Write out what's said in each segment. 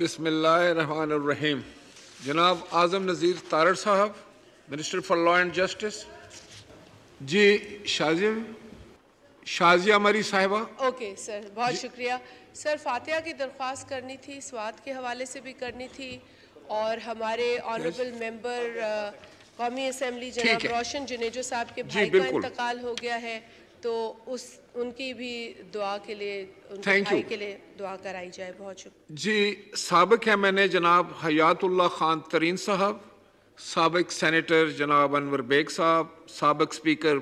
बिस्मिल्लाहिर्रहमानिर्रहीम। जनाब आज़म नज़ीर तारड़ साहब, minister for law and justice. जी शाजिया मरी साहिबा। ओके सर, बहुत शुक्रिया सर। फातिहा की दरख्वास्त करनी थी, स्वाद के हवाले से भी करनी थी, और हमारे ऑनरेबल मेंबर कौमी असम्बली जनाब रोशन जुनेजो साहब के भाई का इंतकाल हो गया है, तो उनकी भी दुआ के लिए, उनके भाई के लिए दुआ कराई जाए। बहुत शुक्रिया जी। साबिक है मैंने जनाब हयातुल्ला खान तरीन साहब, साबिक सेनेटर जनाब अनवर बेग साहब, साबिक स्पीकर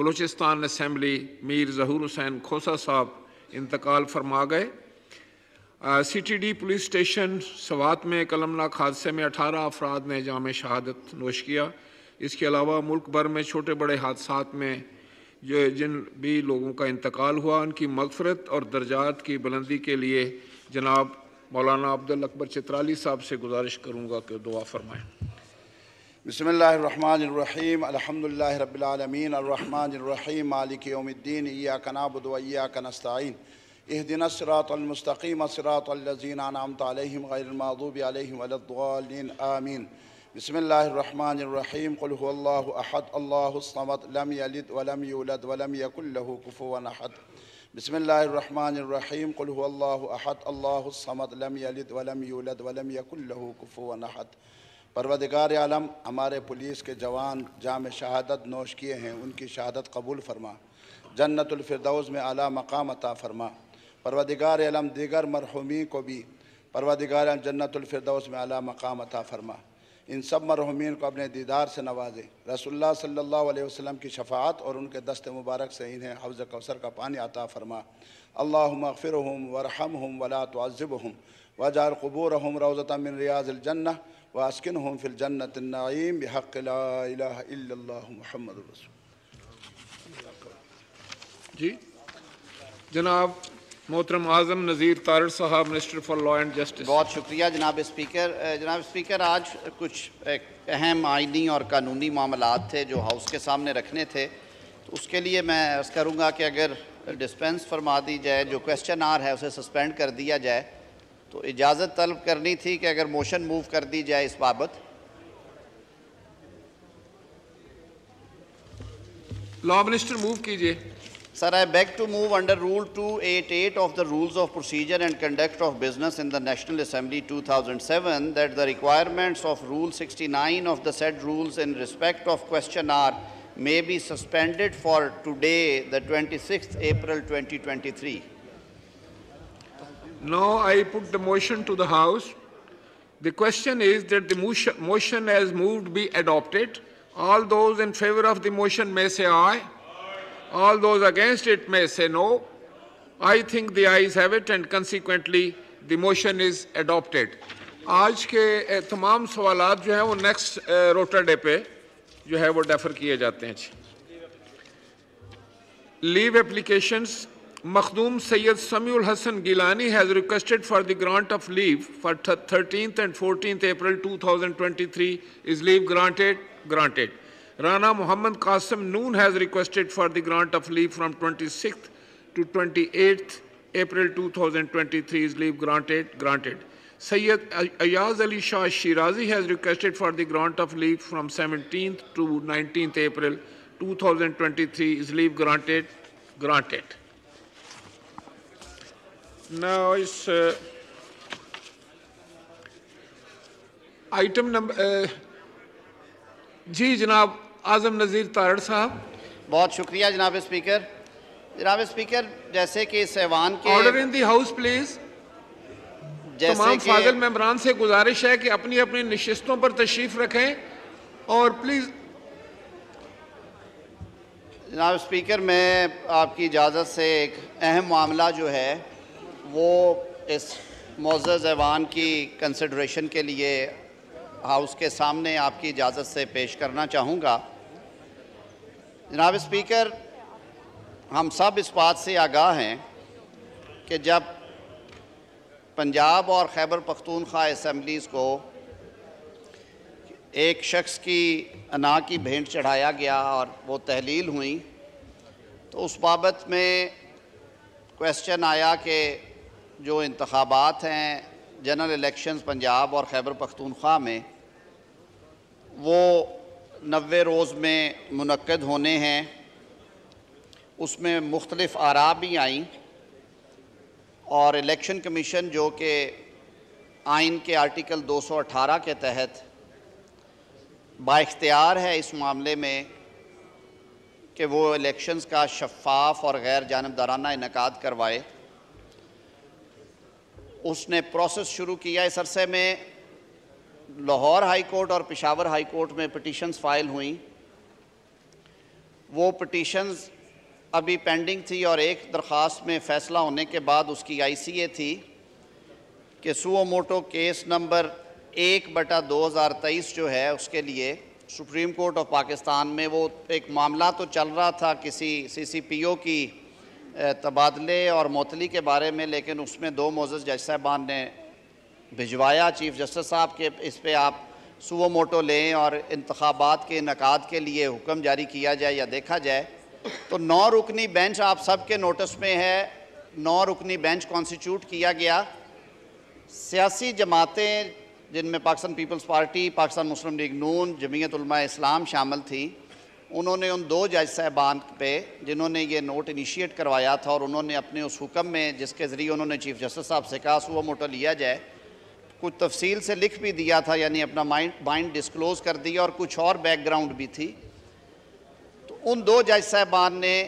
बलूचिस्तान असम्बली मीर ज़हूर हुसैन खोसा साहब इंतकाल फरमा गए। CTD पुलिस स्टेशन सवात में कलमनाक हादसे में 18 अफराद ने जाम शहादत नोश किया। इसके अलावा मुल्क भर में छोटे बड़े हादसात में जिन भी लोगों का इंतकाल हुआ, उनकी मग़फ़िरत और दर्जात की बुलंदी के लिए जनाब मौलाना अब्दुल अकबर चित्राली साहब से गुजारिश करूँगा कि दुआ फरमाएँ। बिस्मिल्लाहिर्रहमानिर्रहीम, अल्हम्दुलिल्लाहि रब्बिल आलमीन, अर्रहमानिर्रहीम, मालिकि यौमिद्दीन, इय्याक नअबुदु व इय्याक नस्तईन, इहदिना सिरातल मुस्तक़ीम, सिरातल लज़ीना अनअमत अलैहिम गैरिल मग़दूबि अलैहिम वलद्दालीन, आमीन। बिस्मिल्लाहिर्रहमानिर्रहीम, कुल हुवल्लाहु अहद, अल्लाहुस समद, लम यलिद व लम यूलद व लम यकुल लहू कुफुवन अहद। बिस्मिल्लाहिर्रहमानिर्रहीम, कुल हुवल्लाहु अहद, अल्लाहुस समद, लम यलिद व लम यूलद व लम यकुल लहू कुफुवन अहद। परवदिगार आलम, हमारे पुलिस के जवान जाम शहादत नोश किए हैं, उनकी शहादत कबूल फरमा, जन्नतुल फिरदौस में आला मकाम अता फरमा। परवदिगार आलम, दीगर मरहूमी को भी परवदिगार आलम जन्नतुल फिरदौस में आला मकाम अता फरमा। इन सब मरहूमीन को अपने दीदार से नवाजे, रसूलुल्लाह सल्लल्लाहु अलैहि वसल्लम की शफाअत और उनके दस्त मुबारक से इन्हें हौज़ कौसर का पानी अता फरमा। अल्लाहुम्मा अग़फ़िरहुम वरहमहुम वला तुअज़्ज़िबहुम वजअल क़ुबूरहुम रौज़तम मिन रियाज़िल जन्नह व अस्किनहुम फ़िल जन्नतिन नईम बिहक़्क़ि ला इलाहा इल्लल्लाहु मुहम्मदुर रसूल। जी जनाब मोहतरम आज़म नज़ीर तारड़ साहब, minister for law and justice. बहुत शुक्रिया जनाब स्पीकर। जनाब स्पीकर, आज कुछ अहम आइनी और कानूनी मामलात थे जो हाउस के सामने रखने थे, तो उसके लिए मैं अर्ज़ करूँगा कि अगर डिस्पेंस फरमा दी जाए, जो क्वेश्चन आर है उसे सस्पेंड कर दिया जाए। तो इजाज़त तलब करनी थी कि अगर मोशन मूव कर दी जाए इस बाबत। लॉ मिनिस्टर मूव कीजिए। Sir, I beg to move under Rule 288 of the Rules of Procedure and Conduct of Business in the National Assembly 2007 that the requirements of Rule 69 of the said rules in respect of question R may be suspended for today, the 26th April 2023. Now I put the motion to the House. The question is that the motion as moved be adopted. All those in favour of the motion may say aye. All those against it may say no. I think the ayes have it and consequently the motion is adopted. आज के तमाम सवालात जो हैं वो next rotor day पे जो है वो डेफर किए जाते हैं जी। Leave applications. Makhdoom Syed Samiul Hasan Gilani has requested for the grant of leave for 13th and 14th April 2023. Is leave granted? Granted. Rana Muhammad Qasim Noon has requested for the grant of leave from 26th to 28th April 2023. Is leave granted? Granted. Sayyid Ayaz Ali Shah Shirazi has requested for the grant of leave from 17th to 19th April 2023. Is leave granted? Granted. Now is item number. जी जनाब आज़म नज़ीर तारड़ साहब। बहुत शुक्रिया जनाब speaker. जनाब speaker, जैसे कि इस ऐवान के order in the house please. तमाम फाजिल मेम्बरान से गुजारिश है कि अपनी अपनी नशिस्तों पर तशरीफ़ रखें और प्लीज़। जनाब स्पीकर, मैं आपकी इजाज़त से एक अहम मामला जो है वो इस मोअज़्ज़ज़ ऐवान की कंसिडरेशन के लिए हाउस के सामने आपकी इजाज़त से पेश करना चाहूँगा। जनाब स्पीकर, हम सब इस बात से आगाह हैं कि जब पंजाब और खैबर पख्तूनख्वा असम्बलीज़ को एक शख्स की अना की भेंट चढ़ाया गया और वो तहलील हुई, तो उस बाबत में क्वेश्चन आया कि जो इंतखाबात हैं जनरल इलेक्शंस पंजाब और खैबर पख्तूनख्वा में वो 90 रोज़ में मुनक्कद होने हैं। उसमें मुख्तलिफ़ आरा भी आईं और इलेक्शन कमीशन जो कि आइन के आर्टिकल 218 के तहत बाइख्तियार है इस मामले में कि वो इलेक्शंस का शफाफ और गैर जानबदाराना इनकाद करवाए। उसने प्रोसेस शुरू किया। इस अरसे में लाहौर हाई कोर्ट और पेशावर हाई कोर्ट में पटिशन्स फ़ाइल हुई। वो पटिशन्स अभी पेंडिंग थी और एक दरख्वास्त में फ़ैसला होने के बाद उसकी ICA थी कि सुओ मोटो केस नंबर 1/2023 जो है उसके लिए सुप्रीम कोर्ट ऑफ पाकिस्तान में वो एक मामला तो चल रहा था किसी CCPO की तबादले और मोतली के बारे में, लेकिन उसमें 2 मोअज़्ज़ज़ जज साहबान ने भिजवाया चीफ जस्टिस साहब के इस पर आप सुओ मोटो लें और इंतखाबात के इनकाद के लिए हुक्म जारी किया जाए या देखा जाए। तो 9 रुकनी बेंच आप सब के नोटिस में है। 9 रुकनी बेंच कॉन्स्टिट्यूट किया गया। सियासी जमातें जिनमें पाकिस्तान पीपल्स पार्टी, पाकिस्तान मुस्लिम लीग नून, जमीयत उलमा इस्लाम शामिल थी। उन्होंने उन 2 जज साहबान पे जिन्होंने ये नोट इनिशिएट करवाया था और उन्होंने अपने उस हुक्म में जिसके ज़रिए उन्होंने चीफ जस्टिस साहब से कहा सुओ मोटो लिया जाए, कुछ तफसील से लिख भी दिया था, यानी अपना माइंड डिस्क्लोज़ कर दिया और कुछ और बैकग्राउंड भी थी। तो उन 2 जज साहबान ने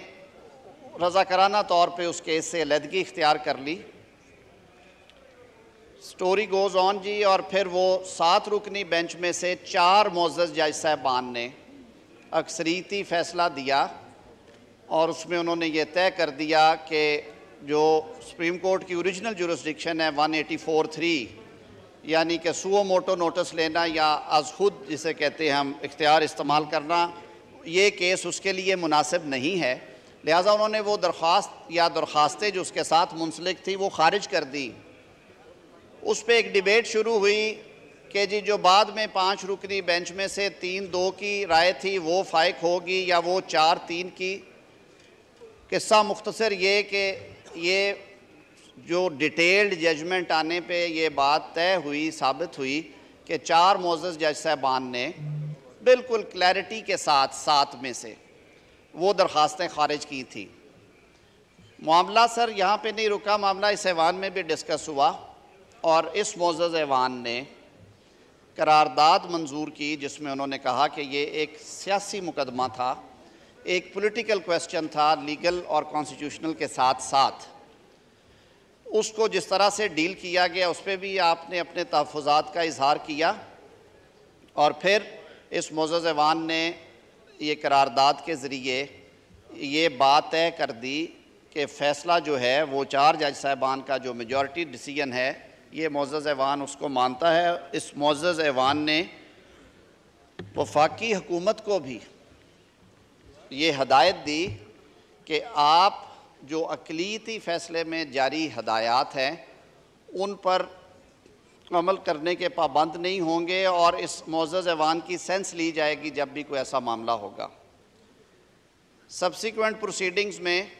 रज़ाकराना तौर पर उस केस से अलहदगी इख्तियार कर ली। स्टोरी गोज़ ऑन जी। और फिर वो 7 रुकनी बेंच में से 4 मोअज़्ज़ज़ जज साहबान ने अक्सरीती फ़ैसला दिया और उसमें उन्होंने ये तय कर दिया कि जो सुप्रीम कोर्ट की ओरिजिनल जुरिसडिक्शन है 184(3), यानी कि सुओ मोटो नोटिस लेना या अज खुद जिसे कहते हैं हम इख्तियार इस्तेमाल करना, ये केस उसके लिए मुनासिब नहीं है। लिहाजा उन्होंने वो दरख्वास्त या दरख्वास्तें जो उसके साथ मुंसलिक थी वो खारिज कर दी। उस पर एक डिबेट शुरू हुई कि जी जो बाद में 5 रुकनी बेंच में से 3-2 की राय थी वो फाइक होगी या वो 4-3 की। किस्सा मुख्तसर ये कि ये जो डिटेल्ड जजमेंट आने पे ये बात तय हुई, साबित हुई कि 4 मोअज़्ज़ज़ जज साहबान ने बिल्कुल क्लैरिटी के साथ 7 में से वो दरख्वास्तें खारिज की थी। मामला सर यहाँ पे नहीं रुका, मामला इस ऐवान में भी डिस्कस हुआ और इस मोअज़्ज़ज़ ऐवान ने करारदाद मंजूर की जिसमें उन्होंने कहा कि ये एक सियासी मुकदमा था, एक पॉलिटिकल क्वेश्चन था लीगल और कॉन्स्टिट्यूशनल के साथ साथ। उसको जिस तरह से डील किया गया उस पर भी आपने अपने तहफ़ुज़ात का इजहार किया और फिर इस मोअज़्ज़ज़ ऐवान ने ये करारदाद के ज़रिए ये बात तय कर दी कि फ़ैसला जो है वो 4 जज साहबान का जो मेजॉरिटी डिसीजन है ये मोअज़्ज़ज़ ऐवान उसको मानता है। इस मोअज़्ज़ज़ ऐवान ने वफाकी हुकूमत को भी ये हदायत दी कि आप जो अक़लीती फ़ैसले में जारी हदायात हैं उन पर अमल करने के पाबंद नहीं होंगे और इस मोअज़्ज़ज़ ऐवान की सेंस ली जाएगी जब भी कोई ऐसा मामला होगा। सब्सिक्वेंट प्रोसीडिंग्स में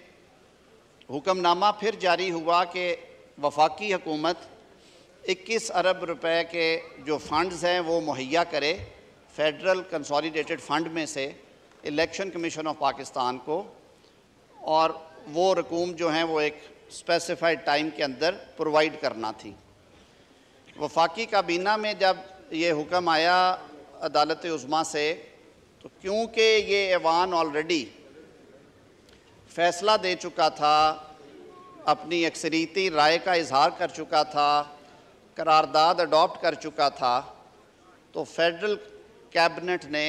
हुक्मनामा फिर जारी हुआ कि वफाकी हुकूमत 21 अरब रुपए के जो फ़ंड्स हैं वो मुहैया करे फेडरल कंसॉलिडेटेड फ़ंड में से इलेक्शन कमीशन ऑफ पाकिस्तान को, और वो रकूम जो हैं वो एक स्पेसिफाइड टाइम के अंदर प्रोवाइड करना थी। वफाकी काबीना में जब ये हुक्म आया अदालत उज़्मा से, तो क्योंकि ये ऐवान ऑलरेडी फ़ैसला दे चुका था, अपनी अक्सरीती राय का इजहार कर चुका था, करारदाद अडॉप्ट कर चुका था, तो फेडरल कैबिनेट ने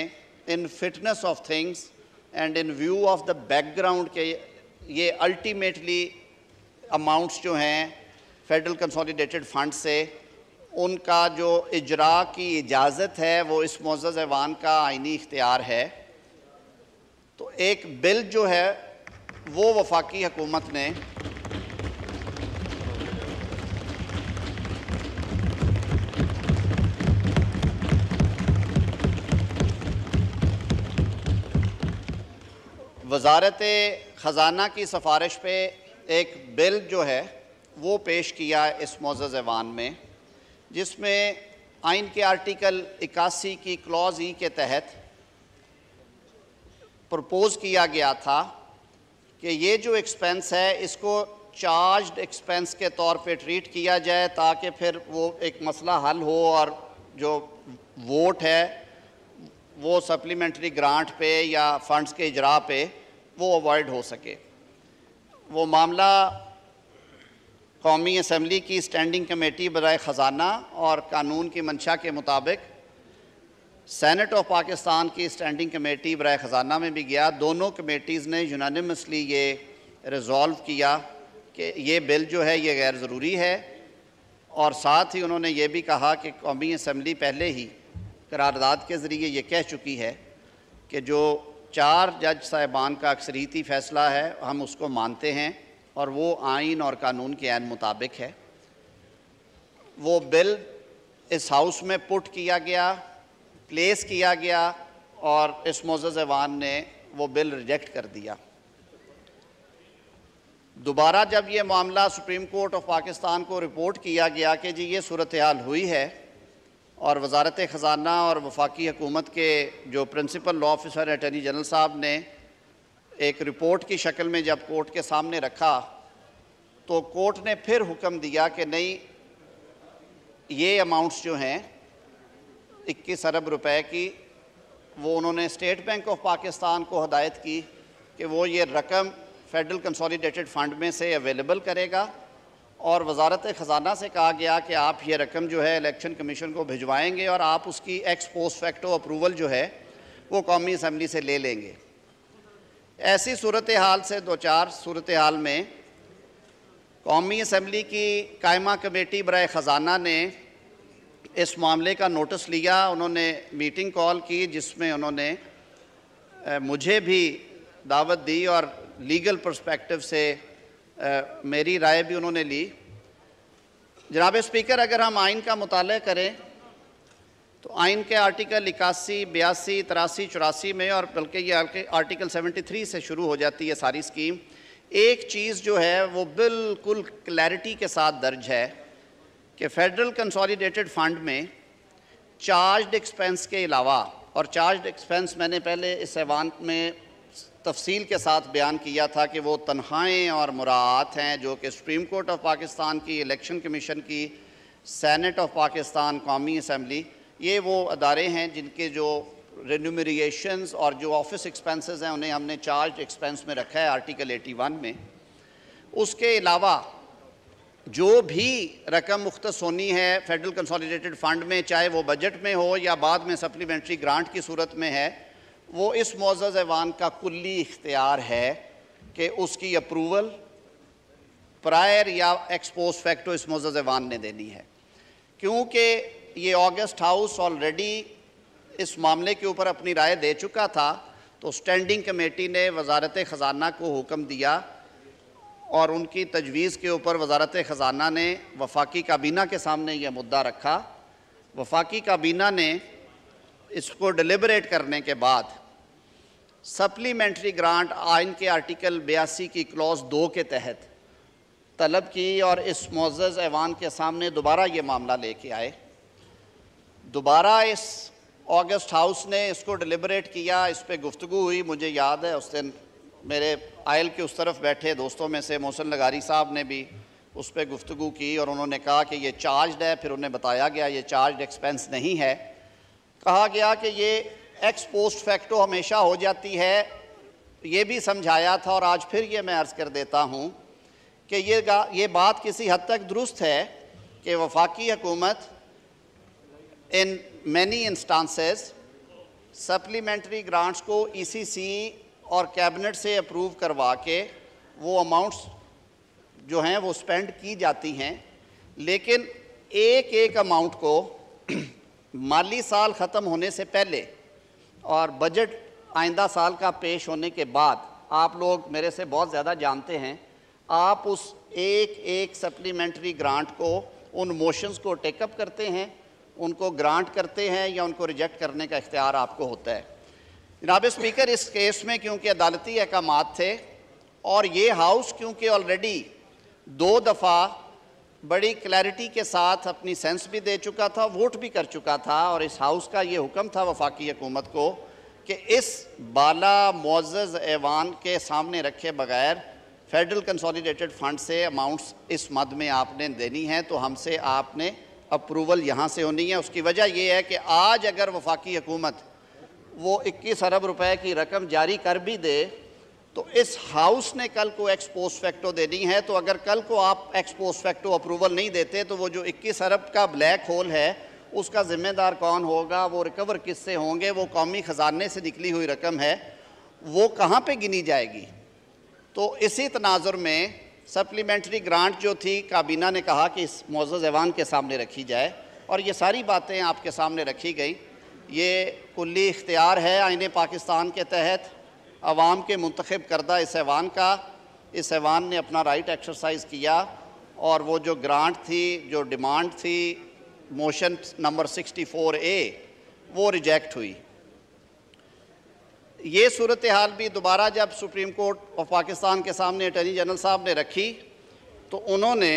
in fitness of things and in view of the background के ये अल्टीमेटली अमाउंट्स जो हैं फेडरल कंसॉलिडेटेड फंड से उनका जो इजरा की इजाज़त है वो इस मोअज़्ज़ज़ ऐवान का आइनी इख्तियार है। तो एक बिल जो है वो वफाकी हुकूमत ने वज़ारत ख़जाना की सिफारिश पे एक बिल जो है वो पेश किया इस मोअज़्ज़ज़ ऐवान में जिसमें आइन के आर्टिकल 81 की क्लॉज ई के तहत प्रपोज किया गया था कि ये जो एक्सपेंस है इसको चार्ज्ड एक्सपेंस के तौर पे ट्रीट किया जाए, ताकि फिर वो एक मसला हल हो और जो वोट है वो सप्लीमेंट्री ग्रांट पे या फंड्स के इजरा पे वो अवॉइड हो सके। वो मामला कौमी असम्बली की स्टैंडिंग कमेटी बराए ख़जाना और कानून की मंशा के मुताबिक सेनेट ऑफ पाकिस्तान की स्टैंडिंग कमेटी बराए ख़जाना में भी गया। दोनों कमेटीज़ ने यूनानिमसली ये रिज़ॉल्व किया कि ये बिल जो है ये गैर ज़रूरी है, और साथ ही उन्होंने ये भी कहा कि कौमी असम्बली पहले ही करारदाद के ज़रिए ये कह चुकी है कि जो 4 जज साहिबान का अक्सरीती फ़ैसला है हम उसको मानते हैं और वो आइन और कानून के आन मुताबिक है। वो बिल इस हाउस में पुट किया गया, प्लेस किया गया और इस मोअज़्ज़ज़ ऐवान ने वो बिल रिजेक्ट कर दिया। दोबारा जब ये मामला सुप्रीम कोर्ट ऑफ पाकिस्तान को रिपोर्ट किया गया कि जी ये सूरत हाल हुई है, और वजारत ख़जाना और वफाकी हुकूमत के जो principal law officer attorney general साहब ने एक रिपोर्ट की शक्ल में जब कोर्ट के सामने रखा तो कोर्ट ने फिर हुक्म दिया कि नहीं, ये अमाउंट्स जो हैं 21 अरब रुपए की, वो उन्होंने स्टेट बैंक ऑफ पाकिस्तान को हदायत की कि वो ये रकम फेडरल कंसोलिडेटेड फ़ंड में से अवेलेबल करेगा, और वजारत ख़जाना से कहा गया कि आप ये रकम जो है इलेक्शन कमीशन को भिजवाएंगे और आप उसकी एक्स पोस्ट फैक्टो अप्रूवल जो है वो कौमी असम्बली से ले लेंगे। ऐसी सूरत हाल से दो चार सूरत हाल में कौमी असम्बली की कायमा कमेटी बराए ख़जाना ने इस मामले का नोटिस लिया। उन्होंने मीटिंग कॉल की जिसमें उन्होंने मुझे भी दावत दी और लीगल पर्सपेक्टिव से मेरी राय भी उन्होंने ली। जनाब स्पीकर, अगर हम आइन का मुताला करें तो आइन के आर्टिकल 81, 82, 83, 84 में, और बल्कि ये आर्टिकल 73 से शुरू हो जाती है सारी स्कीम, एक चीज़ जो है वो बिल्कुल क्लैरिटी के साथ दर्ज है कि फेडरल कंसोलिडेटेड फंड में चार्ज्ड एक्सपेंस के अलावा, और चार्ज्ड एक्सपेंस मैंने पहले इस ऐवान में तफसील के साथ बयान किया था कि वो तनहाएँ और मुराआत हैं जो कि सुप्रीम कोर्ट ऑफ पाकिस्तान की, इलेक्शन कमीशन की, सेनेट ऑफ पाकिस्तान, कौमी असम्बली, ये वो अदारे हैं जिनके जो रेन्यूमरेशंस और जो ऑफिस एक्सपेंसेस हैं उन्हें हमने चार्ज एक्सपेंस में रखा है आर्टिकल 81 में। उसके अलावा जो भी रकम मुख्तस होनी है फेडरल कंसोलिडेटेड फ़ंड में, चाहे वो बजट में हो या बाद में सप्लीमेंट्री ग्रांट की सूरत में है, वो इस मोअज़्ज़ज़ ऐवान का कुल्ली इख्तियार है कि उसकी अप्रूवल प्रायर या एक्स पोस्ट फैक्टो इस मोअज़्ज़ज़ ऐवान ने देनी है। क्योंकि ये ऑगस्ट हाउस ऑलरेडी इस मामले के ऊपर अपनी राय दे चुका था, तो स्टैंडिंग कमेटी ने वजारत ख़जाना को हुक्म दिया और उनकी तजवीज़ के ऊपर वजारत ख़जाना ने वफाकी काबीना के सामने यह मुद्दा रखा। वफाकी काबीना ने इसको डिलिबरेट करने के बाद सप्लीमेंट्री ग्रांट आइन के आर्टिकल 82 की क्लॉज 2 के तहत तलब की और इस मोअज़्ज़ज़ ऐवान के सामने दोबारा ये मामला लेके आए। दोबारा इस ऑगस्ट हाउस ने इसको डिलिबरेट किया, इस पर गुफ्तगू हुई। मुझे याद है उस दिन मेरे आयल के उस तरफ बैठे दोस्तों में से मोहसिन लगारी साहब ने भी उस पर गुफ्तगू की और उन्होंने कहा कि ये चार्ज्ड है। फिर उन्हें बताया गया ये चार्ज्ड एक्सपेंस नहीं है, कहा गया कि ये एक्स पोस्ट फैक्टो हमेशा हो जाती है। ये भी समझाया था और आज फिर ये मैं अर्ज़ कर देता हूँ कि ये बात किसी हद तक दुरुस्त है कि वफाकी हुकूमत in many instances supplementary grants को ईसीसी और कैबिनेट से अप्रूव करवा के वो अमाउंट्स जो हैं वो स्पेंड की जाती हैं, लेकिन एक एक अमाउंट को माली साल ख़त्म होने से पहले और बजट आइंदा साल का पेश होने के बाद, आप लोग मेरे से बहुत ज़्यादा जानते हैं, आप उस एक एक सप्लीमेंट्री ग्रांट को, उन मोशंस को टेकअप करते हैं, उनको ग्रांट करते हैं या उनको रिजेक्ट करने का इख्तियार आपको होता है। जनाब स्पीकर, इस केस में क्योंकि अदालती अहकाम थे और ये हाउस क्योंकि ऑलरेडी 2 दफ़ा बड़ी क्लैरिटी के साथ अपनी सेंस भी दे चुका था, वोट भी कर चुका था। और इस हाउस का ये हुक्म था वफाकी हुकूमत को कि इस बाला मुअज़्ज़ज़ ऐवान के सामने रखे बगैर फेडरल कंसोलिडेटेड फंड से अमाउंट्स इस मद में आपने देनी है, तो हमसे आपने अप्रूवल यहाँ से होनी है। उसकी वजह यह है कि आज अगर वफाकी हुकूमत वो 21 अरब रुपए की रकम जारी कर भी दे तो इस हाउस ने कल को एक्स पोस्ट फैक्टो देनी है। तो अगर कल को आप एक्स पोस्ट फैक्टो अप्रूवल नहीं देते तो वो जो 21 अरब का ब्लैक होल है उसका ज़िम्मेदार कौन होगा, वो रिकवर किससे होंगे, वो कौमी ख़जाने से निकली हुई रकम है, वो कहाँ पे गिनी जाएगी। तो इसी तनाजुर में सप्लीमेंट्री ग्रांट जो थी काबीना ने कहा कि इस मुअज़्ज़ज़ ऐवान के सामने रखी जाए, और ये सारी बातें आपके सामने रखी गई। ये कुल्ली इख्तियार है आईने पाकिस्तान के तहत अवाम के मुंतखब करदा इस ऐवान का। इस ऐवान ने अपना राइट एक्सरसाइज किया और वो जो ग्रांट थी, जो डिमांड थी, मोशन नंबर 64A, वो रिजेक्ट हुई। ये सूरत हाल भी दोबारा जब सुप्रीम कोर्ट ऑफ पाकिस्तान के सामने अटर्नी जनरल साहब ने रखी तो उन्होंने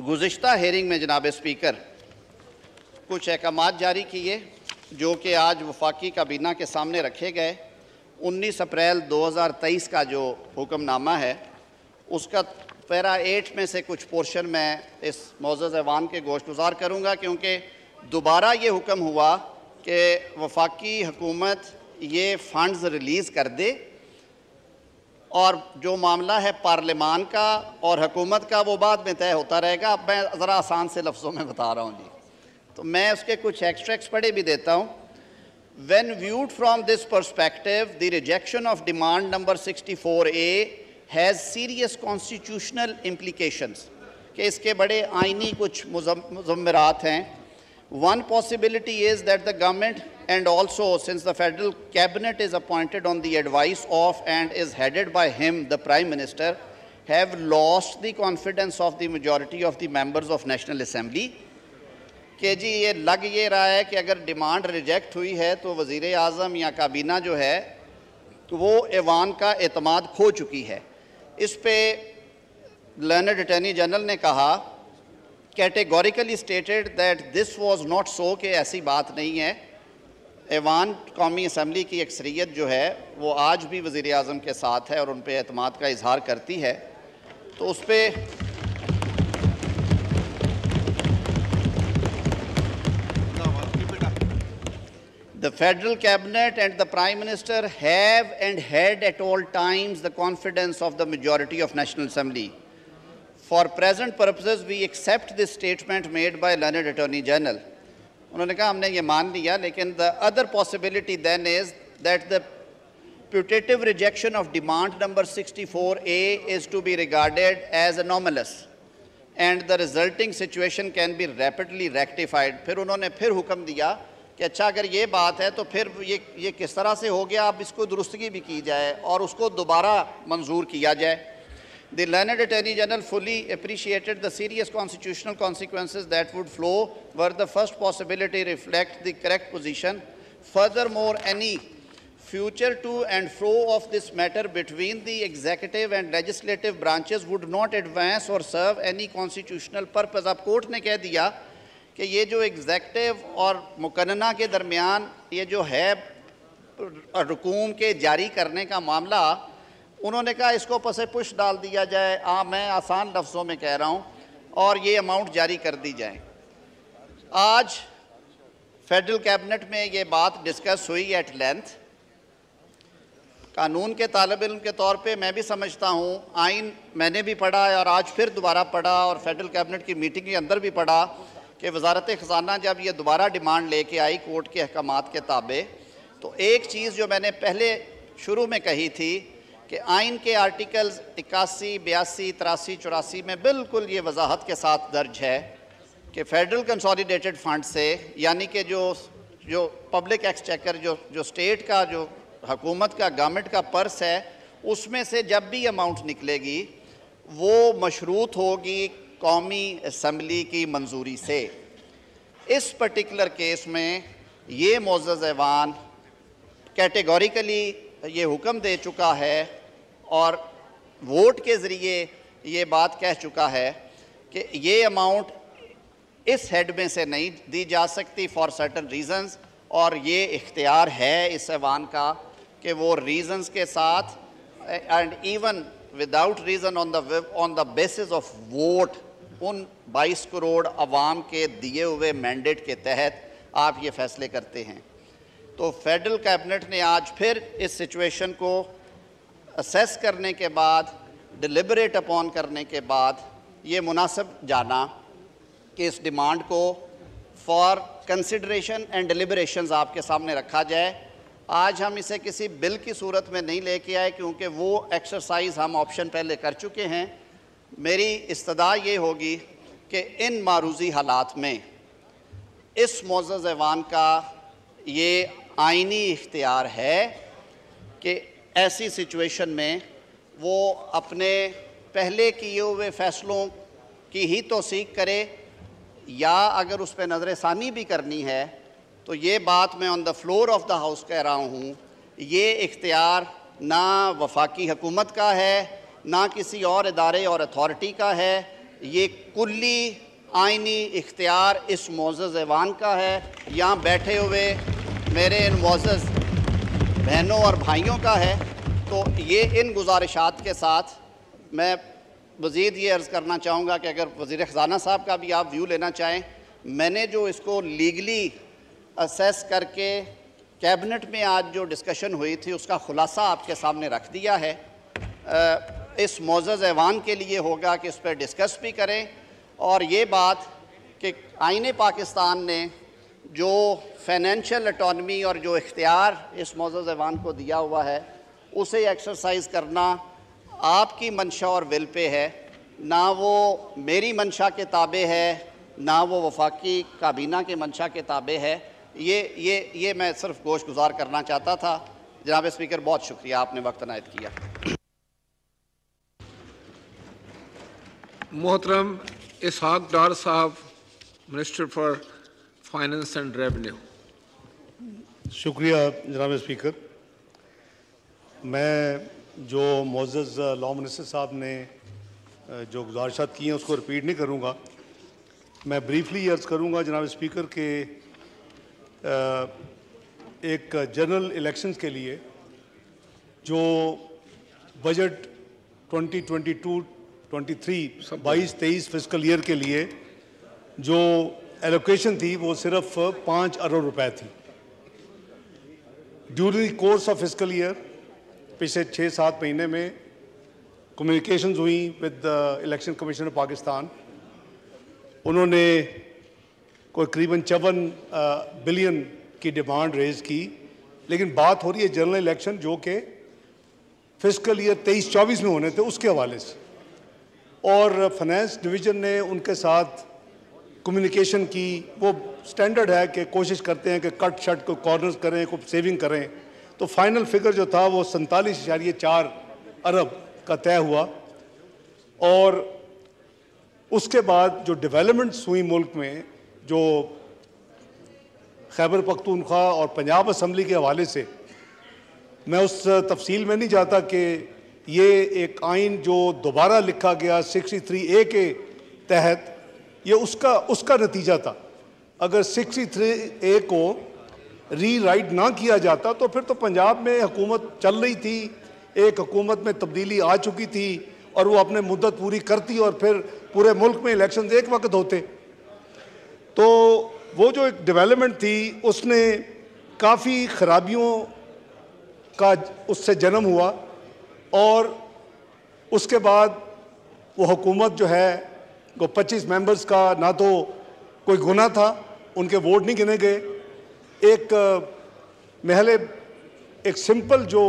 गुज़िश्ता हेयरिंग में जनाब स्पीकर कुछ अहकाम जारी किए जो कि आज वफाकी काबीना के सामने रखे गए। 19 अप्रैल 2023 का जो हुक्मनामा है उसका पैरा 8 में से कुछ पोर्शन मैं इस मुअज़्ज़ज़ ऐवान के गोश गुज़ार करूँगा, क्योंकि दोबारा ये हुक्म हुआ कि वफाकी हुकूमत ये फंड्स रिलीज़ कर दे और जो मामला है पार्लियामान का और हुकूमत का वो बाद में तय होता रहेगा। अब मैं ज़रा आसान से लफ्ज़ों में बता रहा हूँ जी, तो मैं उसके कुछ एक्स्ट्रैक्ट्स पढ़े भी देता हूँ। When viewed from this perspective, the rejection of demand number 64A has serious constitutional implications कि इसके बड़े आइनी कुछ मुज़म्मरात हैं। One possibility is that the government and also since the federal cabinet is appointed on the advice of and is headed by him, the Prime Minister, have lost the confidence of the majority of the members of National Assembly। कि जी ये लग ये रहा है कि अगर demand reject हुई है तो वज़ीर आज़म या काबीना जो है तो वो ऐवान का एतमाद खो चुकी है। इस पे लर्नड अटर्नी जनरल ने कहा categorically stated that this was not so कि ऐसी बात नहीं है। ऐवान कौमी असम्बली की अक्सरियत जो है वो आज भी वज़ीर आज़म के साथ है और उन पर एतमाद का इजहार करती है। तो उस पर The federal cabinet and the prime minister have and had at all times the confidence of the majority of National Assembly. For present purposes, we accept this statement made by learned Attorney General. उन्होंने कहा हमने ये मान लिया, लेकिन the other possibility then is that the putative rejection of demand number 64A is to be regarded as anomalous, and the resulting situation can be rapidly rectified. फिर उन्होंने हुक्म दिया कि अच्छा अगर ये बात है तो फिर ये किस तरह से हो गया, अब इसको दुरुस्तगी भी की जाए और उसको दोबारा मंजूर किया जाए। The learned Attorney General fully appreciated the serious constitutional consequences that would flow were the first possibility reflect the correct position. Furthermore, any future to and fro of this matter between the executive and legislative branches would not advance or serve any constitutional purpose. अब court ने कह दिया कि ये जो executive और मुकन्ना के दरमियान ये जो है रुकूम के जारी करने का मामला, उन्होंने कहा इसको पसे पुश डाल दिया जाए। मैं आसान लफ्ज़ों में कह रहा हूँ, और ये अमाउंट जारी कर दी जाए। आज फेडरल कैबिनेट में ये बात डिस्कस हुई एट लेंथ। कानून के तालब इल्म के तौर पे मैं भी समझता हूँ, आइन मैंने भी पढ़ा और आज फिर दोबारा पढ़ा और फेडरल कैबिनेट की मीटिंग के अंदर भी पढ़ा कि वजारत ख़जाना जब ये दोबारा डिमांड लेके आई कोर्ट के अहकामात के ताबे, तो एक चीज़ जो मैंने पहले शुरू में कही थी कि आइन के आर्टिकल्स 81, 82, 83, 84 में बिल्कुल ये वजाहत के साथ दर्ज है कि फेडरल कंसोलिडेटेड फंड से, यानी कि जो पब्लिक एक्सचेकर जो स्टेट का, जो हुकूमत का, गवर्नमेंट का पर्स है, उसमें से जब भी अमाउंट निकलेगी वो मशरूत होगी कौमी असम्बली की मंजूरी से। इस पर्टिकुलर केस में ये मुअज़्ज़ज़ ऐवान कैटेगोरिकली ये हुक्म दे चुका है और वोट के ज़रिए ये बात कह चुका है कि ये अमाउंट इस हेड में से नहीं दी जा सकती फॉर सर्टन रीज़न्स, और ये इख्तियार है इस ऐवान का कि वो रीज़न्स के साथ and even without reason on the basis of vote उन 22 करोड़ अवाम के दिए हुए मैंडेट के तहत आप ये फैसले करते हैं। तो फेडरल कैबिनेट ने आज फिर इस सिचुएशन को असेस करने के बाद, डिलिबरेट अपॉन करने के बाद ये मुनासिब जाना कि इस डिमांड को फॉर कंसिडरेशन एंड डिलिबरेशंस आपके सामने रखा जाए। आज हम इसे किसी बिल की सूरत में नहीं लेके आए क्योंकि वो एक्सरसाइज हम ऑप्शन पहले कर चुके हैं। मेरी इस्तदा ये होगी कि इन मारूजी हालात में इस मोअज़्ज़ज़ ऐवान का ये आइनी इख्तियार है कि ऐसी सिचुएशन में वो अपने पहले किए हुए फ़ैसलों की ही तौसीक़ करे, या अगर उस पर नज़रसानी भी करनी है तो ये बात मैं on the floor of the house कह रहा हूँ, ये इख्तियार ना वफाकी हुकूमत का है ना किसी और इदारे और अथॉरिटी का है, ये कुल्ली आइनी इख्तियार इस मोअज़्ज़ज़ ऐवान का है, यहाँ बैठे हुए मेरे इन मोअज़्ज़ज़ बहनों और भाइयों का है। तो ये इन गुजारिशात के साथ मैं मज़ीद ये अर्ज़ करना चाहूँगा कि अगर वज़ीर ख़जाना साहब का भी आप व्यू लेना चाहें, मैंने जो इसको लीगली असेस करके कैबिनेट में आज जो डिस्कशन हुई थी उसका ख़ुलासा आपके सामने रख दिया है। इस मोअज़्ज़ज़ ऐवान के लिए होगा कि इस पर डिस्कस भी करें, और ये बात कि आईने पाकिस्तान ने जो फाइनेंशियल अटॉनमी और जो इख्तियार इस मोअज़्ज़ज़ ऐवान को दिया हुआ है उसे एक्सरसाइज करना आपकी मंशा और विल पे है, ना वो मेरी मंशा के ताबे है ना वो वफाकी काबीना के मंशा के ताबे है। ये मैं सिर्फ गोश गुजार करना चाहता था। जनाब स्पीकर, बहुत शुक्रिया, आपने वक्त अनायत किया। मोहतरम इसहाक डार साहब, minister for finance and revenue. शुक्रिया जनाब स्पीकर। मैं जो मोअज़्ज़ज़ लॉ मिनिस्टर साहब ने जो गुजारिशात की हैं उसको रिपीट नहीं करूँगा। मैं ब्रीफली अर्ज़ करूँगा जनाब स्पीकर के एक जनरल इलेक्शंस के लिए जो बजट 2022-23 फिस्कल ईयर के लिए जो एलोकेशन थी वो सिर्फ 5 अरब रुपए थी। During the course of fiscal year पिछले 6-7 महीने में कम्युनिकेशंस हुई with the election commission of Pakistan. उन्होंने कोई करीबन 54 बिलियन की डिमांड रेज की, लेकिन बात हो रही है जनरल इलेक्शन जो कि फिस्कल ईयर 23-24 में होने थे उसके हवाले से, और फाइनेंस डिवीज़न ने उनके साथ कम्युनिकेशन की। वो स्टैंडर्ड है कि कोशिश करते हैं कि कट शट को कॉर्नर्स करें, को सेविंग करें। तो फाइनल फिगर जो था वो 47.4 अरब का तय हुआ, और उसके बाद जो डेवलपमेंट्स हुई मुल्क में जो खैबर पख्तूनख्वा और पंजाब असम्बली के हवाले से, मैं उस तफसील में नहीं जाता कि ये एक आइन जो दोबारा लिखा गया 63A के तहत, ये उसका नतीजा था। अगर 63A को रीराइट ना किया जाता तो फिर तो पंजाब में हुकूमत चल रही थी, एक हुकूमत में तब्दीली आ चुकी थी और वो अपने मुद्दत पूरी करती और फिर पूरे मुल्क में इलेक्शन एक वक्त होते। तो वो जो एक डेवलपमेंट थी उसने काफ़ी खराबियों का उससे जन्म हुआ, और उसके बाद वो हुकूमत जो है वो 25 मेंबर्स का ना तो कोई गुना था, उनके वोट नहीं गिने गए। एक महले एक सिंपल जो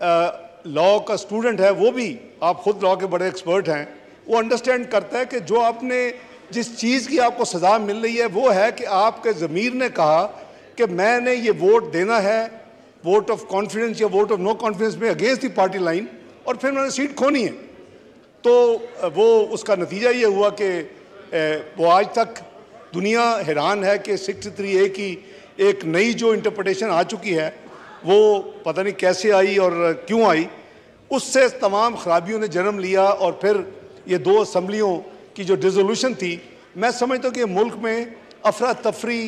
लॉ का स्टूडेंट है, वो भी, आप ख़ुद लॉ के बड़े एक्सपर्ट हैं, वो अंडरस्टैंड करता है कि जो आपने जिस चीज़ की आपको सज़ा मिल रही है वो है कि आपके ज़मीर ने कहा कि मैंने ये वोट देना है, वोट ऑफ कॉन्फिडेंस या वोट ऑफ नो कॉन्फिडेंस में अगेंस्ट दी पार्टी लाइन, और फिर मैंने सीट खोनी है। तो वो उसका नतीजा ये हुआ कि वो आज तक दुनिया हैरान है कि 63A की एक नई जो इंटरप्रटेशन आ चुकी है वो पता नहीं कैसे आई और क्यों आई। उससे तमाम खराबियों ने जन्म लिया और फिर ये 2 असम्बलियों की जो रेजोल्यूशन थी, मैं समझता हूँ कि मुल्क में अफरा तफरी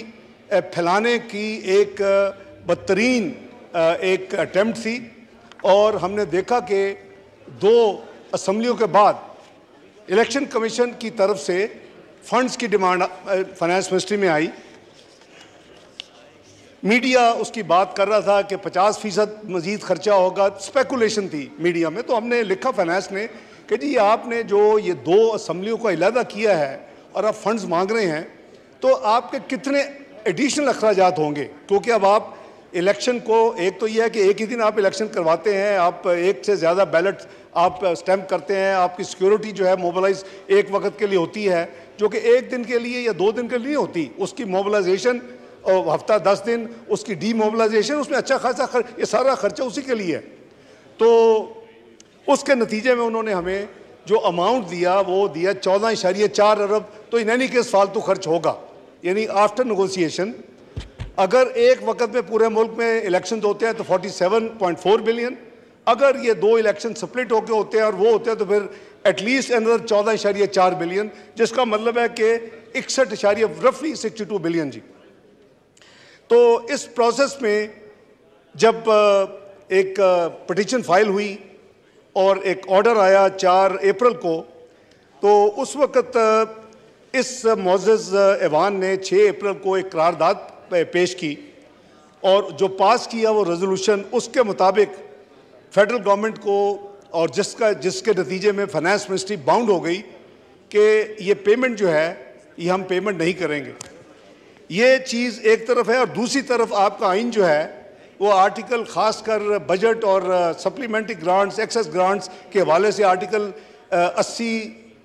फैलाने की एक बदतरीन एक अटैम्प्ट थी। और हमने देखा कि दो असम्बलियों के बाद इलेक्शन कमीशन की तरफ से फंड्स की डिमांड फाइनेंस मिनिस्ट्री में आई। मीडिया उसकी बात कर रहा था कि 50% मज़ीद ख़र्चा होगा, स्पेकुलेशन थी मीडिया में। तो हमने लिखा फाइनेंस ने कि जी आपने जो ये दो असम्बलियों का इलादा किया है और आप फंड्स मांग रहे हैं, तो आपके कितने एडिशनल अखराजात होंगे, क्योंकि अब आप इलेक्शन को, एक तो ये है कि एक ही दिन आप इलेक्शन करवाते हैं, आप एक से ज़्यादा बैलेट आप स्टैम्प करते हैं, आपकी सिक्योरिटी जो है मोबलाइज एक वक्त के लिए होती है जो कि एक दिन के लिए या दो दिन के लिए होती, उसकी मोबलाइजेशन और हफ्ता 10 दिन, उसकी डीमोबलाइजेशन, उसमें अच्छा खासा ये सारा खर्चा उसी के लिए है। तो उसके नतीजे में उन्होंने हमें जो अमाउंट दिया वो दिया 14.4 अरब। तो इन एनी केस फालतू खर्च होगा, यानी आफ्टर नेगोशिएशन अगर एक वक्त में पूरे मुल्क में इलेक्शन होते हैं तो 47.4 बिलियन, अगर ये दो इलेक्शन स्प्लिट होकर होते हैं और वो होते हैं तो फिर एटलीस्ट अंदर 14.4 बिलियन, जिसका मतलब है कि 61.62 बिलियन जी। तो इस प्रोसेस में जब एक पटिशन फाइल हुई और एक ऑर्डर आया 4 अप्रैल को, तो उस वक्त इस मोअज़्ज़ज़ ऐवान ने 6 अप्रैल को एक करारदाद पेश की और जो पास किया वो रेजोल्यूशन, उसके मुताबिक फेडरल गवर्नमेंट को, और जिसके नतीजे में फाइनेंस मिनिस्ट्री बाउंड हो गई कि ये पेमेंट जो है ये हम पेमेंट नहीं करेंगे। ये चीज़ एक तरफ है और दूसरी तरफ आपका आइन जो है वो आर्टिकल, ख़ासकर बजट और सप्लीमेंट्री ग्रांट्स, एक्सेस ग्रांट्स के हवाले से आर्टिकल 80,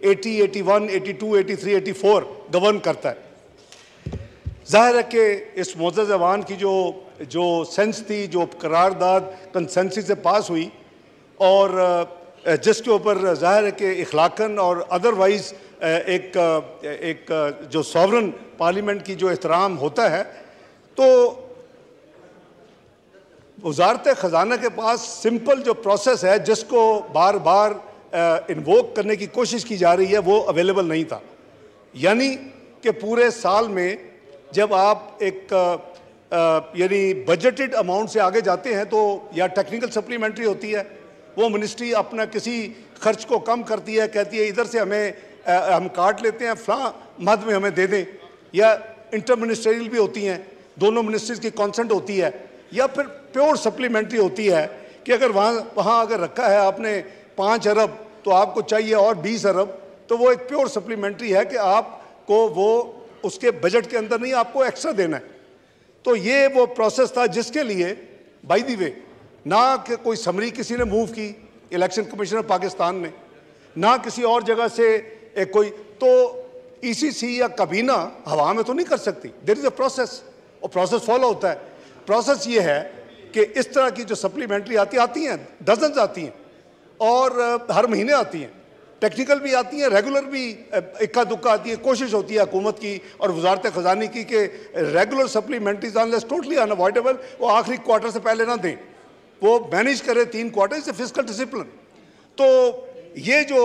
81, 82, 83, 84 गवर्न करता है। जाहिर है कि इस मोअज़्ज़ज़ ऐवान की जो सेंस थी, जो करारदाद कंसेंसस से पास हुई और जिसके ऊपर जाहिर है कि इखलाकन और अदरवाइज़ एक जो सॉवरन पार्लियामेंट की जो एहतराम होता है, तो वजारत ख़जाना के पास सिंपल जो प्रोसेस है जिसको बार बार इन्वोक करने की कोशिश की जा रही है वो अवेलेबल नहीं था। यानी कि पूरे साल में जब आप एक यानी बजटेड अमाउंट से आगे जाते हैं तो या टेक्निकल सप्लीमेंट्री होती है, वो मिनिस्ट्री अपना किसी खर्च को कम करती है, कहती है इधर से हम काट लेते हैं, फलां मद में हमें दे दें, या इंटर मिनिस्ट्रियल भी होती हैं, दोनों मिनिस्ट्रीज की कॉन्सेंट होती है, या फिर प्योर सप्लीमेंट्री होती है कि अगर वहाँ अगर रखा है आपने 5 अरब तो आपको चाहिए और 20 अरब, तो वो एक प्योर सप्लीमेंट्री है कि आपको वो उसके बजट के अंदर नहीं, आपको एक्स्ट्रा देना है। तो ये वो प्रोसेस था जिसके लिए बाय द वे ना कि कोई समरी किसी ने मूव की, इलेक्शन कमिश्नर पाकिस्तान ने, ना किसी और जगह से कोई, तो ईसीसी या काबीना हवा में तो नहीं कर सकती। देयर इज़ अ प्रोसेस और प्रोसेस फॉलो होता है। प्रोसेस ये है कि इस तरह की जो सप्लीमेंट्री आती हैं, डजन्स आती हैं और हर महीने आती हैं, टेक्निकल भी आती हैं, रेगुलर भी इक्का दुक्का आती है। कोशिश होती है हुकूमत की और वजारत ख़जाने की कि regular supplementaries unless totally unavoidable वो आखिरी क्वार्टर से पहले ना दें, वो मैनेज करें 3 क्वार्टर से फिस्कल डिसिप्लिन। तो ये जो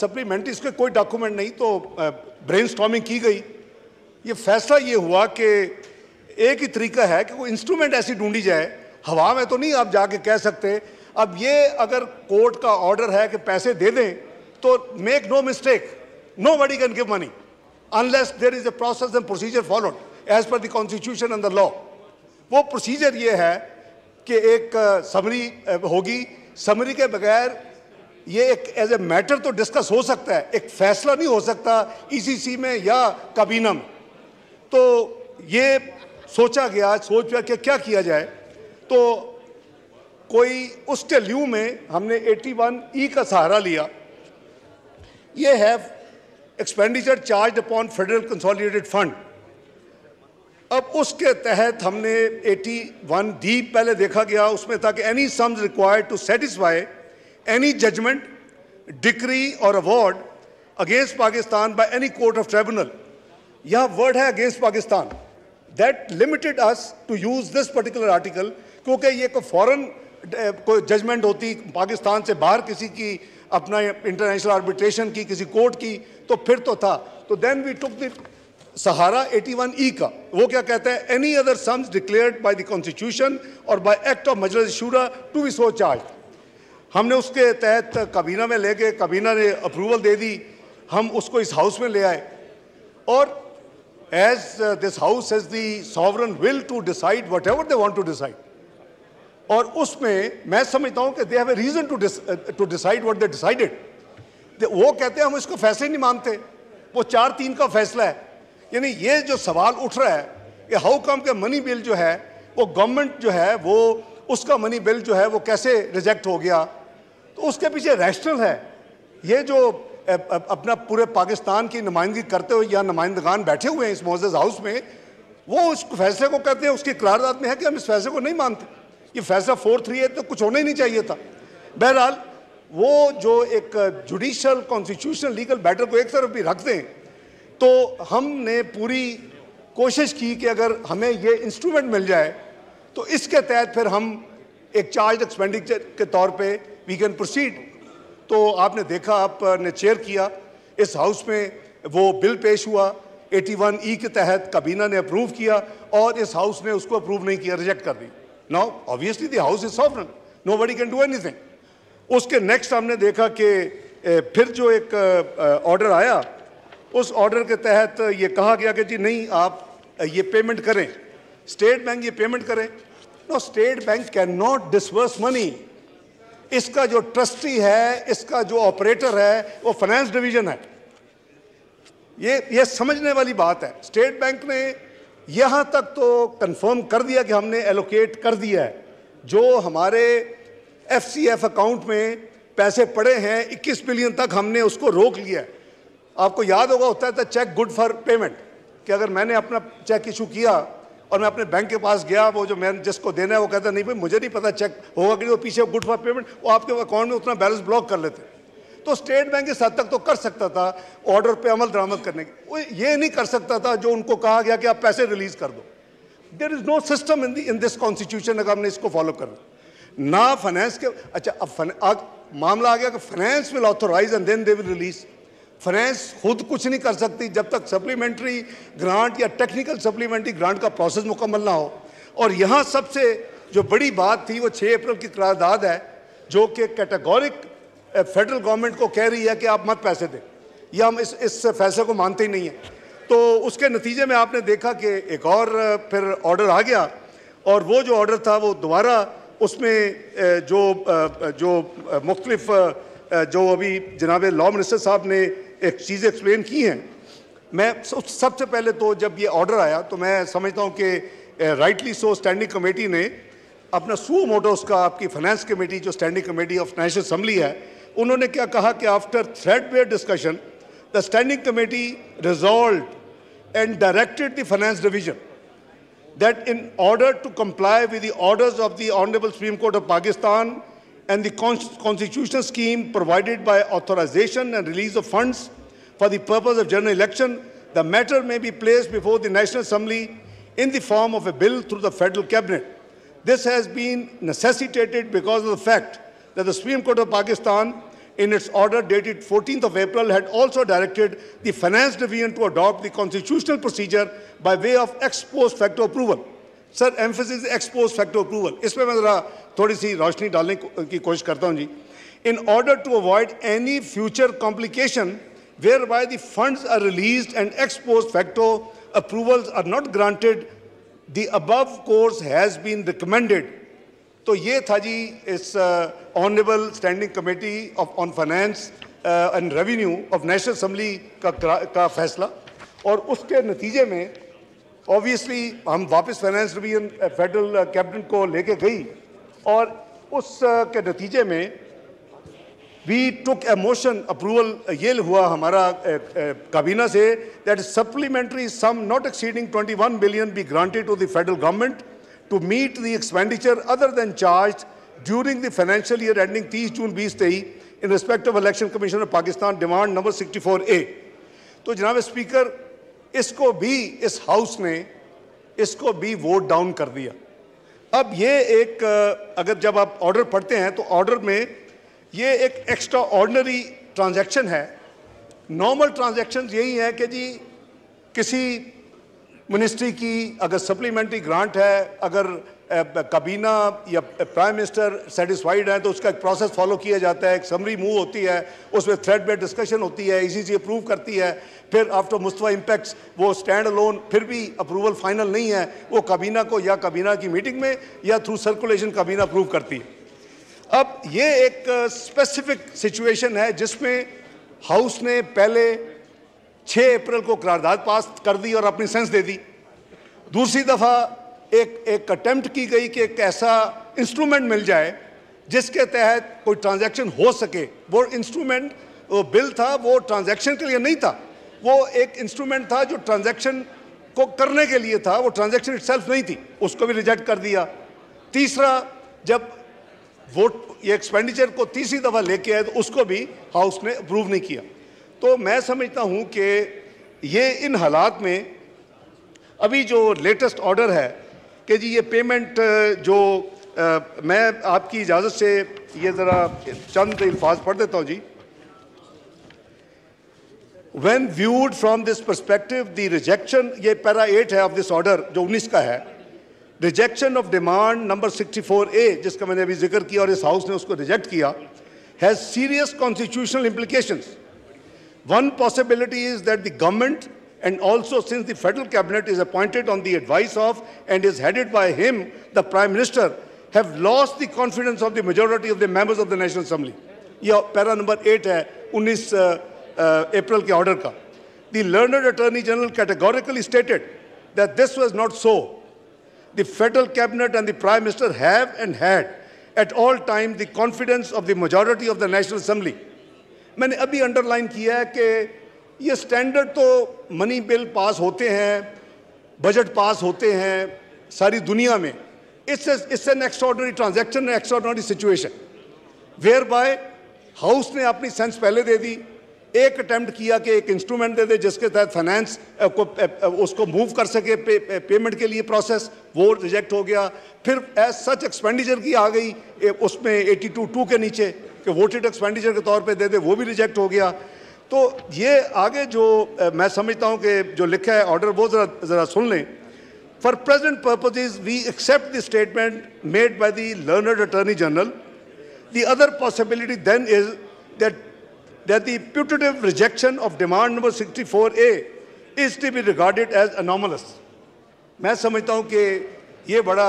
सप्लीमेंट्रीज के कोई डॉक्यूमेंट नहीं, तो ब्रेनस्टॉर्मिंग की गई। ये फैसला ये हुआ कि एक ही तरीका है कि कोई इंस्ट्रूमेंट ऐसी ढूंढी जाए, हवा में तो नहीं आप जाके कह सकते। अब ये अगर कोर्ट का ऑर्डर है कि पैसे दे दें, तो make no mistake, nobody can give money unless there is a process and procedure followed as per the constitution and the law. वो प्रोसीजर ये है कि एक समरी होगी, समरी के बगैर ये एक एज ए मैटर तो डिस्कस हो सकता है, एक फैसला नहीं हो सकता ईसीसी में या काबीना में। तो ये सोचा गया कि क्या किया जाए। तो कोई उसके लियू में हमने 81E का सहारा लिया। ये है expenditure charge upon federal consolidated fund. अब उसके तहत हमने 81D पहले देखा गया, उसमें था कि any sums required to satisfy any judgment, decree or award against Pakistan by any court of tribunal. यहाँ word है against Pakistan. That limited us to use this particular article क्योंकि ये कोई foreign कोई जजमेंट होती पाकिस्तान से बाहर किसी की, अपना इंटरनेशनल आर्बिट्रेशन की, किसी कोर्ट की, तो फिर तो था। तो देन वी टुक द सहारा 81E का, वो क्या कहता है, any other sums declared by the constitution और by act of Majlis Shura to B so charged. हमने उसके तहत काबीना में ले गए, काबीना ने अप्रूवल दे दी, हम उसको इस हाउस में ले आए और as this house has the sovereign will to decide whatever they want to decide. और उसमें मैं समझता हूँ कि they have a reason to decide what they decided. वो कहते हैं हम इसको फैसले नहीं मानते, वो 4-3 का फैसला है। यानी ये जो सवाल उठ रहा है कि हाउ कम के मनी बिल जो है वो गवर्नमेंट जो है वो उसका मनी बिल जो है वो कैसे रिजेक्ट हो गया, तो उसके पीछे रैशनल है। ये जो अपना पूरे पाकिस्तान की नुमाइंदगी करते हुए या नुमाइंदगान बैठे हुए हैं इस मोअज़्ज़ज़ हाउस में, वो उस फैसले को कहते हैं, उसकी करारदाद में है कि हम इस फैसले को नहीं मानते, ये फैसला 4-3 है तो कुछ होना ही नहीं चाहिए था। बहरहाल वो जो एक जुडिशल कॉन्स्टिट्यूशनल लीगल बैटर को एक तरफ भी रख दें, तो हमने पूरी कोशिश की कि अगर हमें ये इंस्ट्रूमेंट मिल जाए तो इसके तहत फिर हम एक चार्ज एक्सपेंडिचर के तौर पे वी कैन प्रोसीड। तो आपने देखा, आपने चेयर किया, इस हाउस में वो बिल पेश हुआ 81E के तहत, काबीना ने अप्रूव किया और इस हाउस ने उसको अप्रूव नहीं किया, रिजेक्ट कर दी। Now obviously the house is sovereign, nobody can do anything. उसके नेक्स्ट हमने देखा कि फिर जो एक ऑर्डर आया, उस ऑर्डर के तहत ये कहा गया कि जी नहीं, आप ये पेमेंट करें, स्टेट बैंक ये पेमेंट करें। No, state bank can not disburse money. इसका जो ट्रस्टी है, इसका जो ऑपरेटर है, वो फाइनेंस डिवीजन है। ये समझने वाली बात है। स्टेट बैंक ने यहाँ तक तो कंफर्म कर दिया कि हमने एलोकेट कर दिया है, जो हमारे FCF अकाउंट में पैसे पड़े हैं 21 बिलियन तक हमने उसको रोक लिया है। आपको याद होगा, होता था चेक गुड फॉर पेमेंट, कि अगर मैंने अपना चेक इशू किया और मैं अपने बैंक के पास गया, वो जो मैंने जिसको देना है वो कहता नहीं भाई मुझे नहीं पता चेक होगा कि वो पीछे गुड फॉर पेमेंट, वो आपके अकाउंट में उतना बैलेंस ब्लॉक कर लेते। तो स्टेट बैंक इस हद तक तो कर सकता था ऑर्डर पे अमल दरामद करने की, वो ये नहीं कर सकता था जो उनको कहा गया कि आप पैसे रिलीज कर दो। There is no system in this constitution अगर हमने इसको फॉलो करना ना। फाइनेंस के अच्छा, अब मामला आ गया कि finance will authorise and then they will release. Finance खुद कुछ नहीं कर सकती जब तक सप्लीमेंट्री ग्रांट या टेक्निकल सप्लीमेंट्री ग्रांट का प्रोसेस मुकम्मल ना हो। और यहाँ सबसे जो बड़ी बात थी वो 6 अप्रैल की करारदाद है, जो कि कैटेगोरिक फेडरल गवर्नमेंट को कह रही है कि आप मत पैसे दें, या हम इस फैसले को मानते ही नहीं हैं। तो उसके नतीजे में आपने देखा कि एक और फिर ऑर्डर आ गया, और वो जो ऑर्डर था वो दोबारा उसमें जो मुख्तलिफ जो अभी जनाब लॉ मिनिस्टर साहब ने एक चीज़ एक्सप्लेन की हैं। मैं सबसे पहले तो जब ये ऑर्डर आया तो मैं समझता हूँ कि राइटली सो स्टैंडिंग कमेटी ने अपना सू मोटो, उसका आपकी फाइनेंस कमेटी जो standing committee of national assembly है, उन्होंने क्या कहा कि after threadbare discussion the standing committee resolve and directed the finance division that in order to comply with the orders of the honourable supreme court of Pakistan and the constitutional scheme provided by authorization and release of funds for the purpose of general election, the matter may be placed before the National Assembly in the form of a bill through the Federal Cabinet. This has been necessitated because of the fact that the Supreme Court of Pakistan, in its order dated 14th of April, had also directed the Finance Division to adopt the constitutional procedure by way of ex post facto approval. Sir, emphasis ex post facto approval. इसमें मैं ज़रा थोड़ी सी रोशनी डालने की कोशिश करता हूँ जी। In order to avoid any future complication whereby the funds are released and ex post facto approvals are not granted, the above course has been recommended. तो ये था जी इस honourable standing committee of on finance and revenue of national assembly का फैसला। और उसके नतीजे में ऑब्वियसली हम वापस फाइनेंस डिवीजन फेडरल कैबिनेट को लेके गई, और उस के नतीजे में we took a motion approval. ये हुआ हमारा काबीना से that supplementary sum not exceeding 21 billion be granted to the federal government to meet the expenditure other than charge during the financial year ending 30 June 2023 in respect of election commission of Pakistan, demand number 64A। तो जनाब speaker, इसको भी इस house ने इसको भी vote down कर दिया। अब ये एक अगर जब आप ऑर्डर पढ़ते हैं तो ऑर्डर में ये एक एक्स्ट्रा ऑर्डनरी ट्रांजैक्शन है। नॉर्मल ट्रांजैक्शन यही है कि जी किसी मिनिस्ट्री की अगर सप्लीमेंट्री ग्रांट है, अगर काबीना या प्राइम मिनिस्टर सेटिस्फाइड हैं तो उसका एक प्रोसेस फॉलो किया जाता है, एक समरी मूव होती है, उसमें थ्रेड बेड डिस्कशन होती है, ईसीसी अप्रूव करती है, फिर आफ्टर मुस्तवा इम्पैक्ट्स वो स्टैंड अलोन फिर भी अप्रूवल फाइनल नहीं है, वो काबीना को या काबीना की मीटिंग में या थ्रू सर्कुलेशन काबीना अप्रूव करती है। अब ये एक स्पेसिफिक सिचुएशन है जिसमें हाउस ने पहले 6 अप्रैल को करारदाद पास कर दी और अपनी सेंस दे दी। दूसरी दफ़ा एक अटैम्प्ट की गई कि एक ऐसा इंस्ट्रूमेंट मिल जाए जिसके तहत कोई ट्रांजैक्शन हो सके। वो इंस्ट्रूमेंट वो बिल था, वो ट्रांजैक्शन के लिए नहीं था, वो एक इंस्ट्रूमेंट था जो ट्रांजैक्शन को करने के लिए था, वो ट्रांजैक्शन इटसेल्फ नहीं थी, उसको भी रिजेक्ट कर दिया। तीसरा, जब वोट ये एक्सपेंडिचर को तीसरी दफ़ा लेके आए तो उसको भी हाउस ने अप्रूव नहीं किया। तो मैं समझता हूँ कि ये इन हालात में अभी जो लेटेस्ट ऑर्डर है कि जी ये पेमेंट जो मैं आपकी इजाज़त से ये ज़रा चंद अल्फाज पढ़ देता हूँ जी। When viewed from this perspective, the rejection, ये पैरा 8 है ऑफ दिस ऑर्डर जो 19 का है, rejection of demand number 64A जिसका मैंने अभी जिक्र किया और इस हाउस ने उसको रिजेक्ट किया, has serious constitutional implications. One possibility is that the government and also since the federal cabinet is appointed on the advice of and is headed by him, the prime minister, have lost the confidence of the majority of the members of the National Assembly. Yeh para number 8 hai 19 April ke order ka. The learned attorney general categorically stated that this was not so. The federal cabinet and the prime minister have and had at all times the confidence of the majority of the National Assembly. मैंने अभी underline किया है कि ये standard तो money bill pass होते हैं, budget pass होते हैं सारी दुनिया में। It's an extraordinary transaction, extraordinary situation whereby house ने अपनी सेंस पहले दे दी, एक अटैम्प्ट किया कि एक इंस्ट्रूमेंट दे दे जिसके तहत फाइनेंस को उसको मूव कर सके पेमेंट के लिए प्रोसेस, वो रिजेक्ट हो गया। फिर एज सच एक्सपेंडिचर की आ गई उसमें 82(2) के नीचे कि वोटेड एक्सपेंडिचर के तौर पे दे दे, वो भी रिजेक्ट हो गया। तो ये आगे जो मैं समझता हूँ कि जो लिखा है ऑर्डर वो ज़रा सुन लें। For present purposes we accept the statement made by the learned attorney general. The other possibility then is that the putative rejection of demand number 64A is to be regarded as anomalous. मैं समझता हूँ कि ये बड़ा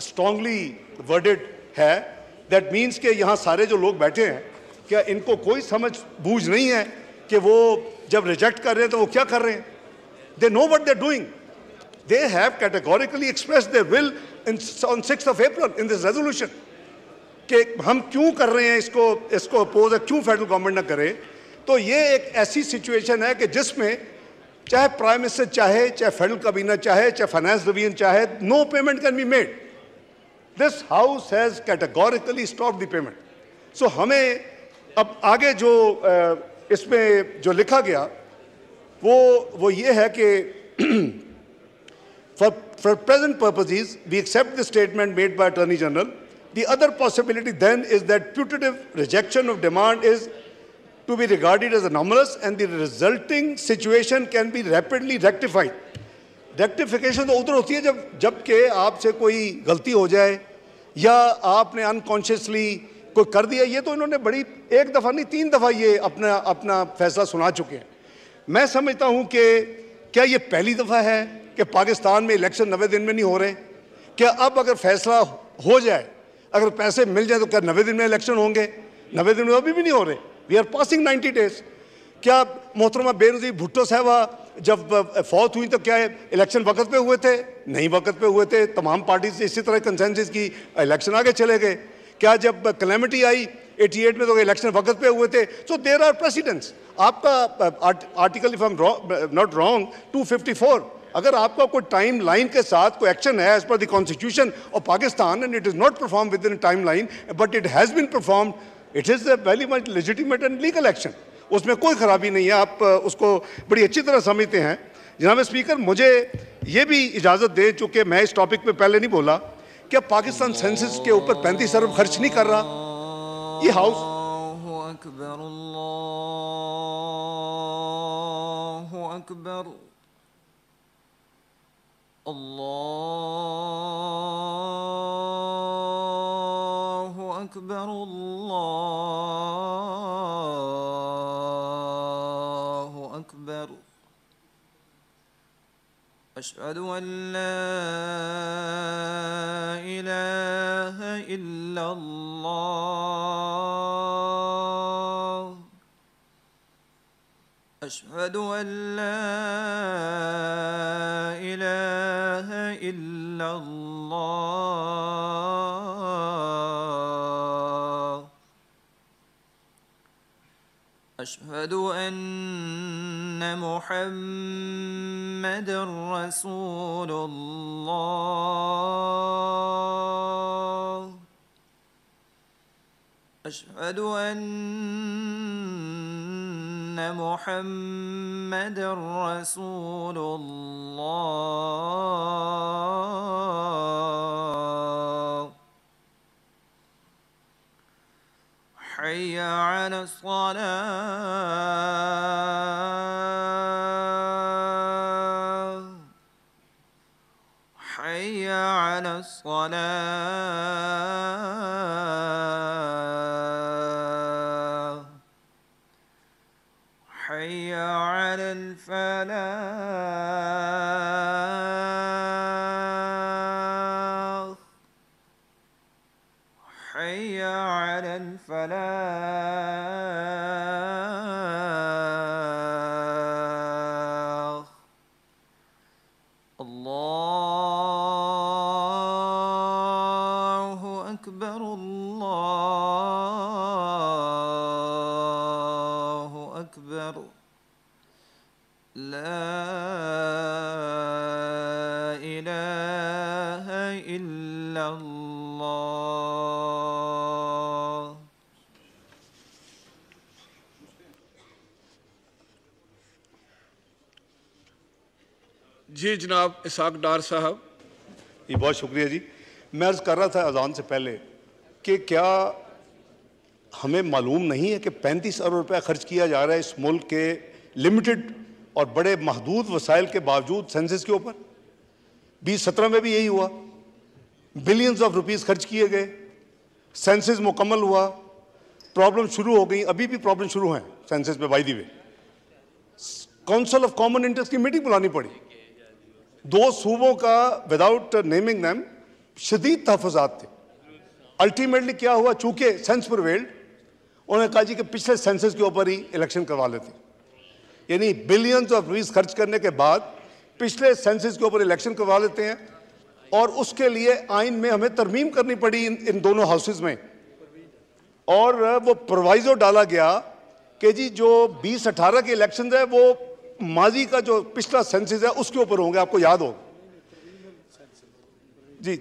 strongly worded है। That means के यहाँ सारे जो लोग बैठे हैं क्या इनको कोई समझ बूझ नहीं है कि वो जब रिजेक्ट कर रहे हैं तो वो क्या कर रहे हैं। They know what they're doing, they have categorically express their will on 6 April in this resolution कि हम क्यों कर रहे हैं इसको अपोज, क्यों फेडरल गवर्नमेंट ना करे। तो ये एक ऐसी सिचुएशन है कि जिसमें चाहे प्राइम मिनिस्टर चाहे फेडरल कैबिनेट चाहे फाइनेंस डिवीजन चाहे, no payment can be made. This house has categorically stopped the payment. So हमें अब आगे जो इसमें जो लिखा गया वो ये है कि for present purposes we accept the statement made by Attorney General. The other possibility then is that putative rejection of demand is to be regarded as anomalous and the resulting situation can be rapidly rectified. Rectification तो उधर होती है जबकि आपसे कोई गलती हो जाए या आपने अनकॉन्शियसली कोई कर दिया। ये तो इन्होंने बड़ी एक दफ़ा नहीं 3 दफ़ा ये अपना फैसला सुना चुके हैं। मैं समझता हूँ कि क्या ये पहली दफ़ा है कि पाकिस्तान में इलेक्शन 90 दिन में नहीं हो रहे? क्या अब अगर फैसला हो जाए, अगर पैसे मिल जाए तो क्या 90 दिन में इलेक्शन होंगे? 90 दिन में अभी भी नहीं हो रहे, वी आर पासिंग 90 डेज। क्या मोहतरमा बेनज़ीर भुट्टो साहबा जब फौत हुई तो क्या इलेक्शन वक्त पे हुए थे? नहीं वक्त पे हुए थे, तमाम पार्टी से इसी तरह कंसेंसस की इलेक्शन आगे चले गए। क्या जब क्लेमिटी आई 88 में तो इलेक्शन वक्त पे हुए थे? So there are presidents. आपका article if am not wrong 254, अगर आपका कोई टाइम लाइन के साथ कोई एक्शन है as per the constitution of Pakistan and it is not perform within time line but it has been perform, it is a very much legitimate and legal action, उसमें कोई खराबी नहीं है। आप उसको बड़ी अच्छी तरह समझते हैं। जनाब स्पीकर, मुझे ये भी इजाज़त दें, चूँकि मैं इस टॉपिक पे पहले नहीं बोला, क्या पाकिस्तान सेंसस के ऊपर 35 अरब खर्च नहीं कर रहा ये हाउस? अशहदु अल्ला इलाहा इल्लल्लाह, अशहदु अल्ला इलाहा इल्लल्लाह, अशहदु अन्ना मुहम्मदन रसूलुल्लाह, अशहदु अन्ना मुहम्मदन रसूलुल्लाह। हय्या अलस्सलाह, हय्या अलस्सलाह, हय्या अलल फलाह, हय्या अलल फलाह। जी जनाब इसाक डार साहब, ये बहुत शुक्रिया जी। मैं अर्ज़ कर रहा था अजान से पहले कि क्या हमें मालूम नहीं है कि 35 अरब रुपया खर्च किया जा रहा है इस मुल्क के लिमिटेड और बड़े महदूद वसाइल के बावजूद सेंसस के ऊपर। 2017 में भी यही हुआ, बिलियंस ऑफ रुपीस खर्च किए गए, सेंसस मुकम्मल हुआ, प्रॉब्लम शुरू हो गई, अभी भी प्रॉब्लम शुरू हैं सेंसस में। By the way council of common interest की मीटिंग बुलानी पड़ी, दो सूबों का विदाउट नेमिंग नेम शदीद तहफात थे। अल्टीमेटली क्या हुआ, चूंकि सेंस प्रिवेल्ड, उन्होंने कहा जी कि पिछले सेंसस के ऊपर ही इलेक्शन करवा लेते। यानी बिलियंस ऑफ रुपीस खर्च करने के बाद पिछले सेंसस के ऊपर इलेक्शन करवा लेते हैं और उसके लिए आइन में हमें तरमीम करनी पड़ी इन दोनों हाउसेज में। और वो प्रोवाइजो डाला गया कि जी जो 2018 के इलेक्शन है वो माजी का जो पिछला सेंसस है उसके ऊपर होंगे, आपको याद हो जी।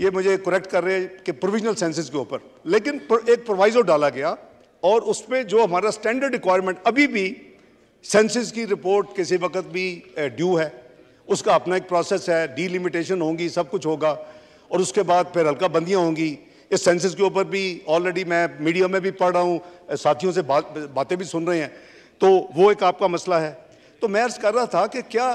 ये मुझे करेक्ट कर रहे हैं कि प्रोविजनल सेंसस के ऊपर, लेकिन एक प्रोवाइजो डाला गया और उसमें जो हमारा स्टैंडर्ड रिक्वायरमेंट अभी भी सेंसस की रिपोर्ट किसी वक्त भी ड्यू है, उसका अपना एक प्रोसेस है, डीलिमिटेशन होंगी, सब कुछ होगा और उसके बाद फिर हल्का बंदियाँ होंगी। इस सेंसस के ऊपर भी ऑलरेडी मैं मीडिया में भी पढ़ रहा हूँ, साथियों से बातें भी सुन रहे हैं, तो वो एक आपका मसला है। तो मैं अर्ज़ कर रहा था कि क्या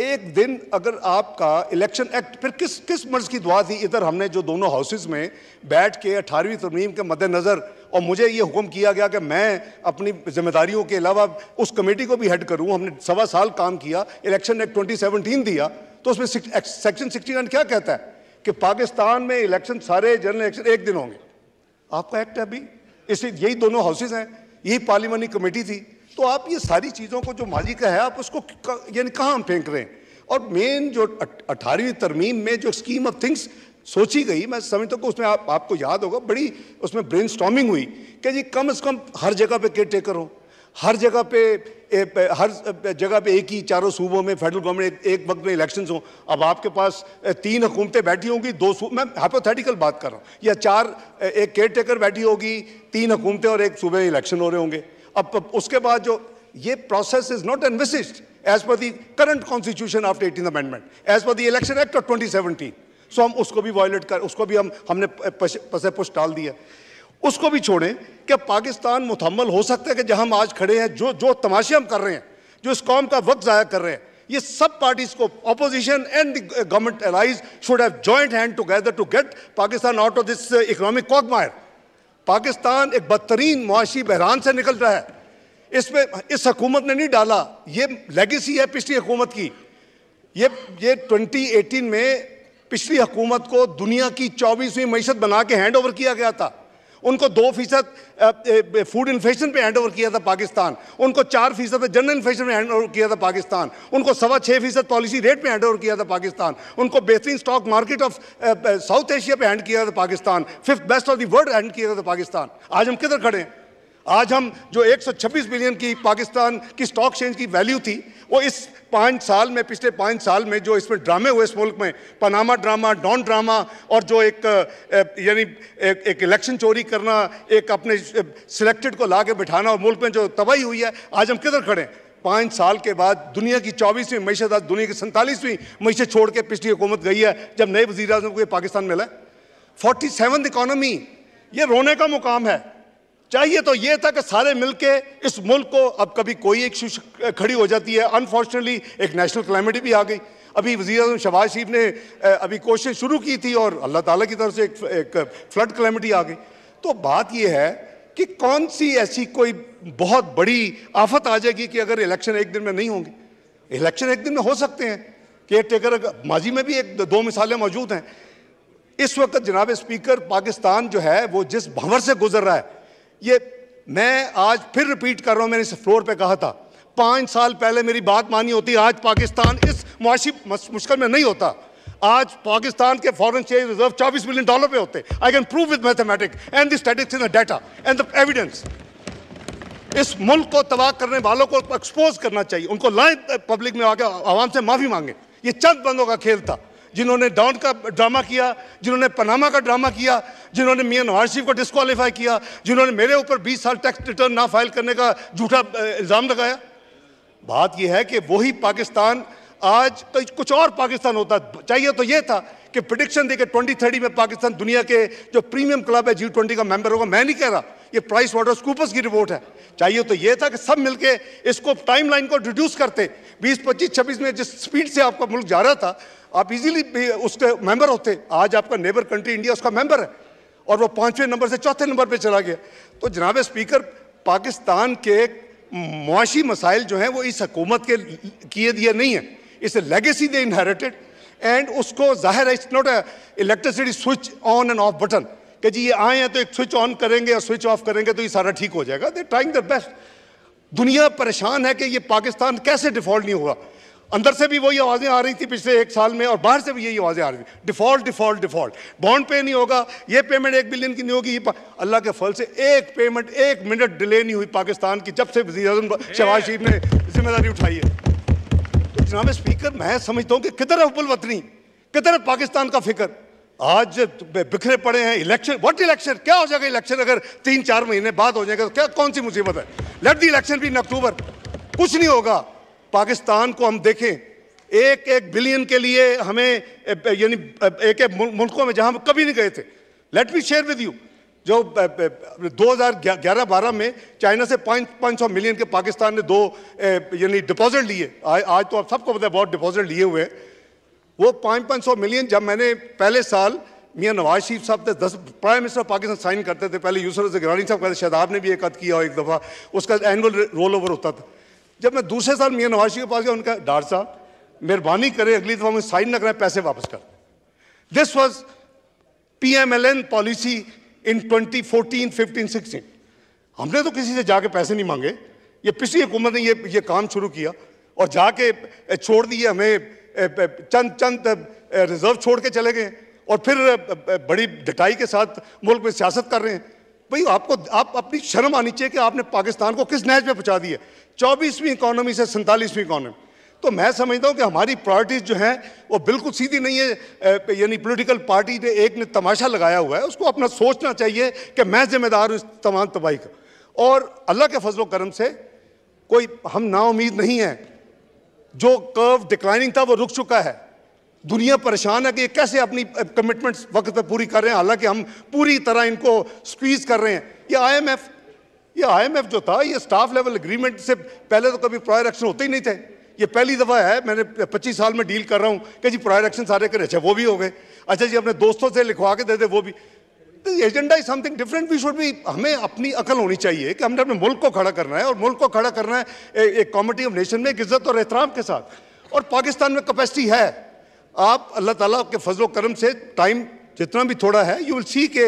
एक दिन अगर आपका इलेक्शन एक्ट फिर किस मर्ज़ की दुआ थी। इधर हमने जो दोनों हाउसेस में बैठ के 18वीं तरमीम के मद्देनज़र और मुझे ये हुक्म किया गया कि मैं अपनी जिम्मेदारियों के अलावा उस कमेटी को भी हेड करूं। हमने 1.25 साल काम किया, इलेक्शन एक्ट 2017 दिया, तो उसमें सेक्शन 69 क्या कहता है कि पाकिस्तान में इलेक्शन, सारे जनरल इलेक्शन एक दिन होंगे। आपका एक्ट है अभी, इसलिए यही दोनों हाउसेज हैं, यही पार्लियामानी कमेटी थी। तो आप ये सारी चीज़ों को जो माजी का है आप उसको यानी कहाँ हम फेंक रहे हैं। और मेन जो 18वीं तरमीम में जो स्कीम ऑफ थिंग्स सोची गई, मैं समझता हूँ कि उसमें आपको याद होगा बड़ी उसमें ब्रेनस्टॉर्मिंग हुई कि जी कम से कम हर जगह पे केयर टेकर हो, हर जगह पे एक ही चारों सूबों में फेडरल गवर्नमेंट एक वक्त में इलेक्शंस हों। अब आपके पास 3 हुकूमतें बैठी होंगी, 2 मैं हाइपोथेटिकल बात कर रहा हूँ, या 4, एक केयर टेकर बैठी होगी, 3 हुकूमतें और एक सूबे में इलेक्शन हो रहे होंगे। अब उसके बाद जो ये process is not envisaged as per the current constitution after 18th amendment, as per the election act of 2017। So हम उसको भी वायलेट कर, उसको भी हमने पसे पुश टाल दिया। उसको भी छोड़ें, क्या पाकिस्तान मुतहम्मल हो सकता है कि जहां हम आज खड़े हैं, जो तमाशे हम कर रहे हैं, जो इस कौम का वक्त ज़ाया कर रहे हैं, ये सब पार्टीज़ को, opposition and the government allies should have joint hand together to get Pakistan out of this economic quagmire. Pakistan एक बदतरीन मुआशी बहरान से निकल रहा है, इसमें इस हकूमत ने नहीं डाला, ये लेगेसी है पिछली हकूमत की। ये 2018 में पिछली हकूमत को दुनिया की 24वीं मईशत बना के हैंड ओवर किया गया था। उनको 2% फूड इन्फ्लेशन पे हैंड ओवर किया था पाकिस्तान, उनको 4% जनरल इन्फ्लेशन में हैंड ओवर किया था पाकिस्तान, उनको 6.25% पॉलिसी रेट में हैंड ओवर किया था पाकिस्तान, उनको बेहतरीन stock market of South Asia पे हैंड किया था Pakistan, 5th best of the world hand किया था पाकिस्तान। आज हम किधर खड़े हैं? आज हम जो 126 बिलियन की पाकिस्तान की स्टॉक एक्सचेंज की वैल्यू थी, वो इस पिछले पाँच साल में जो इसमें ड्रामे हुए इस मुल्क में, पनामा ड्रामा, डॉन ड्रामा, और जो एक इलेक्शन चोरी करना, एक अपने सिलेक्टेड को ला के बिठाना, और मुल्क में जो तबाही हुई है, आज हम किधर खड़े हैं? 5 साल के बाद दुनिया की 24वीं मईशत आज दुनिया की 47वीं मईशत छोड़ के पिछली हुकूमत गई है, जब नए वज़ीर आज़म को पाकिस्तान मिला है। 47th इकॉनमी, ये रोने का मुकाम है। चाहिए तो ये था कि सारे मिलके इस मुल्क को, अब कभी कोई एक शीश खड़ी हो जाती है, अनफॉर्चुनेटली एक नेशनल क्लाइमेटी भी आ गई। अभी वज़ीर आज़म शहबाज शरीफ ने अभी कोशिश शुरू की थी और अल्लाह ताला की तरफ से एक फ्लड क्लाइमेटी आ गई। तो बात ये है कि कौन सी ऐसी कोई बहुत बड़ी आफत आ जाएगी कि अगर इलेक्शन एक दिन में नहीं होंगे? इलेक्शन एक दिन में हो सकते हैं, केयर टेकर, माजी में भी 1-2 मिसालें मौजूद हैं। इस वक्त जनाब स्पीकर, पाकिस्तान जो है वो जिस भंवर से गुजर रहा है, ये मैं आज फिर रिपीट कर रहा हूँ, मैंने इस फ्लोर पे कहा था, 5 साल पहले मेरी बात मानी होती, आज पाकिस्तान इस मुआशी मुश्किल में नहीं होता। आज पाकिस्तान के फॉरेन एक्सचेंज रिजर्व $24 बिलियन पे होते। I can prove with mathematics and the statistics and the data and the evidence. इस मुल्क को तबाह करने वालों को एक्सपोज करना चाहिए, उनको लाए पब्लिक में, आके आवाम से माफ़ी मांगे। ये चंद बंदों का खेल था, जिन्होंने डॉन का ड्रामा किया, जिन्होंने पनामा का ड्रामा किया, जिन्होंने मियां नवाज शरीफ को डिस्क्वालीफाई किया, जिन्होंने मेरे ऊपर 20 साल टैक्स रिटर्न ना फाइल करने का झूठा इल्ज़ाम लगाया। बात यह है कि वही पाकिस्तान आज तो कुछ और पाकिस्तान होता। चाहिए तो यह था कि प्रेडिक्शन दे के 2030 में पाकिस्तान दुनिया के जो प्रीमियम क्लब है G20 का मेंबर होगा। मैं नहीं कह रहा, ये PricewaterhouseCoopers की रिपोर्ट है। चाहिए तो यह था कि सब मिलके इसको टाइमलाइन को रिड्यूस करते। 2025-26 में जिस स्पीड से आपका मुल्क जा रहा था, आप इजीली उसके मेंबर होते। आज आपका नेबर कंट्री इंडिया उसका मेंबर है और वो 5वें नंबर से 4थे नंबर पर चला गया। तो जनाब स्पीकर, पाकिस्तान के मुआशी मसाइल जो हैं वो इस हकूमत के किए दिए नहीं है, इस लेगेसी दे इनहेरिटेड, एंड उसको जाहिर है it's not a electricity switch on and off button कि जी ये आए हैं तो एक स्विच ऑन करेंगे और स्विच ऑफ करेंगे तो ये सारा ठीक हो जाएगा। They trying the best. दुनिया परेशान है कि ये पाकिस्तान कैसे डिफॉल्ट नहीं होगा। अंदर से भी वही आवाज़ें आ रही थी पिछले 1 साल में और बाहर से भी यही आवाज़ें आ रही थी, डिफ़ॉल्ट डिफ़ॉल्ट डिफ़ॉल्ट, बॉन्ड पे नहीं होगा, ये पेमेंट 1 बिलियन की नहीं होगी, ये अल्लाह के फल से एक पेमेंट 1 मिनट डिले नहीं हुई पाकिस्तान की जब से वज़ीर आज़म शहबाज शरीफ ने जिम्मेदारी उठाई है। तो जनाब स्पीकर, मैं समझता हूँ कि किधर है हुब्बुल वतनी, किधर है पाकिस्तान का फिक्र? आज बिखरे पड़े हैं। Election, what election? क्या हो जाएगा इलेक्शन अगर 3-4 महीने बाद हो जाएगा तो क्या कौन सी मुसीबत है? Let the election be in October, कुछ नहीं होगा। पाकिस्तान को हम देखें, 1-1 बिलियन के लिए हमें, यानी एक मुल्कों में जहां हम कभी नहीं गए थे। Let me share with you, जो 2011-12 में चाइना से 500 मिलियन के पाकिस्तान ने यानी डिपॉजिट लिए। आज तो आप सबको पता है बहुत डिपॉजिट लिए हुए हैं। वो 500 मिलियन जब मैंने पहले साल, मियाँ नवाज शरीफ साहब थे, 10 प्राइम मिनिस्टर पाकिस्तान साइन करते थे, पहले यूसुफ ज़रदारी साहब कहते, शायद आपने भी एक हद किया हो एक दफ़ा, उसका एनुअल रोल ओवर होता था। जब मैं दूसरे साल मियाँ नवाज शरीफ के पास गया, उनका डार साहब मेहरबानी करें अगली दफ़ा मुझे साइन ना करें, पैसे वापस कर। This was PMLN policy in 2014, 2015, 2016। हमने तो किसी से जाके पैसे नहीं मांगे, ये पिछली हुकूमत ने ये काम शुरू किया और जाके छोड़ दिए हमें, चंद रिजर्व छोड़ के चले गए और फिर बड़ी डटाई के साथ मुल्क में सियासत कर रहे हैं। भाई आपको, आप अपनी शर्म आनी चाहिए कि आपने पाकिस्तान को किस नहज पे पहुँचा दी है, 24वीं इकॉनमी से 47वीं इकॉनमी। तो मैं समझता हूँ कि हमारी प्रायोरिटीज़ जो हैं वो बिल्कुल सीधी नहीं है। यानी पॉलिटिकल पार्टी ने एक ने तमाशा लगाया हुआ है, उसको अपना सोचना चाहिए कि मैं जिम्मेदार हूँ इस तमाम तबाही का। और अल्लाह के फजलो करम से कोई हम नाउमीद नहीं हैं, जो कर्व डिक्लाइनिंग था वो रुक चुका है, दुनिया परेशान है कि ये कैसे अपनी कमिटमेंट्स वक्त पर पूरी कर रहे हैं, हालांकि हम पूरी तरह इनको स्क्वीज कर रहे हैं। ये आईएमएफ जो था ये स्टाफ लेवल एग्रीमेंट से पहले तो कभी प्रायर एक्शन होते ही नहीं थे। ये पहली दफ़ा है, मैंने 25 साल में डील कर रहा हूँ कि जी प्रायर एक्शन सारे करें, अच्छा वो भी हो गए, अच्छा जी अपने दोस्तों से लिखवा के दे दे वो भी। Agenda is something different, we should भी, हमें अपनी अकल होनी चाहिए कि हमने अपने मुल्क को खड़ा करना है, और मुल्क को खड़ा करना है एक कॉमिटी ऑफ नेशन में इज्जत और एहतराम के साथ। और पाकिस्तान में कैपेसिटी है, आप अल्लाह ताला के फजलो करम से टाइम जितना भी थोड़ा है यू विल सी के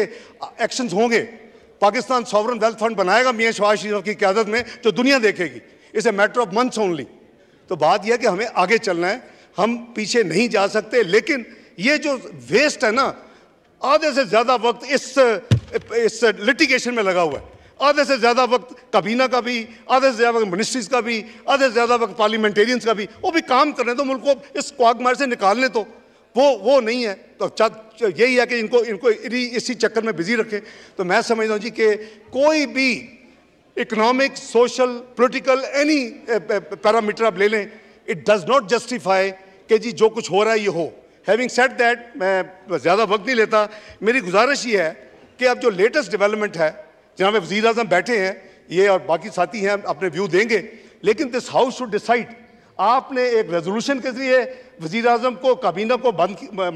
एक्शंस होंगे। पाकिस्तान सॉवरन वेल्थ फंड बनाएगा मियां शहबाज शरीफ की क़यादत में, जो दुनिया देखेगी, is a matter of months only. तो बात यह कि हमें आगे चलना है, हम पीछे नहीं जा सकते। लेकिन ये जो वेस्ट है ना, आधे से ज़्यादा वक्त इस लिटिगेशन में लगा हुआ है, आधे से ज़्यादा वक्त काबीना का भी, आधे से ज़्यादा वक्त मिनिस्ट्रीज़ का भी, आधे से ज़्यादा वक्त पार्लियामेंटेरियंस का भी। वो भी काम करने तो, मुल्क को इस क्वागमार से निकालने तो, वो नहीं है। तो यही है कि इनको इसी चक्कर में बिजी रखें। तो मैं समझता हूँ जी कि कोई भी economic, social, political, any parameter आप ले लें, इट डज़ नॉट जस्टिफाई कि जी जो कुछ हो रहा है ये हो। हैविंग सेड दैट, मैं ज़्यादा वक्त नहीं लेता। मेरी गुजारिश ये है कि अब जो लेटेस्ट डेवलपमेंट है, जनाब वज़ीर आज़म बैठे हैं ये और बाकी साथी हैं, अपने व्यू देंगे, लेकिन दिस हाउस शुड डिसाइड। आपने एक रेजोल्यूशन के जरिए वज़ीर आज़म को, काबीना को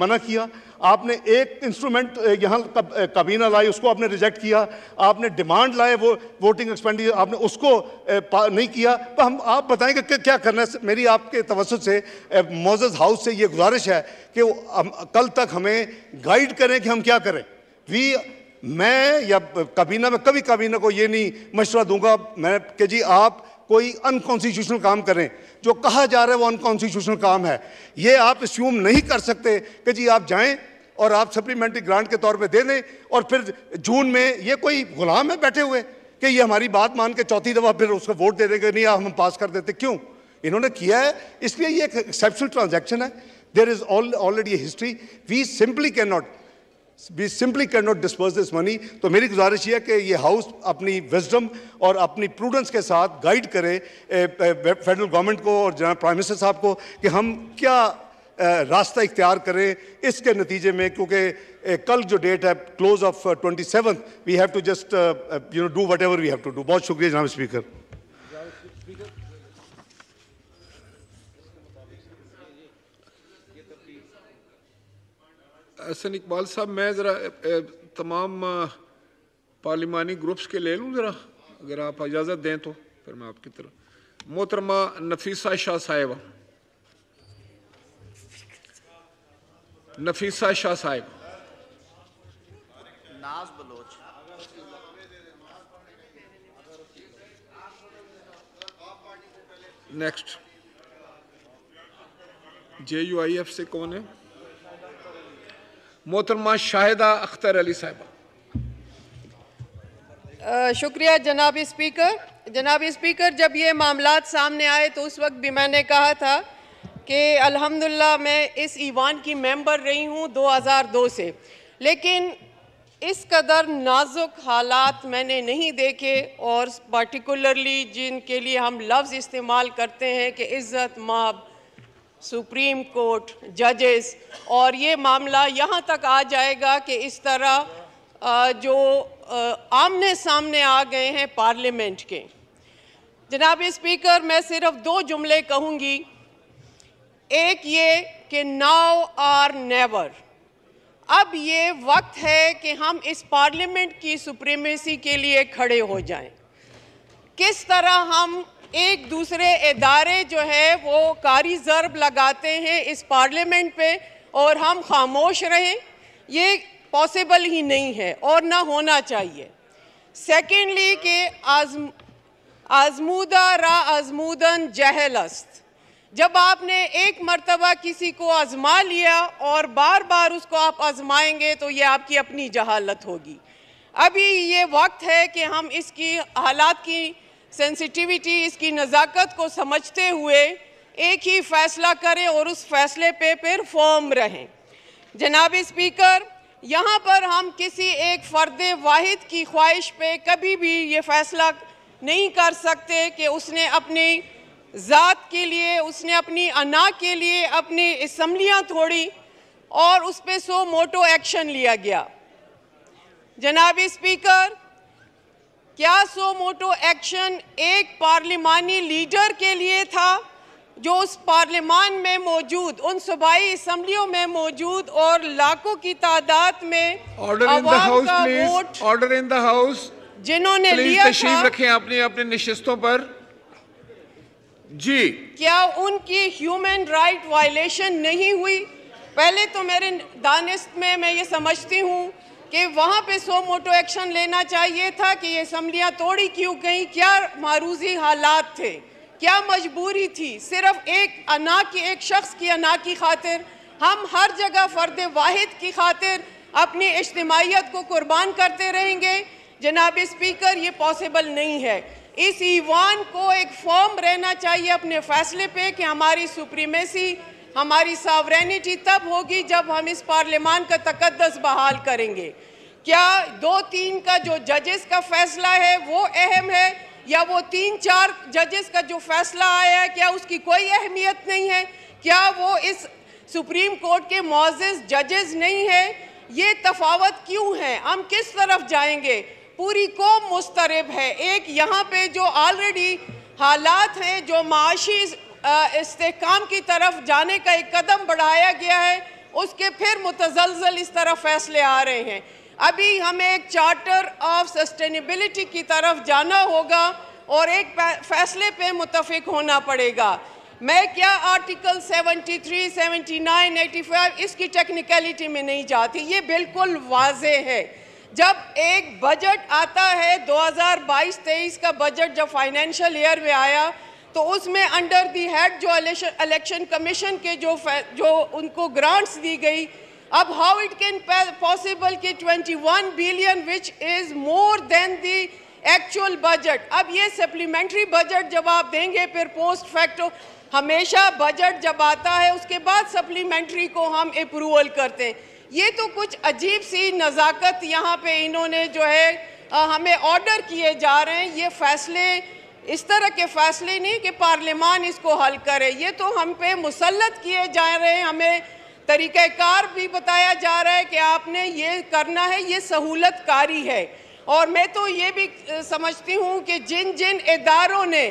मना किया, आपने एक इंस्ट्रूमेंट यहाँ काबीना लाई उसको आपने रिजेक्ट किया, आपने डिमांड लाए वो वोटिंग एक्सपेंडिचर आपने उसको नहीं किया। तो हम आप बताएंगे कि क्या करना है। मेरी आपके तवज्जो से मोअज़्ज़ज़ हाउस से ये गुजारिश है कि कल तक हमें गाइड करें कि हम क्या करें। मैं या काबीना में कभी काबीना को ये नहीं मशवरा दूंगा मैं कि जी आप कोई अनकॉन्स्टिट्यूशनल काम करें। जो कहा जा रहा है वो अनकॉन्स्टिट्यूशनल काम है, ये आप अस्यूम नहीं कर सकते कि जी आप जाएं और आप सप्लीमेंट्री ग्रांट के तौर पे दे दें और फिर जून में ये कोई गुलाम है बैठे हुए कि ये हमारी बात मान के चौथी दफ़ा फिर उसको वोट दे देंगे, नहीं हम पास कर देते। क्यों इन्होंने किया है, इसलिए ये एक एक्सेप्शनल ट्रांजेक्शन है। There is already a history, we simply can not disperse this money. तो मेरी गुजारिश यह है कि ये हाउस अपनी विजडम और अपनी प्रूडेंस के साथ गाइड करे फेडरल गवर्नमेंट को और जनाब प्राइम मिनिस्टर साहब को कि हम क्या रास्ता इख्तियार करें इसके नतीजे में, क्योंकि कल जो डेट है close of 27, we have to just do whatever we have to do. बहुत शुक्रिया जनाब स्पीकर। हसन इकबाल साहब, मैं ज़रा तमाम पार्लिमानी ग्रुप्स के ले लूँ ज़रा, अगर आप इजाज़त दें तो फिर मैं आपकी तरफ। मोहतरमा नफीसा शाह साहिबा नेक्स्ट JUIF से कौन है? मोहतरमा शाहिदा अख्तर अली साहिबा। शुक्रिया जनाब स्पीकर। जनाब स्पीकर, जब ये मामलात सामने आए तो उस वक्त भी मैंने कहा था कि अल्हम्दुलिल्लाह मैं इस ईवान की मेंबर रही हूँ 2002 से, लेकिन इस कदर नाजुक हालात मैंने नहीं देखे, और पार्टिकुलरली जिनके लिए हम लफ्ज़ इस्तेमाल करते हैं कि इज़्ज़त माब, सुप्रीम कोर्ट, जजेस, और ये मामला यहाँ तक आ जाएगा कि इस तरह जो आमने सामने आ गए हैं पार्लियामेंट के। जनाब स्पीकर, मैं सिर्फ दो जुमले कहूँगी। एक ये कि नाउ आर नेवर, अब ये वक्त है कि हम इस पार्लियामेंट की सुप्रीमेसी के लिए खड़े हो जाएं। किस तरह हम एक दूसरे इदारे जो है वो कारी ज़रब लगाते हैं इस पार्लियामेंट पे और हम खामोश रहें, ये पॉसिबल ही नहीं है और ना होना चाहिए। सेकेंडली कि आजमूदा रा आजमूदन जहलस्त, जब आपने एक मर्तबा किसी को आजमा लिया और बार बार उसको आप आजमाएंगे तो ये आपकी अपनी जहालत होगी। अभी ये वक्त है कि हम इसकी हालात की सेंसिटिविटी, इसकी नज़ाकत को समझते हुए एक ही फैसला करें और उस फैसले पे फिर फर्म रहें। जनाब स्पीकर, यहाँ पर हम किसी एक फ़र्द वाहिद की ख्वाहिश पे कभी भी ये फैसला नहीं कर सकते कि उसने अपनी ज़ात के लिए, उसने अपनी अना के लिए अपनी असम्बलियाँ तोड़ी और उस पर सो मोटो एक्शन लिया गया। जनाब स्पीकर, क्या सो मोटो एक्शन एक पार्लिमानी लीडर के लिए था जो उस पार्लिमान में मौजूद, उन सूबाई असम्बलियों में मौजूद और लाखों की तादाद में आवाम का vote order in the house जिन्होंने लिया था, रखें अपने अपने निश्चितों पर जी, क्या उनकी ह्यूमन राइट वायलेशन नहीं हुई? पहले तो मेरे दानिस्त में मैं ये समझती हूँ कि वहाँ पे सो मोटो एक्शन लेना चाहिए था कि ये असम्बलियाँ तोड़ी क्यों गई, क्या मारूजी हालात थे, क्या मजबूरी थी, सिर्फ एक अना की, एक शख्स की अना की खातिर हम हर जगह फर्द वाहिद की खातिर अपनी इज्तिमाइयत को कुर्बान करते रहेंगे? जनाब स्पीकर, ये पॉसिबल नहीं है। इस ईवान को एक फॉर्म रहना चाहिए अपने फैसले पे कि हमारी सुप्रीमेसी, हमारी सॉवरेनिटी तब होगी जब हम इस पार्लियामान का तकद्दस बहाल करेंगे। क्या 2-3 का जो जजेस का फैसला है वो अहम है, या वो 3-4 जजेस का जो फैसला आया है क्या उसकी कोई अहमियत नहीं है? क्या वो इस सुप्रीम कोर्ट के मौजूद जजेस नहीं है? ये तफावत क्यों है? हम किस तरफ जाएंगे? पूरी कौम मुस्तरब है। एक यहाँ पे जो ऑलरेडी हालात हैं, जो माशी इस्तेहकाम की तरफ जाने का एक कदम बढ़ाया गया है, उसके फिर मुतज़लज़ल इस तरफ फैसले आ रहे हैं। अभी हमें एक चार्टर ऑफ सस्टेनेबिलिटी की तरफ जाना होगा और एक फैसले पे मुतफिक होना पड़ेगा। मैं क्या आर्टिकल 73, 79, 85 इसकी टेक्निकलिटी में नहीं जाती, ये बिल्कुल वाजे है। जब एक बजट आता है, 2022-23 का बजट जब फाइनेंशियल ईयर में आया तो उसमें अंडर दी हेड जो इलेक्शन कमीशन के जो उनको ग्रांट्स दी गई, अब हाउ इट कैन पॉसिबल कि 21 billion which is more than the actual budget. अब ये सप्लीमेंट्री बजट जब आप देंगे, फिर पोस्ट फैक्टो हमेशा बजट जब आता है उसके बाद सप्लीमेंट्री को हम अप्रूवल करते हैं। ये तो कुछ अजीब सी नज़ाकत यहाँ पे इन्होंने जो है हमें ऑर्डर किए जा रहे हैं। ये फैसले, इस तरह के फैसले नहीं कि पार्लियामान इसको हल करे, ये तो हम पे मुसल्लत किए जा रहे हैं। हमें तरीक़ाकार भी बताया जा रहा है कि आपने ये करना है, ये सहूलत कारी है। और मैं तो ये भी समझती हूँ कि जिन जिन इदारों ने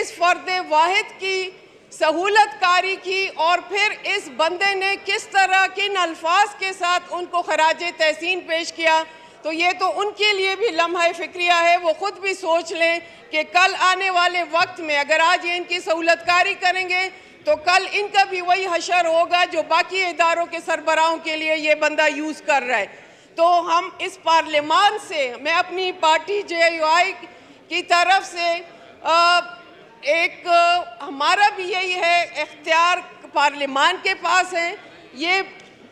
इस फर्द वाहिद की सहूलत कारी की और फिर इस बंदे ने किस तरह किन अल्फाज के साथ उनको खराज तहसीन पेश किया, तो ये तो उनके लिए भी लम्हा फिक्रिया है। वो ख़ुद भी सोच लें कि कल आने वाले वक्त में अगर आज ये इनकी सहूलतकारी करेंगे तो कल इनका भी वही हशर होगा जो बाकी इदारों के सरबराहों के लिए ये बंदा यूज़ कर रहा है। तो हम इस पार्लियामान से, मैं अपनी पार्टी JUI की तरफ से हमारा भी यही है, इख्तियार पार्लियामान के पास है। ये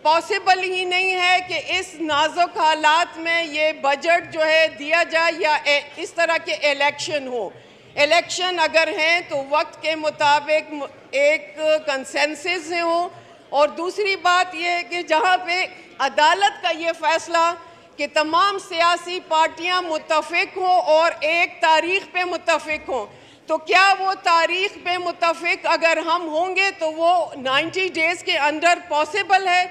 पॉसिबल ही नहीं है कि इस नाजुक हालात में ये बजट जो है दिया जाए या इस तरह के इलेक्शन हो। इलेक्शन अगर हैं तो वक्त के मुताबिक एक कंसेंसस से हो। और दूसरी बात ये कि जहाँ पे अदालत का ये फैसला कि तमाम सियासी पार्टियाँ मुतफिक हों और एक तारीख पे मुतफिक हों, तो क्या वो तारीख पे मुतफिक अगर हम होंगे तो वो 90 डेज़ के अंदर पॉसिबल है?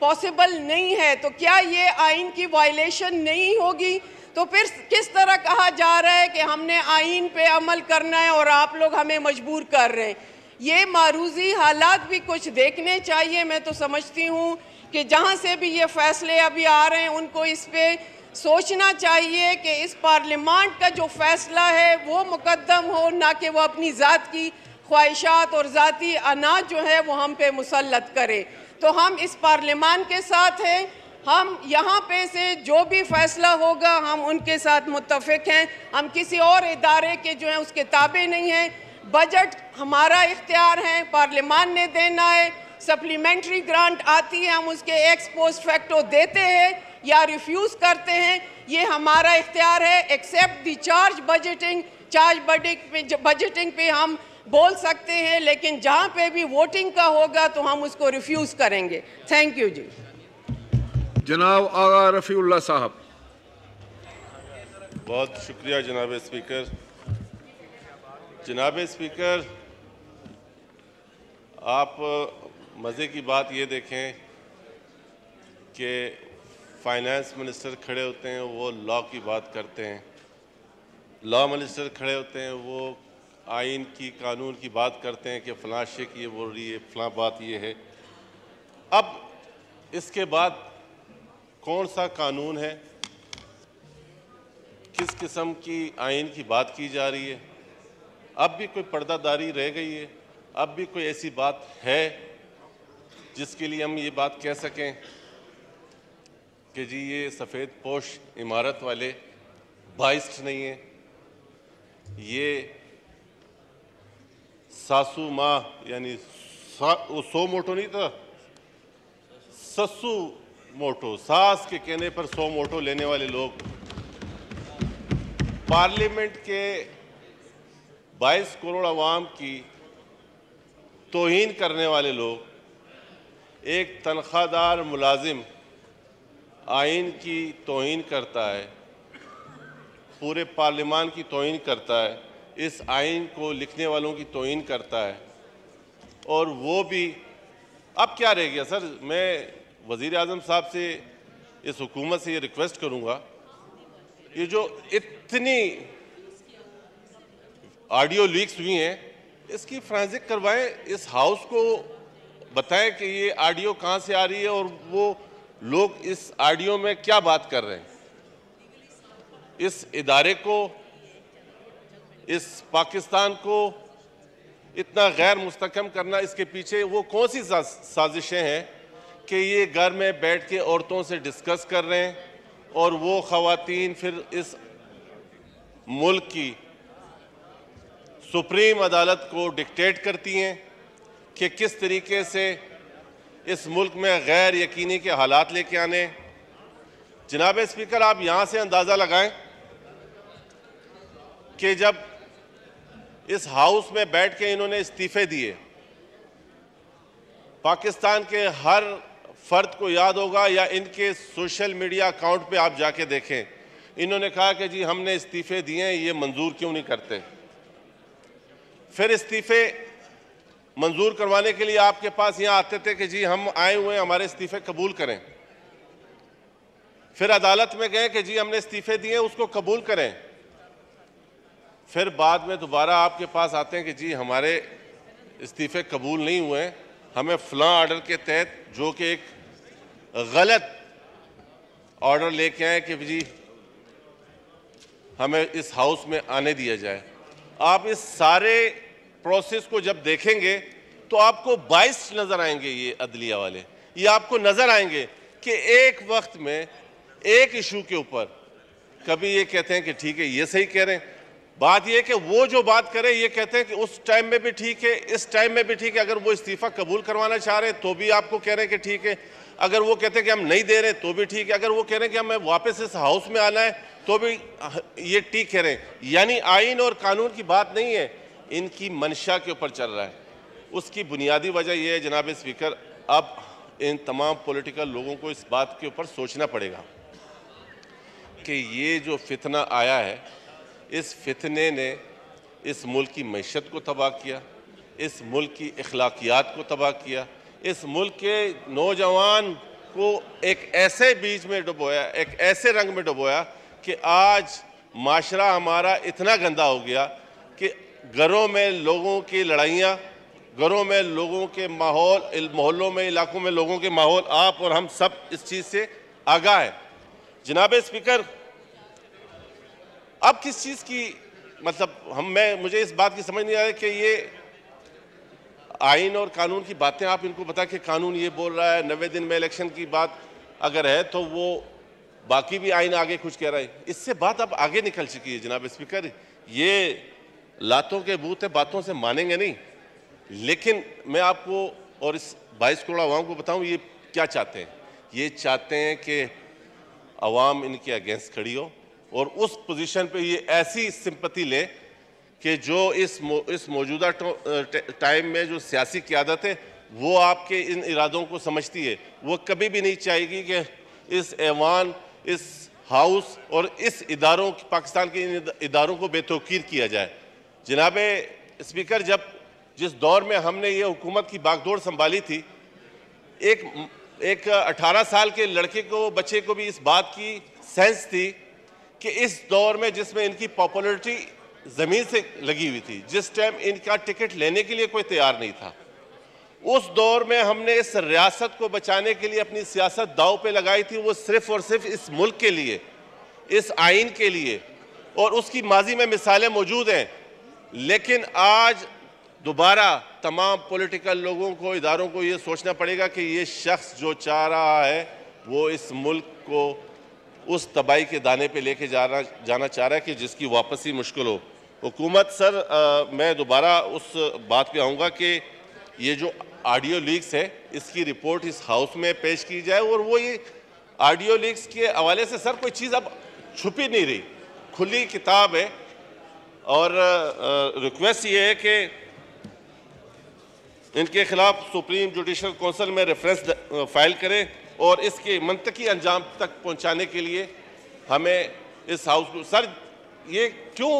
पॉसिबल नहीं है। तो क्या ये आइन की वायलेशन नहीं होगी? तो फिर किस तरह कहा जा रहा है कि हमने आइन पे अमल करना है और आप लोग हमें मजबूर कर रहे हैं? ये मारूजी हालात भी कुछ देखने चाहिए। मैं तो समझती हूँ कि जहाँ से भी ये फैसले अभी आ रहे हैं उनको इस पर सोचना चाहिए कि इस पार्लियामान का जो फैसला है वो मुकद्दम हो, ना कि वो अपनी ज़ात की ख्वाहिशात और ज़ाती अना जो है वो हम पे मुसल्लत करे। तो हम इस पार्लियामान के साथ हैं, हम यहाँ पे से जो भी फैसला होगा हम उनके साथ मुत्तफिक हैं। हम किसी और इदारे के जो हैं उसके ताबे नहीं हैं। बजट हमारा इख्तियार है, पार्लियामान ने देना है। सप्लीमेंट्री ग्रांट आती है, हम उसके एक्सपोस्ट फैक्टो देते हैं या रिफ्यूज़ करते हैं, ये हमारा इख्तियार है। Except the charge budgeting, budgeting पे हम बोल सकते हैं, लेकिन जहाँ पे भी वोटिंग का होगा तो हम उसको रिफ्यूज़ करेंगे। थैंक यू जी। जनाब आगा रफ़ीउल्लाह साहब। बहुत शुक्रिया जनाब स्पीकर। जनाब स्पीकर, आप मज़े की बात ये देखें कि फाइनेंस मिनिस्टर खड़े होते हैं वो लॉ की बात करते हैं, लॉ मिनिस्टर खड़े होते हैं वो आइन की कानून की बात करते हैं कि फ़लाँ शेख ये बोल रही है, फ़लाँ बात ये है। अब इसके बाद कौन सा कानून है, किस किस्म की आइन की बात की जा रही है? अब भी कोई पर्दादारी रह गई है? अब भी कोई ऐसी बात है जिसके लिए हम ये बात कह सकें कि जी ये सफ़ेद पोश इमारत वाले बाइस्ट नहीं हैं, ये सासू माँ यानी सो मोटो नहीं था, ससु मोटो, सास के कहने पर सो मोटो लेने वाले लोग। पार्लियामेंट के 22 करोड़ आवाम की तौहीन करने वाले लोग। एक तनख्वाहदार मुलाजिम आइन की तौहीन करता है, पूरे पार्लियामान की तौहीन करता है, इस आइन को लिखने वालों की तौहीन करता है। और वो भी अब क्या रह गया? सर, मैं वज़ीर आज़म साहब से, इस हुकूमत से ये रिक्वेस्ट करूँगा, ये जो इतनी ऑडियो लीक्स हुई हैं इसकी फ्रांसिक करवाएं, इस हाउस को बताएं कि ये ऑडियो कहाँ से आ रही है और वो लोग इस ऑडियो में क्या बात कर रहे हैं। इस इदारे को, इस पाकिस्तान को इतना गैर मुस्तकम करना, इसके पीछे वो कौन सी साजिशें हैं कि ये घर में बैठ के औरतों से डिस्कस कर रहे हैं और वो ख़वातीन फिर इस मुल्क की सुप्रीम अदालत को डिक्टेट करती हैं कि किस तरीके से इस मुल्क में गैर यकीनी के हालात लेके आने। जनाब स्पीकर, आप यहाँ से अंदाज़ा लगाएं कि जब इस हाउस में बैठ के इन्होंने इस्तीफ़े दिए, पाकिस्तान के हर फ़र्द को याद होगा या इनके सोशल मीडिया अकाउंट पे आप जाके देखें, इन्होंने कहा कि जी हमने इस्तीफ़े दिए हैं, ये मंजूर क्यों नहीं करते। फिर इस्तीफ़े मंजूर करवाने के लिए आपके पास यहाँ आते थे कि जी हम आए हुए हैं, हमारे इस्तीफ़े कबूल करें। फिर अदालत में गए कि जी हमने इस्तीफ़े दिए, उसको कबूल करें। फिर बाद में दोबारा आपके पास आते हैं कि जी हमारे इस्तीफ़े कबूल नहीं हुए, हमें फ़लाँ आर्डर के तहत, जो कि एक गलत ऑर्डर लेके आए कि जी हमें इस हाउस में आने दिया जाए। आप इस सारे प्रोसेस को जब देखेंगे तो आपको 22 नज़र आएंगे ये अदलिया वाले, ये आपको नज़र आएंगे कि एक वक्त में एक इशू के ऊपर कभी ये कहते हैं कि ठीक है ये सही कह रहे हैं, बात यह कि वो जो बात करे ये कहते हैं कि उस टाइम में भी ठीक है, इस टाइम में भी ठीक है। अगर वो इस्तीफ़ा कबूल करवाना चाह रहे हैं तो भी आपको कह रहे हैं कि ठीक है, अगर वो कहते हैं कि हम नहीं दे रहे तो भी ठीक है, अगर वो कह रहे हैं कि हमें वापस इस हाउस में आना है तो भी ये ठीक कह रहे हैं। यानी आइन और कानून की बात नहीं है, इनकी मंशा के ऊपर चल रहा है। उसकी बुनियादी वजह यह है जनाब स्पीकर, अब इन तमाम पॉलिटिकल लोगों को इस बात के ऊपर सोचना पड़ेगा कि ये जो फितना आया है, इस फितने ने इस मुल्क की मैशत को तबाह किया, इस मुल्क की अखलाकियात को तबाह किया, इस मुल्क के नौजवान को एक ऐसे बीज में डुबोया, एक ऐसे रंग में डुबोया कि आज माशरा हमारा इतना गंदा हो गया कि घरों में लोगों की लड़ाइयाँ, घरों में लोगों के माहौल, मोहल्लों में, इलाकों में लोगों के माहौल। आप और हम सब इस चीज़ से आगाह हैं। जनाब स्पीकर, अब किस चीज़ की, मतलब मुझे इस बात की समझ नहीं आ रही कि ये आइन और कानून की बातें आप इनको बता कि कानून ये बोल रहा है 90 दिन में इलेक्शन की बात अगर है तो वो बाकी भी आइन आगे कुछ कह रहा है। इससे बात अब आगे निकल चुकी है जनाब स्पीकर, ये लातों के बूत है, बातों से मानेंगे नहीं। लेकिन मैं आपको और इस 22 करोड़ आवाम को बताऊँ ये क्या चाहते हैं। ये चाहते हैं कि आवाम इनके अगेंस्ट खड़ी हो और उस पोजीशन पे ये ऐसी सिंपति ले कि जो इस मौजूदा टाइम में जो सियासी क़यादत है वो आपके इन इरादों को समझती है। वो कभी भी नहीं चाहेगी कि इस ऐवान, इस हाउस और इस इदारों, पाकिस्तान के इन इदारों को बेतौकीर किया जाए। जनाब स्पीकर, जब जिस दौर में हमने ये हुकूमत की बागडोर संभाली थी, एक 18 साल के लड़के को, बच्चे को भी इस बात की सेंस थी कि इस दौर में जिसमें इनकी पॉपुलैरिटी ज़मीन से लगी हुई थी, जिस टाइम इनका टिकट लेने के लिए कोई तैयार नहीं था, उस दौर में हमने इस रियासत को बचाने के लिए अपनी सियासत दाव पे लगाई थी। वो सिर्फ़ और सिर्फ इस मुल्क के लिए, इस आइन के लिए, और उसकी माजी में मिसालें मौजूद हैं। लेकिन आज दोबारा तमाम पॉलिटिकल लोगों को, इदारों को ये सोचना पड़ेगा कि ये शख्स जो चाह रहा है वो इस मुल्क को उस तबाही के दाने पे लेके जाना चाह रहा है कि जिसकी वापसी मुश्किल हो। हुकूमत सर, मैं दोबारा उस बात पे आऊँगा कि ये जो ऑडियो लीक्स है, इसकी रिपोर्ट इस हाउस में पेश की जाए। और वो ये ऑडियो लीक्स के हवाले से सर, कोई चीज़ अब छुपी नहीं रही, खुली किताब है। और रिक्वेस्ट ये है कि इनके खिलाफ सुप्रीम जुडिशल काउंसिल में रेफरेंस फाइल करें और इसके मंतकी अंजाम तक पहुंचाने के लिए हमें इस हाउस को सर, ये क्यों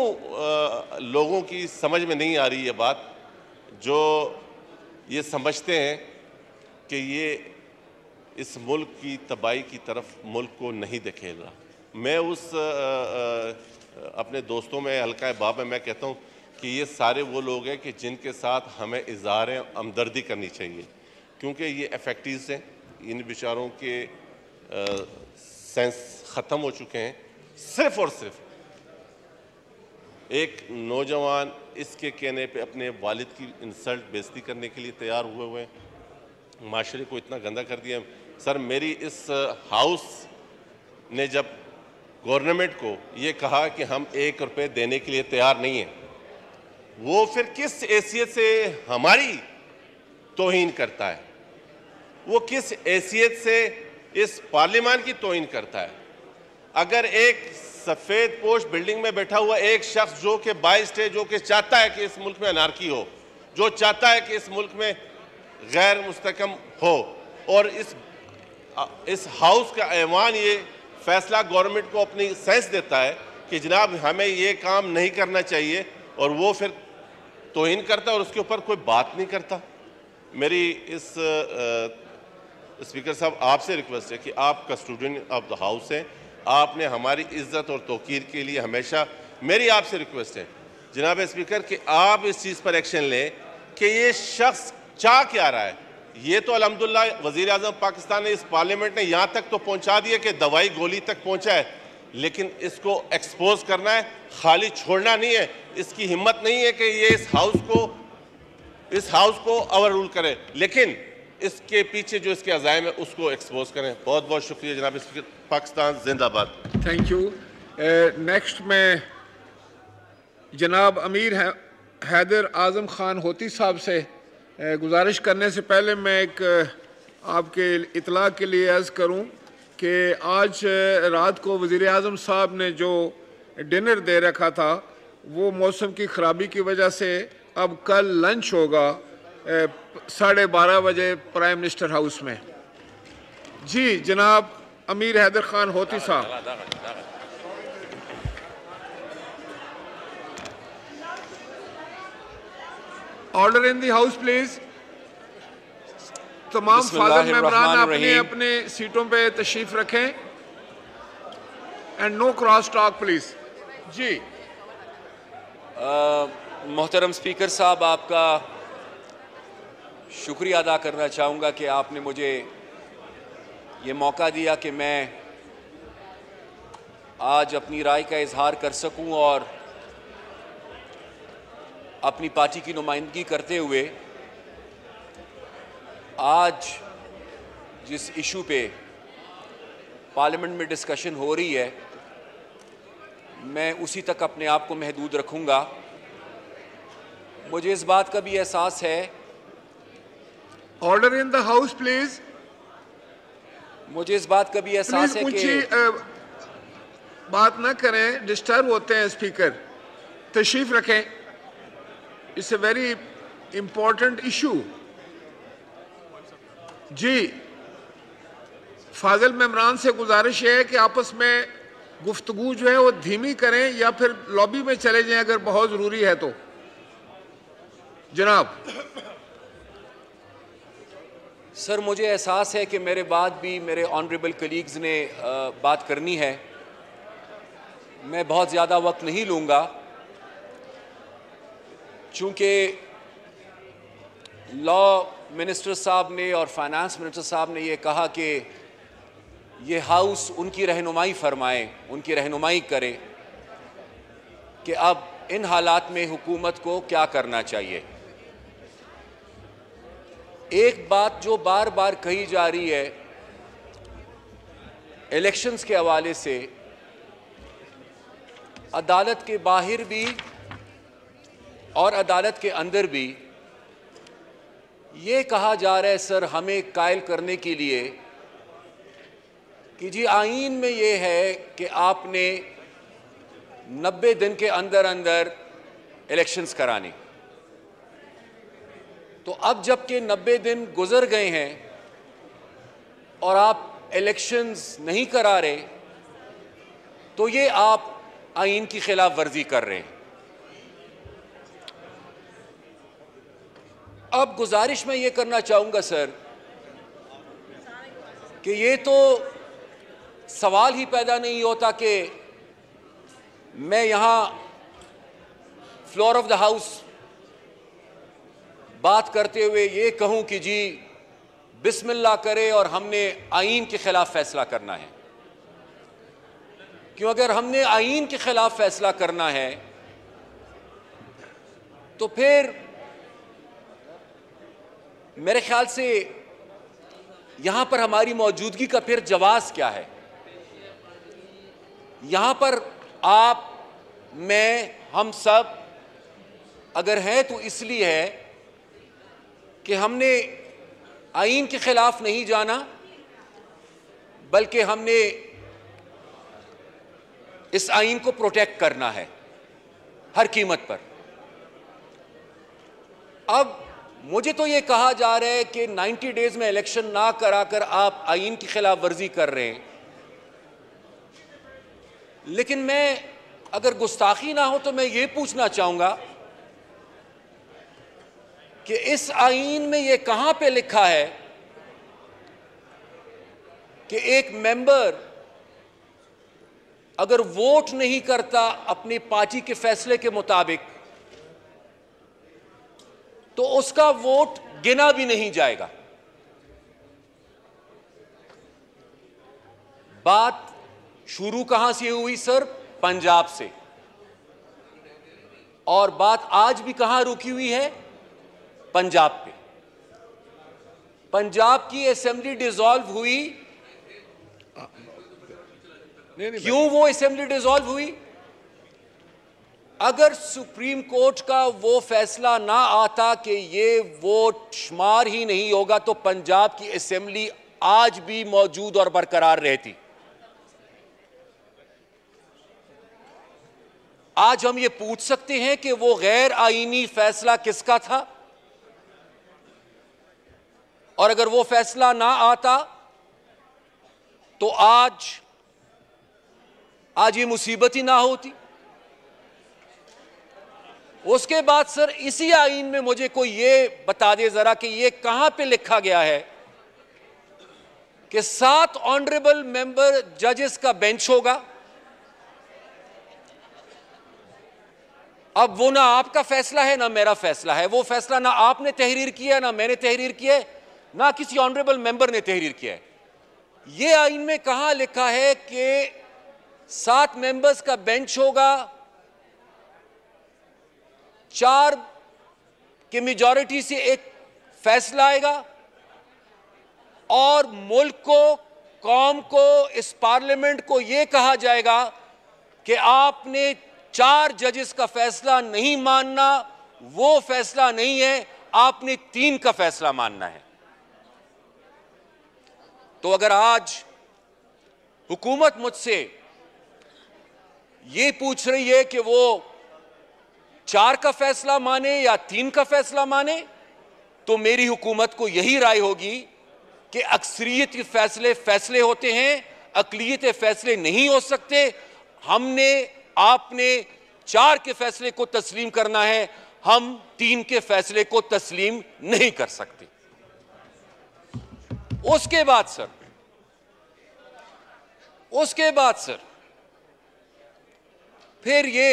लोगों की समझ में नहीं आ रही ये बात, जो ये समझते हैं कि ये इस मुल्क की तबाही की तरफ मुल्क को नहीं धकेल रहा। मैं उस अपने दोस्तों में, हल्का बाब में, मैं कहता हूँ कि ये सारे वो लोग हैं कि जिनके साथ हमें इजहार हमदर्दी करनी चाहिए, क्योंकि ये एफेक्टिव्स हैं। इन बेचारों के सेंस ख़त्म हो चुके हैं। सिर्फ़ और सिर्फ एक नौजवान इसके कहने पे अपने वालिद की इंसल्ट, बेइज्जती करने के लिए तैयार हुए हुए हैं। माशरे को इतना गंदा कर दिया सर। मेरी इस हाउस ने जब गवर्नमेंट को ये कहा कि हम 1 रुपये देने के लिए तैयार नहीं हैं, वो फिर किस हैसियत से हमारी तौहीन करता है, वो किस हैसियत से इस पार्लियामान की तौहीन करता है। अगर एक सफ़ेद पोश बिल्डिंग में बैठा हुआ एक शख्स जो कि बाइस्ट है, जो कि चाहता है कि इस मुल्क में अनारकी हो, जो चाहता है कि इस मुल्क में गैर मुस्तकम हो, और इस हाउस का ऐवान ये फैसला गवर्नमेंट को अपनी सेंस देता है कि जनाब हमें ये काम नहीं करना चाहिए, और वो फिर तौहीन करता है और उसके ऊपर कोई बात नहीं करता। मेरी इस स्पीकर साहब, आपसे रिक्वेस्ट है कि आप कस्टोडियन ऑफ द हाउस हैं, आपने हमारी इज्जत और तौकीर के लिए हमेशा, मेरी आपसे रिक्वेस्ट है जनाब स्पीकर कि आप इस चीज़ पर एक्शन लें कि ये शख्स चाह क्या रहा है। ये तो अल्हम्दुलिल्लाह वज़ीर आज़म पाकिस्तान ने, इस पार्लियामेंट ने यहाँ तक तो पहुँचा दिया कि दवाई गोली तक पहुँचा है, लेकिन इसको एक्सपोज करना है, खाली छोड़ना नहीं है। इसकी हिम्मत नहीं है कि ये इस हाउस को ओवररूल करे, लेकिन इसके पीछे जो इसके अज़ाइम है उसको एक्सपोज करें। बहुत बहुत शुक्रिया जनाब स्पीकर। पाकिस्तान जिंदाबाद। Thank you. नेक्स्ट में जनाब अमीर हैदर आज़म खान होती साहब से गुजारिश करने से पहले मैं एक आपके इतला के लिए अर्ज़ करूँ कि आज रात को वज़ीर आज़म साहब ने जो डिनर दे रखा था वो मौसम की ख़राबी की वजह से अब कल लंच होगा 12:30 बजे प्राइम मिनिस्टर हाउस में। जी जनाब अमीर हैदर खान होती साहब। Order in the house please. तमाम फादर मेंबरान अपने अपने सीटों पे तशरीफ रखें and no cross talk please. जी मोहतरम स्पीकर साहब, आपका शुक्रिया अदा करना चाहूँगा कि आपने मुझे ये मौका दिया कि मैं आज अपनी राय का इजहार कर सकूँ और अपनी पार्टी की नुमाइंदगी करते हुए आज जिस इशू पे पार्लियामेंट में डिस्कशन हो रही है, मैं उसी तक अपने आप को महदूद रखूँगा। मुझे इस बात का भी एहसास है। Order in the house please. मुझे इस बात का भी एहसास है कि बात ना करें, डिस्टर्ब होते हैं स्पीकर। तशरीफ रखें, it's a very important issue. जी फाजिल मेम्बरान से गुजारिश है कि आपस में गुफ्तगू जो है वो धीमी करें या फिर लॉबी में चले जाएं अगर बहुत ज़रूरी है तो। जनाब। सर, मुझे एहसास है कि मेरे बाद भी मेरे ऑनरेबल कलीग्स ने बात करनी है। मैं बहुत ज़्यादा वक्त नहीं लूँगा, चूँकि लॉ मिनिस्टर साहब ने और फाइनेंस मिनिस्टर साहब ने ये कहा कि ये हाउस उनकी रहनुमाई फरमाए, उनकी रहनुमाई करे कि अब इन हालात में हुकूमत को क्या करना चाहिए। एक बात जो बार बार कही जा रही है इलेक्शंस के हवाले से, अदालत के बाहर भी और अदालत के अंदर भी ये कहा जा रहा है सर हमें कायल करने के लिए कि जी आईन में ये है कि आपने 90 दिन के अंदर अंदर इलेक्शंस कराने। तो अब जबकि 90 दिन गुजर गए हैं और आप इलेक्शंस नहीं करा रहे, तो ये आप आईन की खिलाफ वर्जी कर रहे हैं। अब गुजारिश मैं ये करना चाहूँगा सर कि ये तो सवाल ही पैदा नहीं होता कि मैं यहाँ फ्लोर ऑफ द हाउस बात करते हुए ये कहूँ कि जी बिस्मिल्लाह करे और हमने आईन के खिलाफ फैसला करना है। क्यों? अगर हमने आईन के खिलाफ फैसला करना है तो फिर मेरे ख्याल से यहाँ पर हमारी मौजूदगी का फिर जवाब क्या है? यहाँ पर आप, मैं, हम सब अगर हैं तो इसलिए है कि हमने आईन के खिलाफ नहीं जाना, बल्कि हमने इस आईन को प्रोटेक्ट करना है हर कीमत पर। अब मुझे तो ये कहा जा रहा है कि 90 डेज में इलेक्शन ना कराकर आप आईन की खिलाफ वर्जी कर रहे हैं, लेकिन मैं, अगर गुस्ताखी ना हो तो मैं ये पूछना चाहूँगा कि इस आईन में ये कहाँ पे लिखा है कि एक मेंबर अगर वोट नहीं करता अपनी पार्टी के फैसले के मुताबिक तो उसका वोट गिना भी नहीं जाएगा। बात शुरू कहाँ से हुई सर? पंजाब से। और बात आज भी कहाँ रुकी हुई है? पंजाब पे। पंजाब की असेंबली डिसॉल्व हुई। क्यों वो असेंबली डिसॉल्व हुई? अगर सुप्रीम कोर्ट का वो फैसला ना आता कि ये वोट शुमार ही नहीं होगा तो पंजाब की असेंबली आज भी मौजूद और बरकरार रहती। आज हम ये पूछ सकते हैं कि वो गैर आईनी फैसला किसका था, और अगर वो फैसला ना आता तो आज ये मुसीबत ही ना होती। उसके बाद सर इसी आईन में मुझे कोई ये बता दे जरा कि ये कहां पे लिखा गया है कि 7 ऑनरेबल मेंबर जजेस का बेंच होगा। अब वो ना आपका फैसला है ना मेरा फैसला है, वो फैसला ना आपने तहरीर किया है ना मैंने तहरीर किया है ना किसी ऑनरेबल मेंबर ने तहरीर किया है। ये आईन में कहां लिखा है कि 7 मेंबर्स का बेंच होगा, 4 की मेजॉरिटी से एक फैसला आएगा और मुल्क को, कौम को, इस पार्लियामेंट को यह कहा जाएगा कि आपने 4 जजेस का फैसला नहीं मानना, वो फैसला नहीं है, आपने 3 का फैसला मानना है। तो अगर आज हुकूमत मुझसे ये पूछ रही है कि वो 4 का फैसला माने या 3 का फैसला माने, तो मेरी हुकूमत को यही राय होगी कि अक्सरियत के फैसले होते हैं, अकलियत फैसले नहीं हो सकते। हमने, आपने 4 के फैसले को तस्लीम करना है। हम तीन के फैसले को तस्लीम नहीं कर सकते। उसके बाद सर फिर ये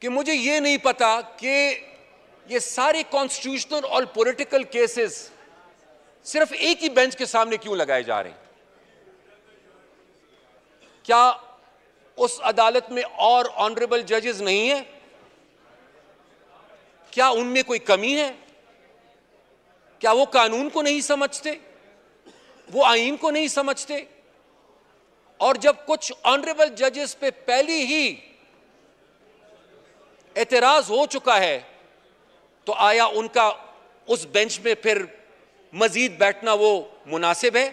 कि मुझे ये नहीं पता कि ये सारे कॉन्स्टिट्यूशनल और पॉलिटिकल केसेस सिर्फ एक ही बेंच के सामने क्यों लगाए जा रहे हैं। क्या उस अदालत में और ऑनरेबल जजेस नहीं है? क्या उनमें कोई कमी है? क्या वो कानून को नहीं समझते, वो आईन को नहीं समझते? और जब कुछ ऑनरेबल जजेस पे पहले ही एतराज हो चुका है तो आया उनका उस बेंच में फिर मजीद बैठना वो मुनासिब है?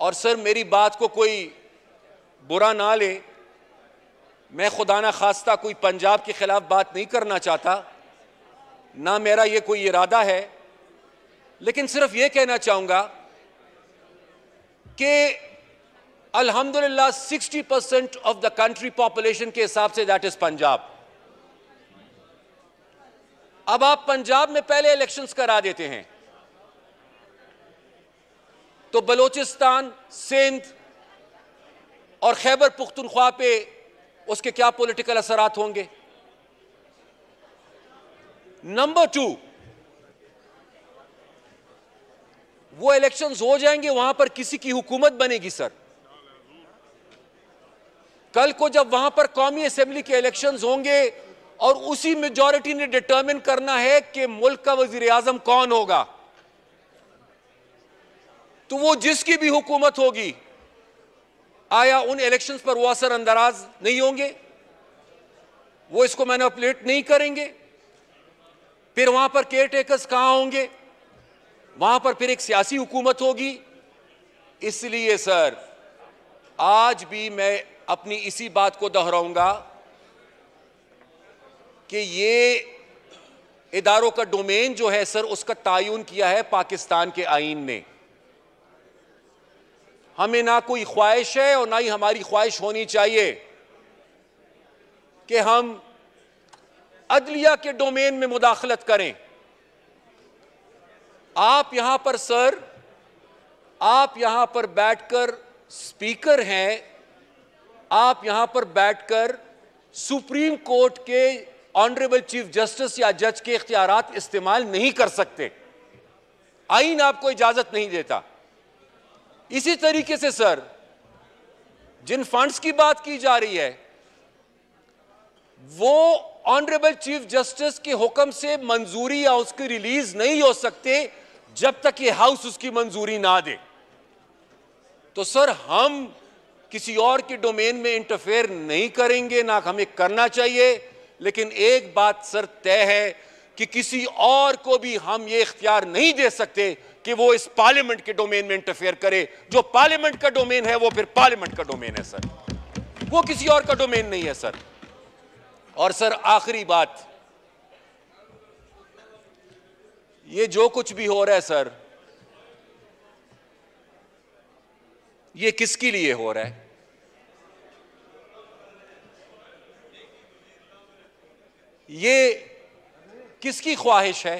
और सर मेरी बात को कोई बुरा ना ले, मैं खुदा ना खास्ता कोई पंजाब के खिलाफ बात नहीं करना चाहता, ना मेरा ये कोई इरादा है, लेकिन सिर्फ ये कहना चाहूँगा कि अल्हम्दुलिल्लाह 60% ऑफ द कंट्री पॉपुलेशन के हिसाब से दैट इज पंजाब। अब आप पंजाब में पहले इलेक्शंस करा देते हैं तो बलोचिस्तान, सिंध और खैबर पुख्तनख्वा पे उसके क्या पॉलिटिकल असरात होंगे। नंबर 2, वो इलेक्शंस हो जाएंगे, वहां पर किसी की हुकूमत बनेगी। सर कल को जब वहां पर कौमी असेंबली के इलेक्शंस होंगे और उसी मेजॉरिटी ने डिटर्मिन करना है कि मुल्क का वजीर आजम कौन होगा, तो वो जिसकी भी हुकूमत होगी आया उन इलेक्शंस पर वो असर अंदाज नहीं होंगे, वो इसको मैनिपुलेट नहीं करेंगे। फिर वहां पर केयर टेकर्स कहां होंगे, वहां पर फिर एक सियासी हुकूमत होगी। इसलिए सर आज भी मैं अपनी इसी बात को दोहराऊंगा कि ये इदारों का डोमेन जो है सर उसका तायुन किया है पाकिस्तान के आईन ने। हमें ना कोई ख्वाहिश है और ना ही हमारी ख्वाहिश होनी चाहिए कि हम अदलिया के डोमेन में मुदाखलत करें। आप यहां पर बैठकर स्पीकर हैं, आप यहां पर बैठकर सुप्रीम कोर्ट के ऑनरेबल चीफ जस्टिस या जज के इख्तियारात इस्तेमाल नहीं कर सकते, आईन आपको इजाजत नहीं देता। इसी तरीके से सर जिन फंड्स की बात की जा रही है वो ऑनरेबल चीफ जस्टिस के हुक्म से मंजूरी या उसकी रिलीज नहीं हो सकते जब तक ये हाउस उसकी मंजूरी ना दे। तो सर हम किसी और के डोमेन में इंटरफेयर नहीं करेंगे, ना हमें करना चाहिए, लेकिन एक बात सर तय है कि किसी और को भी हम ये इख्तियार नहीं दे सकते कि वो इस पार्लियामेंट के डोमेन में इंटरफेयर करे। जो पार्लियामेंट का डोमेन है वो फिर पार्लियामेंट का डोमेन है सर, वो किसी और का डोमेन नहीं है सर। और सर आखिरी बात, ये जो कुछ भी हो रहा है सर ये किसके लिए हो रहा है? ये किसकी ख्वाहिश है?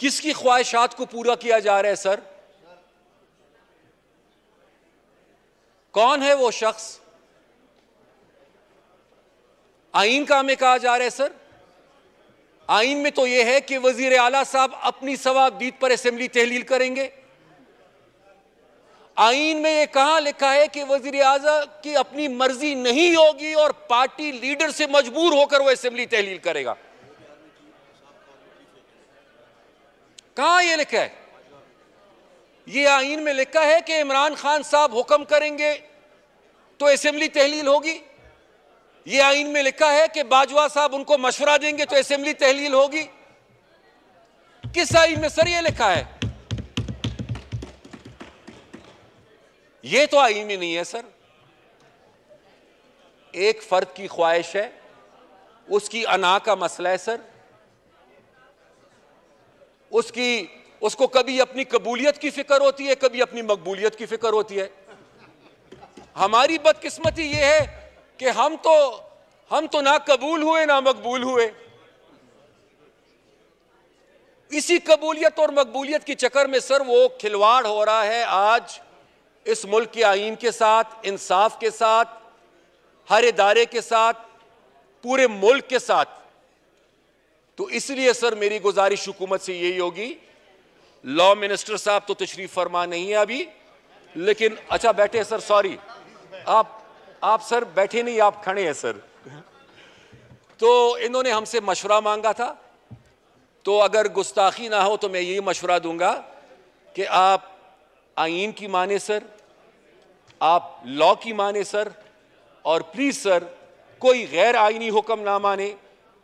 किसकी ख्वाहिशात को पूरा किया जा रहा है सर? कौन है वो शख्स? आईन का हमें कहा जा रहा है सर, आईन में तो यह है कि वजीर आला साहब अपनी सवाबदीद पर असेंबली तहलील करेंगे। आईन में यह कहां लिखा है कि वजीर आजम की अपनी मर्जी नहीं होगी और पार्टी लीडर से मजबूर होकर वह असेंबली तहलील करेगा? कहां यह लिखा है? यह आईन में लिखा है कि इमरान खान साहब हुक्म करेंगे तो असेंबली तहलील होगी। यह आईन में लिखा है कि बाजवा साहब उनको मशवरा देंगे तो असेंबली तहलील होगी। किस आईन में सर यह लिखा है? यह तो आईन में नहीं है सर। एक फर्द की ख्वाहिश है, उसकी अना का मसला है सर, उसको कभी अपनी कबूलियत की फिक्र होती है, कभी अपनी मकबूलियत की फिक्र होती है। हमारी बदकिस्मती यह है कि हम तो ना कबूल हुए ना मकबूल हुए। इसी कबूलियत और मकबूलियत के चक्कर में सर वो खिलवाड़ हो रहा है आज इस मुल्क के आईन के साथ, इंसाफ के साथ, हर इदारे के साथ, पूरे मुल्क के साथ। तो इसलिए सर मेरी गुजारिश हुकूमत से यही होगी, लॉ मिनिस्टर साहब तो तशरीफ फरमा नहीं है अभी, लेकिन अच्छा बैठे सर, सॉरी आप सर बैठे नहीं, आप खड़े हैं सर। तो इन्होंने हमसे मशवरा मांगा था, तो अगर गुस्ताखी ना हो तो मैं यही मशवरा दूंगा कि आप आईन की माने सर, आप लॉ की माने सर, और प्लीज़ सर कोई गैर आइनी हुक्म ना माने,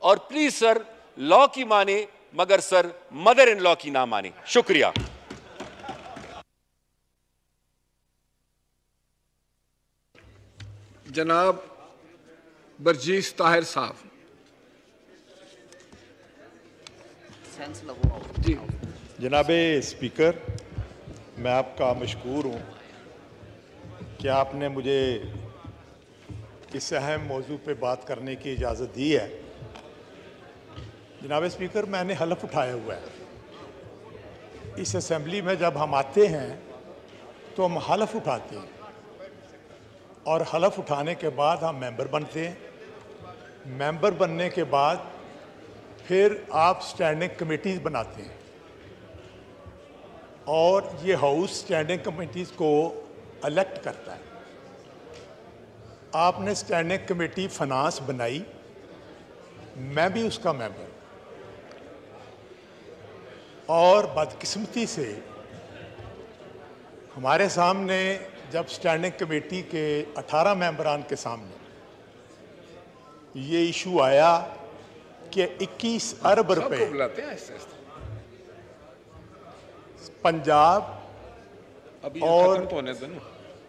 और प्लीज़ सर लॉ की माने मगर सर मदर इन लॉ की ना माने। शुक्रिया। जनाब बरजीस ताहिर साहब जी। जनाबे स्पीकर, मैं आपका मशकूर हूँ कि आपने मुझे इस अहम मौजू पे बात करने की इजाज़त दी है। जनाब स्पीकर, मैंने हलफ उठाया हुआ है, इस असम्बली में जब हम आते हैं तो हम हलफ उठाते हैं, और हलफ उठाने के बाद हम मेंबर बनते हैं, मेंबर बनने के बाद फिर आप स्टैंडिंग कमेटीज़ बनाते हैं, और ये हाउस स्टैंडिंग कमेटीज़ को इलेक्ट करता है। आपने स्टैंडिंग कमेटी फाइनेंस बनाई, मैं भी उसका मेंबर, और बदकिस्मती से हमारे सामने जब स्टैंडिंग कमेटी के 18 मेंबरान के सामने ये इशू आया कि 21 अरब रुपए पंजाब और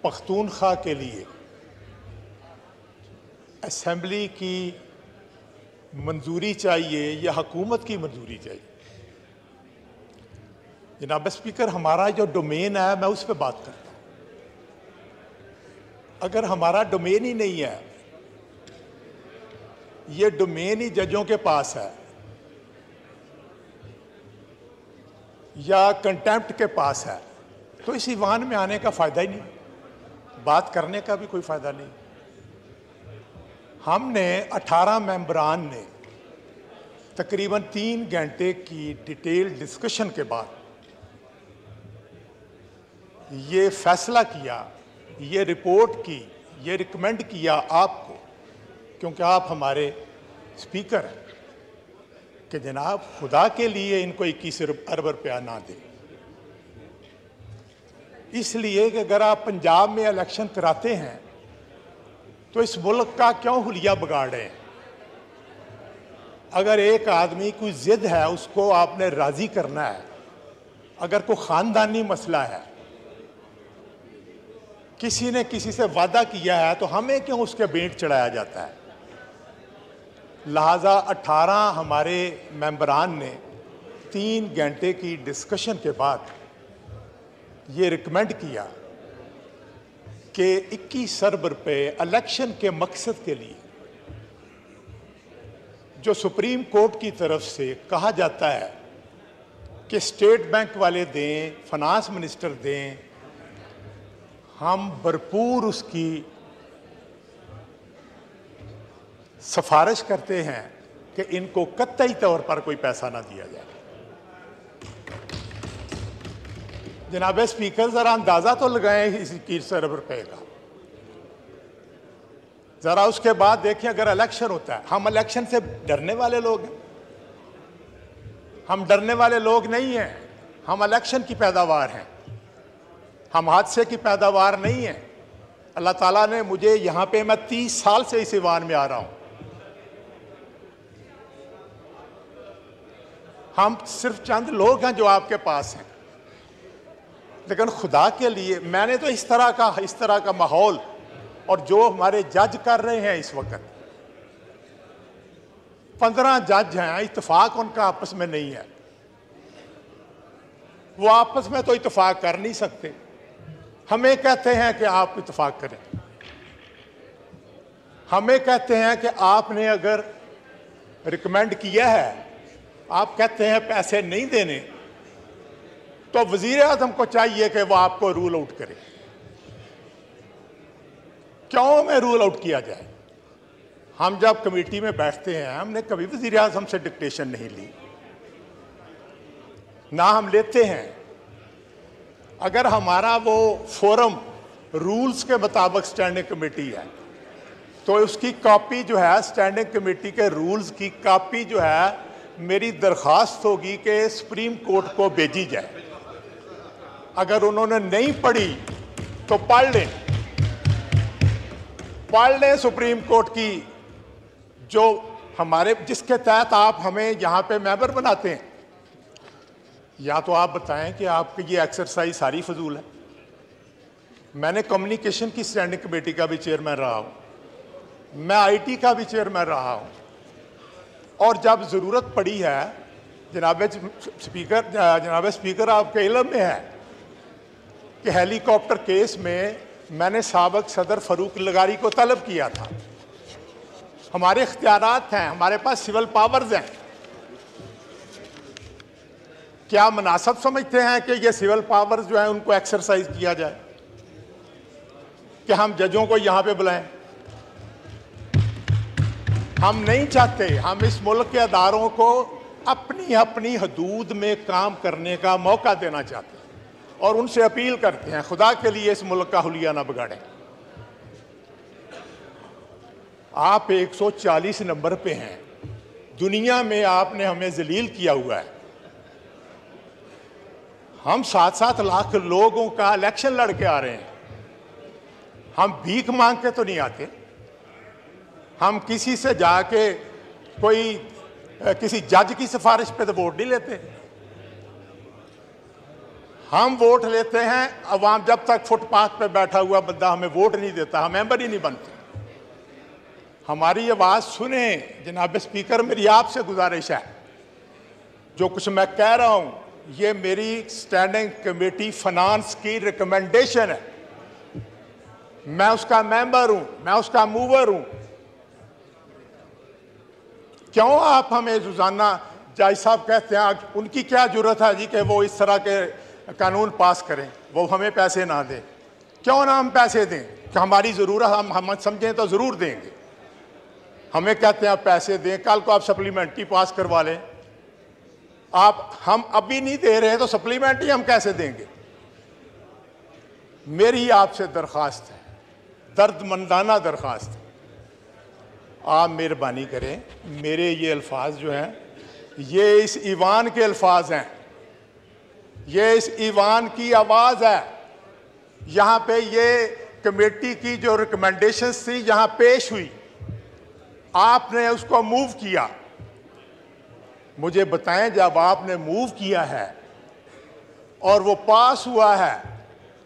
पख्तूनख्वा के लिए असेंबली की मंजूरी चाहिए या हुकूमत की मंजूरी चाहिए। जनाब स्पीकर, हमारा जो डोमेन है मैं उस पर बात करता हूँ। अगर हमारा डोमेन ही नहीं है, ये डोमेन ही जजों के पास है या कंटेम्प्ट के पास है, तो इस ईवान में आने का फ़ायदा ही नहीं, बात करने का भी कोई फ़ायदा नहीं। हमने 18 मेंबरान ने तकरीबन 3 घंटे की डिटेल डिस्कशन के बाद ये फैसला किया, ये रिपोर्ट की, ये रिकमेंड किया आपको, क्योंकि आप हमारे स्पीकर हैं, कि जनाब खुदा के लिए इनको 21 अरब रुपया ना दें। इसलिए कि अगर आप पंजाब में इलेक्शन कराते हैं तो इस मुल्क का क्यों हुलिया बिगाड़ रहे हैं। अगर एक आदमी कोई ज़िद है उसको आपने राज़ी करना है, अगर कोई ख़ानदानी मसला है, किसी ने किसी से वादा किया है, तो हमें क्यों उसके बेंट चढ़ाया जाता है। लिहाजा 18 हमारे मेंबरान ने 3 घंटे की डिस्कशन के बाद ये रिकमेंड किया कि 21 अरब रुपये इलेक्शन के मकसद के लिए, जो सुप्रीम कोर्ट की तरफ से कहा जाता है कि स्टेट बैंक वाले दें, फाइनेंस मिनिस्टर दें, हम भरपूर उसकी सिफारिश करते हैं कि इनको कतई तौर पर कोई पैसा ना दिया जाए। जनाब स्पीकर, ज़रा अंदाज़ा तो लगाएं इस 21 अरब रुपये का, ज़रा उसके बाद देखिए अगर इलेक्शन होता है। हम इलेक्शन से डरने वाले लोग हैं? हम डरने वाले लोग नहीं हैं, हम इलेक्शन की पैदावार हैं, हम हादसे की पैदावार नहीं है। अल्लाह ताला ने मुझे यहाँ पे, मैं 30 साल से इस ईवान में आ रहा हूँ, हम सिर्फ चंद लोग हैं जो आपके पास हैं, लेकिन खुदा के लिए मैंने तो इस तरह का माहौल, और जो हमारे जज कर रहे हैं इस वक्त 15 जज हैं, इत्तेफाक उनका आपस में नहीं है, वो आपस में तो इत्तेफाक कर नहीं सकते, हमें कहते हैं कि आप इत्तेफाक करें। हमें कहते हैं कि आपने अगर रिकमेंड किया है, आप कहते हैं पैसे नहीं देने, तो वजीर आजम को चाहिए कि वह आपको रूल आउट करे। क्यों मैं रूल आउट किया जाए? हम जब कमेटी में बैठते हैं, हमने कभी वजीर आजम से डिक्टेशन नहीं ली, ना हम लेते हैं। अगर हमारा वो फोरम रूल्स के मुताबिक स्टैंडिंग कमेटी है, तो उसकी कॉपी जो है, स्टैंडिंग कमेटी के रूल्स की कॉपी जो है, मेरी दरख्वास्त होगी कि सुप्रीम कोर्ट को भेजी जाए। अगर उन्होंने नहीं पढ़ी तो पढ़ लें सुप्रीम कोर्ट की, जो हमारे जिसके तहत आप हमें यहाँ पे मेंबर बनाते हैं। या तो आप बताएं कि आपकी ये एक्सरसाइज सारी फजूल है। मैंने कम्युनिकेशन की स्टैंडिंग कमेटी का भी चेयरमैन रहा हूँ, मैं आईटी का भी चेयरमैन रहा हूँ, और जब ज़रूरत पड़ी है, जनाब स्पीकर आपके इल्म में है कि हेलीकॉप्टर केस में मैंने साबक सदर फरूक लगारी को तलब किया था। हमारे इख्तियारात हैं, हमारे पास सिविल पावर्स हैं। क्या मुनासिब समझते हैं कि ये सिविल पावर्स जो हैं उनको एक्सरसाइज किया जाए? कि हम जजों को यहाँ पे बुलाएं? हम नहीं चाहते। हम इस मुल्क के अदारों को अपनी अपनी हदूद में काम करने का मौका देना चाहते हैं और उनसे अपील करते हैं, खुदा के लिए इस मुल्क का हुलिया ना बिगाड़ें। आप 140 नंबर पे हैं, दुनिया में आपने हमें जलील किया हुआ है। हम 7-7 लाख लोगों का इलेक्शन लड़ के आ रहे हैं। हम भीख मांग के तो नहीं आते, हम किसी से जाके किसी जज की सिफारिश पे तो वोट नहीं लेते। हम वोट लेते हैं अवाम। जब तक फुटपाथ पे बैठा हुआ बंदा हमें वोट नहीं देता, हम मेंबर ही नहीं बनते। हमारी आवाज़ सुने। जनाब स्पीकर, मेरी आपसे गुजारिश है, जो कुछ मैं कह रहा हूँ ये मेरी स्टैंडिंग कमेटी फाइनेंस की रिकमेंडेशन है। मैं उसका मेंबर हूँ, मैं उसका मूवर हूँ। क्यों आप हमें रोजाना जज साहब कहते हैं, उनकी क्या जरूरत है जी कि वो इस तरह के कानून पास करें, वो हमें पैसे ना दें? क्यों ना हम पैसे दें कि हमारी ज़रूरत हम समझें तो ज़रूर देंगे। हमें कहते हैं आप पैसे दें, कल को आप सप्लीमेंट्री पास करवा लें। हम अभी नहीं दे रहे तो सप्लीमेंट्री हम कैसे देंगे? मेरी आपसे दरख्वास्त है, दर्दमंदाना दरख्वास्त है, आप मेहरबानी करें। मेरे ये अल्फाज जो हैं, ये इस ईवान के अल्फाज हैं, ये इस ईवान की आवाज़ है। यहाँ पे ये कमेटी की जो रिकमेंडेशंस थी, यहाँ पेश हुई, आपने उसको मूव किया। मुझे बताएं, जब आपने मूव किया है और वो पास हुआ है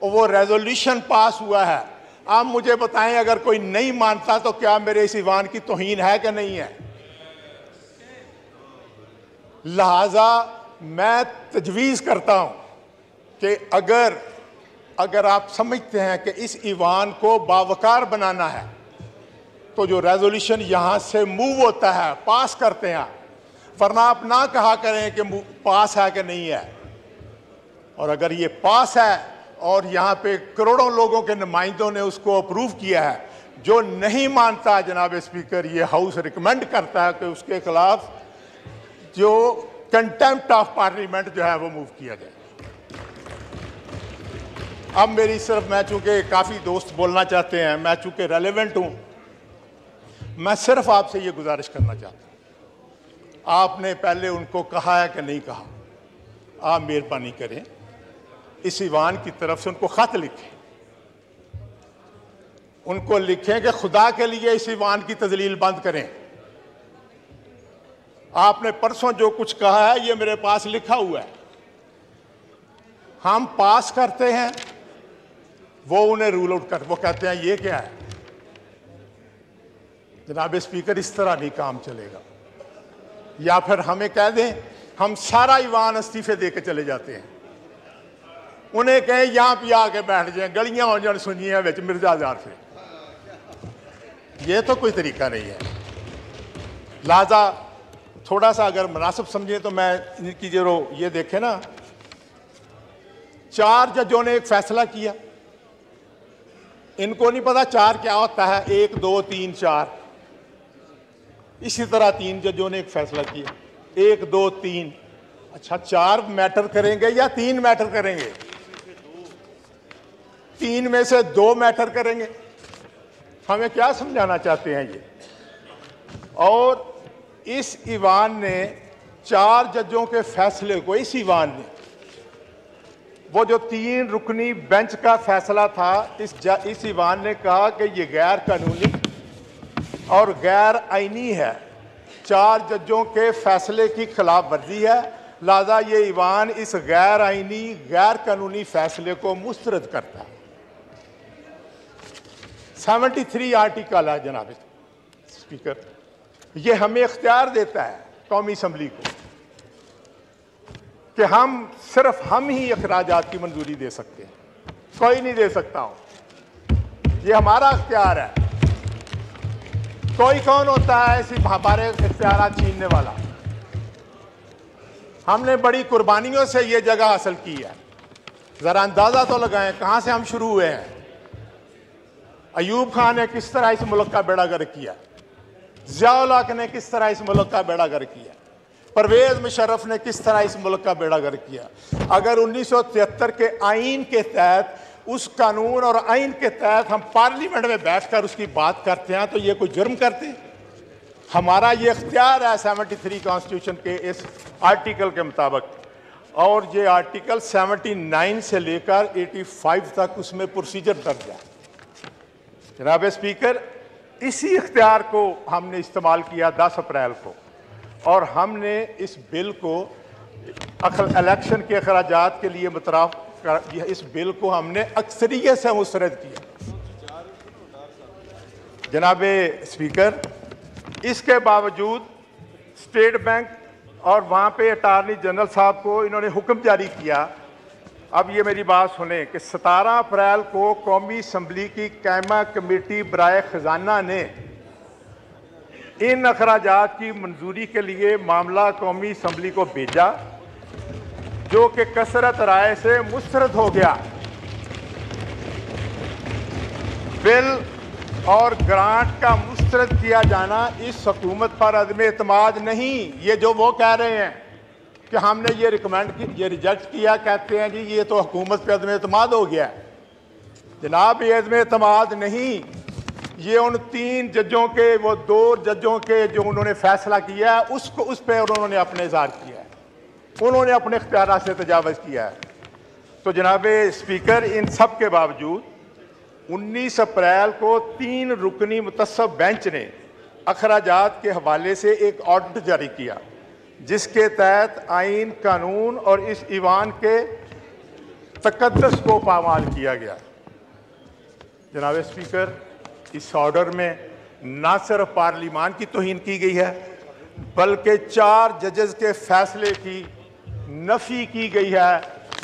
और वो रेजोल्यूशन पास हुआ है, आप मुझे बताएं अगर कोई नहीं मानता तो क्या मेरे इस ईवान की तौहीन है कि नहीं है? लिहाजा मैं तजवीज करता हूं कि अगर आप समझते हैं कि इस ईवान को बावकार बनाना है, तो जो रेजोल्यूशन यहां से मूव होता है पास करते हैं, वरना आप ना कहा करें कि पास है कि नहीं है। और अगर ये पास है और यहाँ पे करोड़ों लोगों के नुमाइंदों ने उसको अप्रूव किया है, जो नहीं मानता, जनाब स्पीकर, ये हाउस रिकमेंड करता है कि उसके खिलाफ जो कंटेम्प्ट ऑफ पार्लियामेंट जो है वो मूव किया जाए। अब मेरी सिर्फ, मैं चूँकि काफ़ी दोस्त बोलना चाहते हैं, मैं चूँकि रेलेवेंट हूँ, मैं सिर्फ आपसे ये गुजारिश करना चाहता हूँ, आपने पहले उनको कहा है कि नहीं कहा? आप मेहरबानी करें इस ईवान की तरफ से उनको ख़त लिखें, उनको लिखें कि खुदा के लिए इस ईवान की तजलील बंद करें। आपने परसों जो कुछ कहा है ये मेरे पास लिखा हुआ है। हम पास करते हैं, वो उन्हें रूल आउट कर, वो कहते हैं ये क्या है? जनाब स्पीकर, इस तरह नहीं काम चलेगा। या फिर हमें कह दें, हम सारा ईवान इस्तीफे दे के चले जाते हैं। उन्हें कहें यहाँ पे आके बैठ जाए, गलियां हो जाए सुनिए मिर्जा आज़ाद से। ये तो कोई तरीका नहीं है। लिहाजा थोड़ा सा अगर मुनासिब समझे तो मैं इनकी जो ये देखें ना, 4 जजों ने एक फैसला किया, इनको नहीं पता 4 क्या होता है, 1 2 3 4। इसी तरह 3 जजों ने एक फैसला किया, 1 2 3। अच्छा 4 मैटर करेंगे या 3 मैटर करेंगे? 3 में से 2 मैटर करेंगे। हमें क्या समझाना चाहते हैं ये? और इस ईवान ने 4 जजों के फैसले को, इस ईवान ने वो जो 3 रुकनी बेंच का फैसला था, इस ईवान ने कहा कि ये गैर कानूनी और गैर आइनी है, 4 जजों के फैसले की खिलाफ वर्जी है, लिहाजा ये ईवान इस गैर आइनी गैर कानूनी फैसले को मुस्तरद करता है। 73 आर्टिकल है जनाब स्पीकर, ये हमें इख्तियार देता है कौमी असम्बली को कि हम सिर्फ हम ही अखराजात की मंजूरी दे सकते हैं, कोई नहीं दे सकता हूँ, ये हमारा इख्तियार है। कोई कौन होता है इसी हमारे इख्तियार छीनने वाला? हमने बड़ी कुर्बानियों से ये जगह हासिल की है। ज़रा अंदाज़ा तो लगाएं कहाँ से हम शुरू हुए हैं। अयूब खान ने किस तरह इस मुल्क का बेड़ागर किया, जियाउल हक ने किस तरह इस मुल्क का बेड़ागर किया, परवेज मुशर्रफ ने किस तरह इस मुल्क का बेड़ागर किया। अगर 1973 के आइन के तहत, उस कानून और आइन के तहत हम पार्लियामेंट में बैठकर उसकी बात करते हैं तो ये कोई जुर्म करते हैं? हमारा ये इख्तियार है 73 कॉन्स्टिट्यूशन के इस आर्टिकल के मुताबिक। और ये आर्टिकल 79 से लेकर 85 तक उसमें प्रोसीजर दर्ज है। जनाब स्पीकर, इसी इख्तियार को हमने इस्तेमाल किया 10 अप्रैल को, और हमने इस बिल को इलेक्शन के अखराजात के लिए मुतराफ़ कर, इस बिल को हमने अक्सरियत से मुस्तरद किया। जनाब स्पीकर, इसके बावजूद स्टेट बैंक और वहाँ पे अटार्नी जनरल साहब को इन्होंने हुक्म जारी किया। अब ये मेरी बात सुने कि 17 अप्रैल को कौमी असम्बली की कैमा कमेटी बराए ख़जाना ने इन अखराजात की मंजूरी के लिए मामला कौमी असम्बली को भेजा, जो कि कसरत राय से मुस्तरद हो गया। बिल और ग्रांट का मुस्तरद किया जाना इस हुकूमत पर अदम एतमाद नहीं। ये जो वो कह रहे हैं कि हमने ये रिजेक्ट किया, कहते हैं जी ये तो हुकूमत पे अदम एतमाद हो गया। जनाब ये अदम एतमाद नहीं, ये उन 3 जजों के, वो 2 जजों के जो उन्होंने फैसला किया है उसको, उस पर उन्होंने अपने इजहार किया है, उन्होंने अपने इख्तियार से तजावज़ किया है। तो जनाब स्पीकर, इन सब के बावजूद 19 अप्रैल को 3 रुकनी मुतसब बेंच ने अखराजात के हवाले से एक ऑर्डर जारी किया, जिसके तहत आइन, कानून और इस ईवान के तकद्दस को पामाल किया गया। जनाब स्पीकर, इस ऑर्डर में ना सिर्फ पार्लियामान की तौहीन की गई है, बल्कि 4 जजेस के फैसले की नफ़ी की गई है,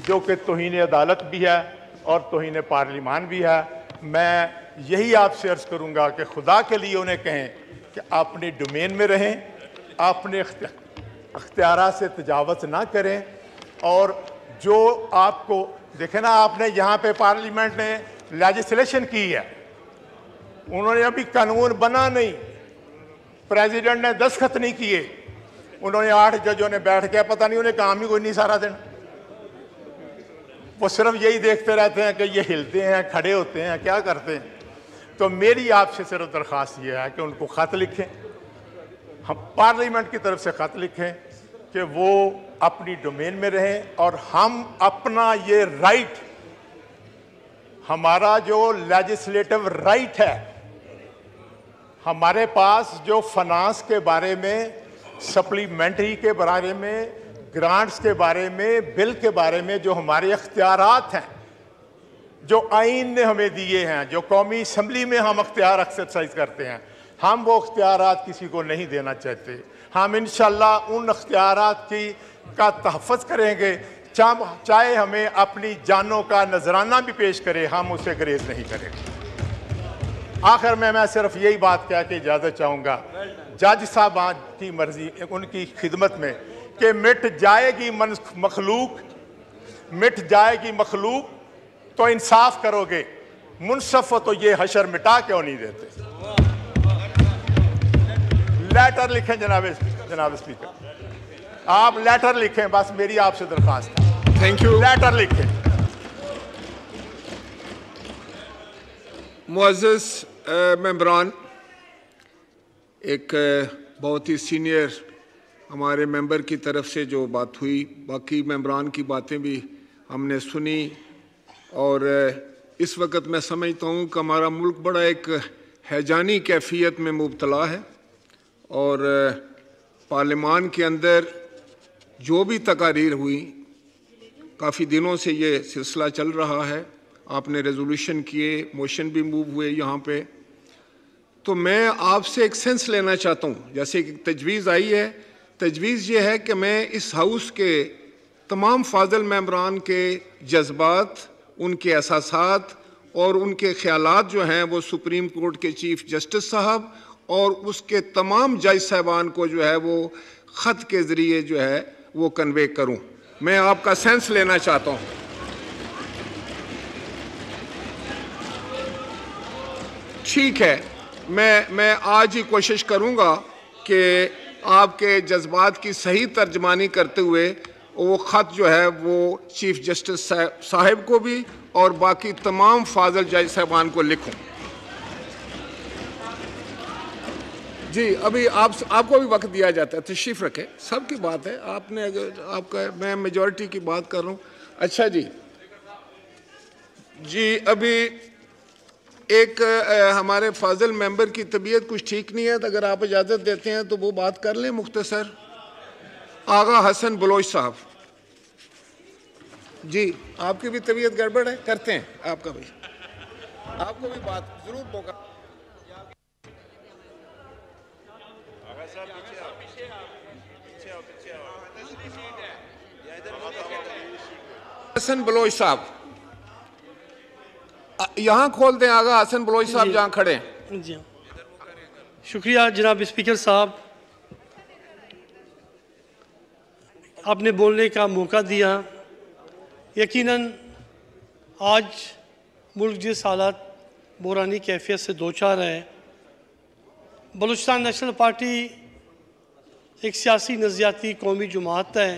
जो कि तौहीन अदालत भी है और तौहीन पार्लियामान भी है। मैं यही आपसे अर्ज़ करूँगा कि खुदा के लिए उन्हें कहें कि अपने डोमेन में रहें, अपने अख्तियारा से तजावज़ ना करें। और जो आपको देखे ना, आपने यहाँ पे पार्लियामेंट ने लेजिस्लेशन की है, उन्होंने अभी कानून बना नहीं, प्रेसिडेंट ने दस्तखत नहीं किए, उन्होंने 8 जजों ने बैठ के, पता नहीं उन्हें काम ही कोई नहीं, सारा दिन वो सिर्फ यही देखते रहते हैं कि ये हिलते हैं, खड़े होते हैं, क्या करते हैं। तो मेरी आपसे सिर्फ दरख्वास्त ये है कि उनको ख़त लिखें, हम पार्लियामेंट की तरफ से ख़त लिखें कि वो अपनी डोमेन में रहें, और हम अपना ये राइट, हमारा जो लेजिस्लेटिव राइट है, हमारे पास जो फाइनेंस के बारे में, सप्लीमेंट्री के बारे में, ग्रांट्स के बारे में, बिल के बारे में जो हमारे अख्तियारात हैं, जो आइन ने हमें दिए हैं, जो कौमी असम्बली में हम अख्तियार एक्सरसाइज करते हैं, हम वो अख्तियारात किसी को नहीं देना चाहते। हम इंशाल्लाह उन अख्तियारात का तहफ़्फ़ुज़ करेंगे, चाहे हमें अपनी जानों का नजराना भी पेश करे, हम उसे गुरेज नहीं करेंगे। आखिर में मैं सिर्फ यही बात कह के इजाज़त चाहूँगा, जज साहबान की मर्जी, उनकी खिदमत में कि मिट जाएगी मखलूक, मिट जाएगी मखलूक तो इंसाफ करोगे, मुनसफ हो तो ये हशर मिटा क्यों नहीं देते। लेटर लिखें जनाब स्पीकर, आप लेटर लिखें, बस मेरी आपसे दरख्वास्त है। Thank you. लेटर लिखें। मुअज़्ज़िज़ मेंबरान, एक बहुत ही सीनियर हमारे मेंबर की तरफ से जो बात हुई, बाकी मेंबरान की बातें भी हमने सुनी, और इस वक्त मैं समझता हूँ कि हमारा मुल्क बड़ा एक हैजानी कैफियत में मुबतला है, और पार्लियामान के अंदर जो भी तकारीर हुई, काफ़ी दिनों से ये सिलसिला चल रहा है, आपने रेजोल्यूशन किए, मोशन भी मूव हुए यहाँ पे, तो मैं आपसे एक सेंस लेना चाहता हूँ। जैसे कि तजवीज़ आई है, तजवीज़ ये है कि मैं इस हाउस के तमाम फाजिल मेंबरान के जज्बात, उनके एहसासात और उनके ख्यालात जो हैं वो सुप्रीम कोर्ट के चीफ जस्टिस साहब और उसके तमाम जज साहबान को जो है वो ख़त के ज़रिए जो है वो कन्वे करूँ। मैं आपका सेंस लेना चाहता हूँ। ठीक है, मैं आज ही कोशिश करूँगा कि आपके जज्बात की सही तर्जमानी करते हुए वो ख़त जो है वो चीफ जस्टिस साहब को भी और बाकी तमाम फाजिल जज साहबान को लिखूँ। जी, अभी आपको भी वक्त दिया जाता है, तशरीफ़ रखें, सब की बात है, आपने आपका, मैं मेजॉरिटी की बात कर रहा हूँ। अच्छा जी, जी अभी एक हमारे फाजिल मेंबर की तबीयत कुछ ठीक नहीं है, तो अगर आप इजाज़त देते हैं तो वो बात कर लें मुख्तसर। आगा हसन बलोच साहब, जी आपकी भी तबीयत गड़बड़ है, करते हैं आपका भी, आपको भी बात ज़रूर होगा। हसन बलोच साहब यहाँ खोल दें, आगा हसन बलोच साहब जहाँ खड़े हैं। जी शुक्रिया जनाब स्पीकर साहब, आपने बोलने का मौका दिया। यकीनन आज मुल्क जिस हालात बुरानी कैफियत से दो चार है, बलूचिस्तान नेशनल पार्टी एक सियासी नज़रियाती कौमी जमात है,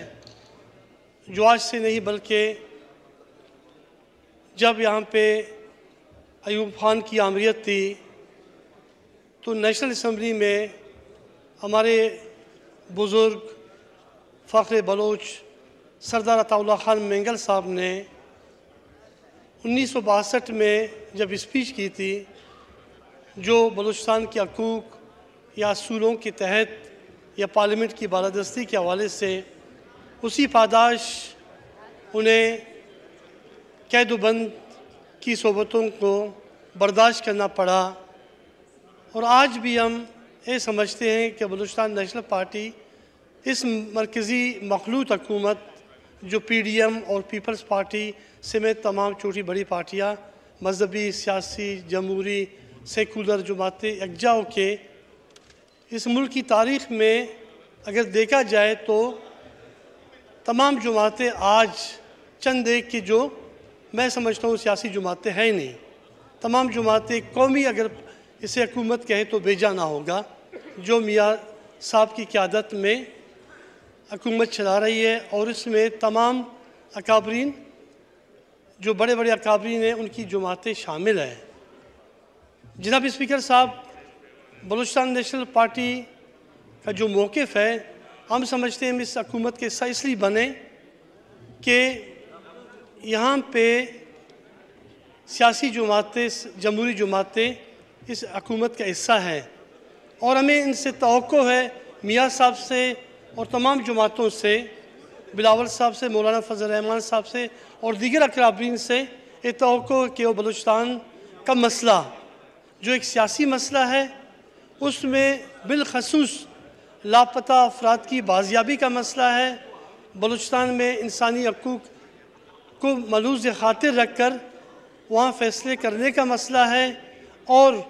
जो आज से नहीं बल्कि जब यहाँ पे अयूब खान की आमरीत थी तो नेशनल असम्बली में हमारे बुज़ुर्ग फ़ख्र बलोच सरदार अताउल्लाह खान मेंगल साहब ने 1962 में जब स्पीच की थी, जो बलूचिस्तान के हकूक़ या असूलों के तहत या पार्लियामेंट की बालादस्ती के हवाले से, उसी पादाश उन्हें कैदोबंद की सोबतों को बर्दाश्त करना पड़ा। और आज भी हम ये समझते हैं कि बलूचिस्तान नेशनल पार्टी इस मरकज़ी मखलूत हकूमत, जो PDM और पीपल्स पार्टी समेत तमाम छोटी बड़ी पार्टियाँ, मजहबी, सियासी, जमहूरी, सेकुलर जमातें एकजा होके इस मुल्क की तारीख़ में अगर देखा जाए तो तमाम जमातें आज चंद एक की, जो मैं समझता हूँ सियासी जमातें हैं नहीं, तमाम जमातें कौमी, अगर इसे हुकूमत कहे तो बेजाना होगा, जो मियाँ साहब की क़यादत में हुकूमत चला रही है। और इसमें तमाम अकाबरीन, जो बड़े बड़े अकाबरीन हैं, उनकी जमातें शामिल हैं। जनाब स्पीकर साहब, बलूचिस्तान नेशनल पार्टी का जो मौक़िफ़ है, हम समझते हैं हम इस हकूमत के हिस्सा इसलिए बने कि यहाँ पे सियासी जमातें, जमहूरी जमातें इस हकूमत का हिस्सा हैं, और हमें इनसे तवक्को है, मियाँ साहब से और तमाम जमातों से, बिलावल साहब से, मौलाना फजल रहमान साहब से और दीगर अकाबरीन से ये तवक्को है कि वो बलूचिस्तान का मसला, जो एक सियासी मसला है, उसमें बिलखसूस लापता अफराद की बाजियाबी का मसला है, बलूचिस्तान में इंसानी हकूक़ को मलूज़ खातिर रख कर वहाँ फ़ैसले करने का मसला है, और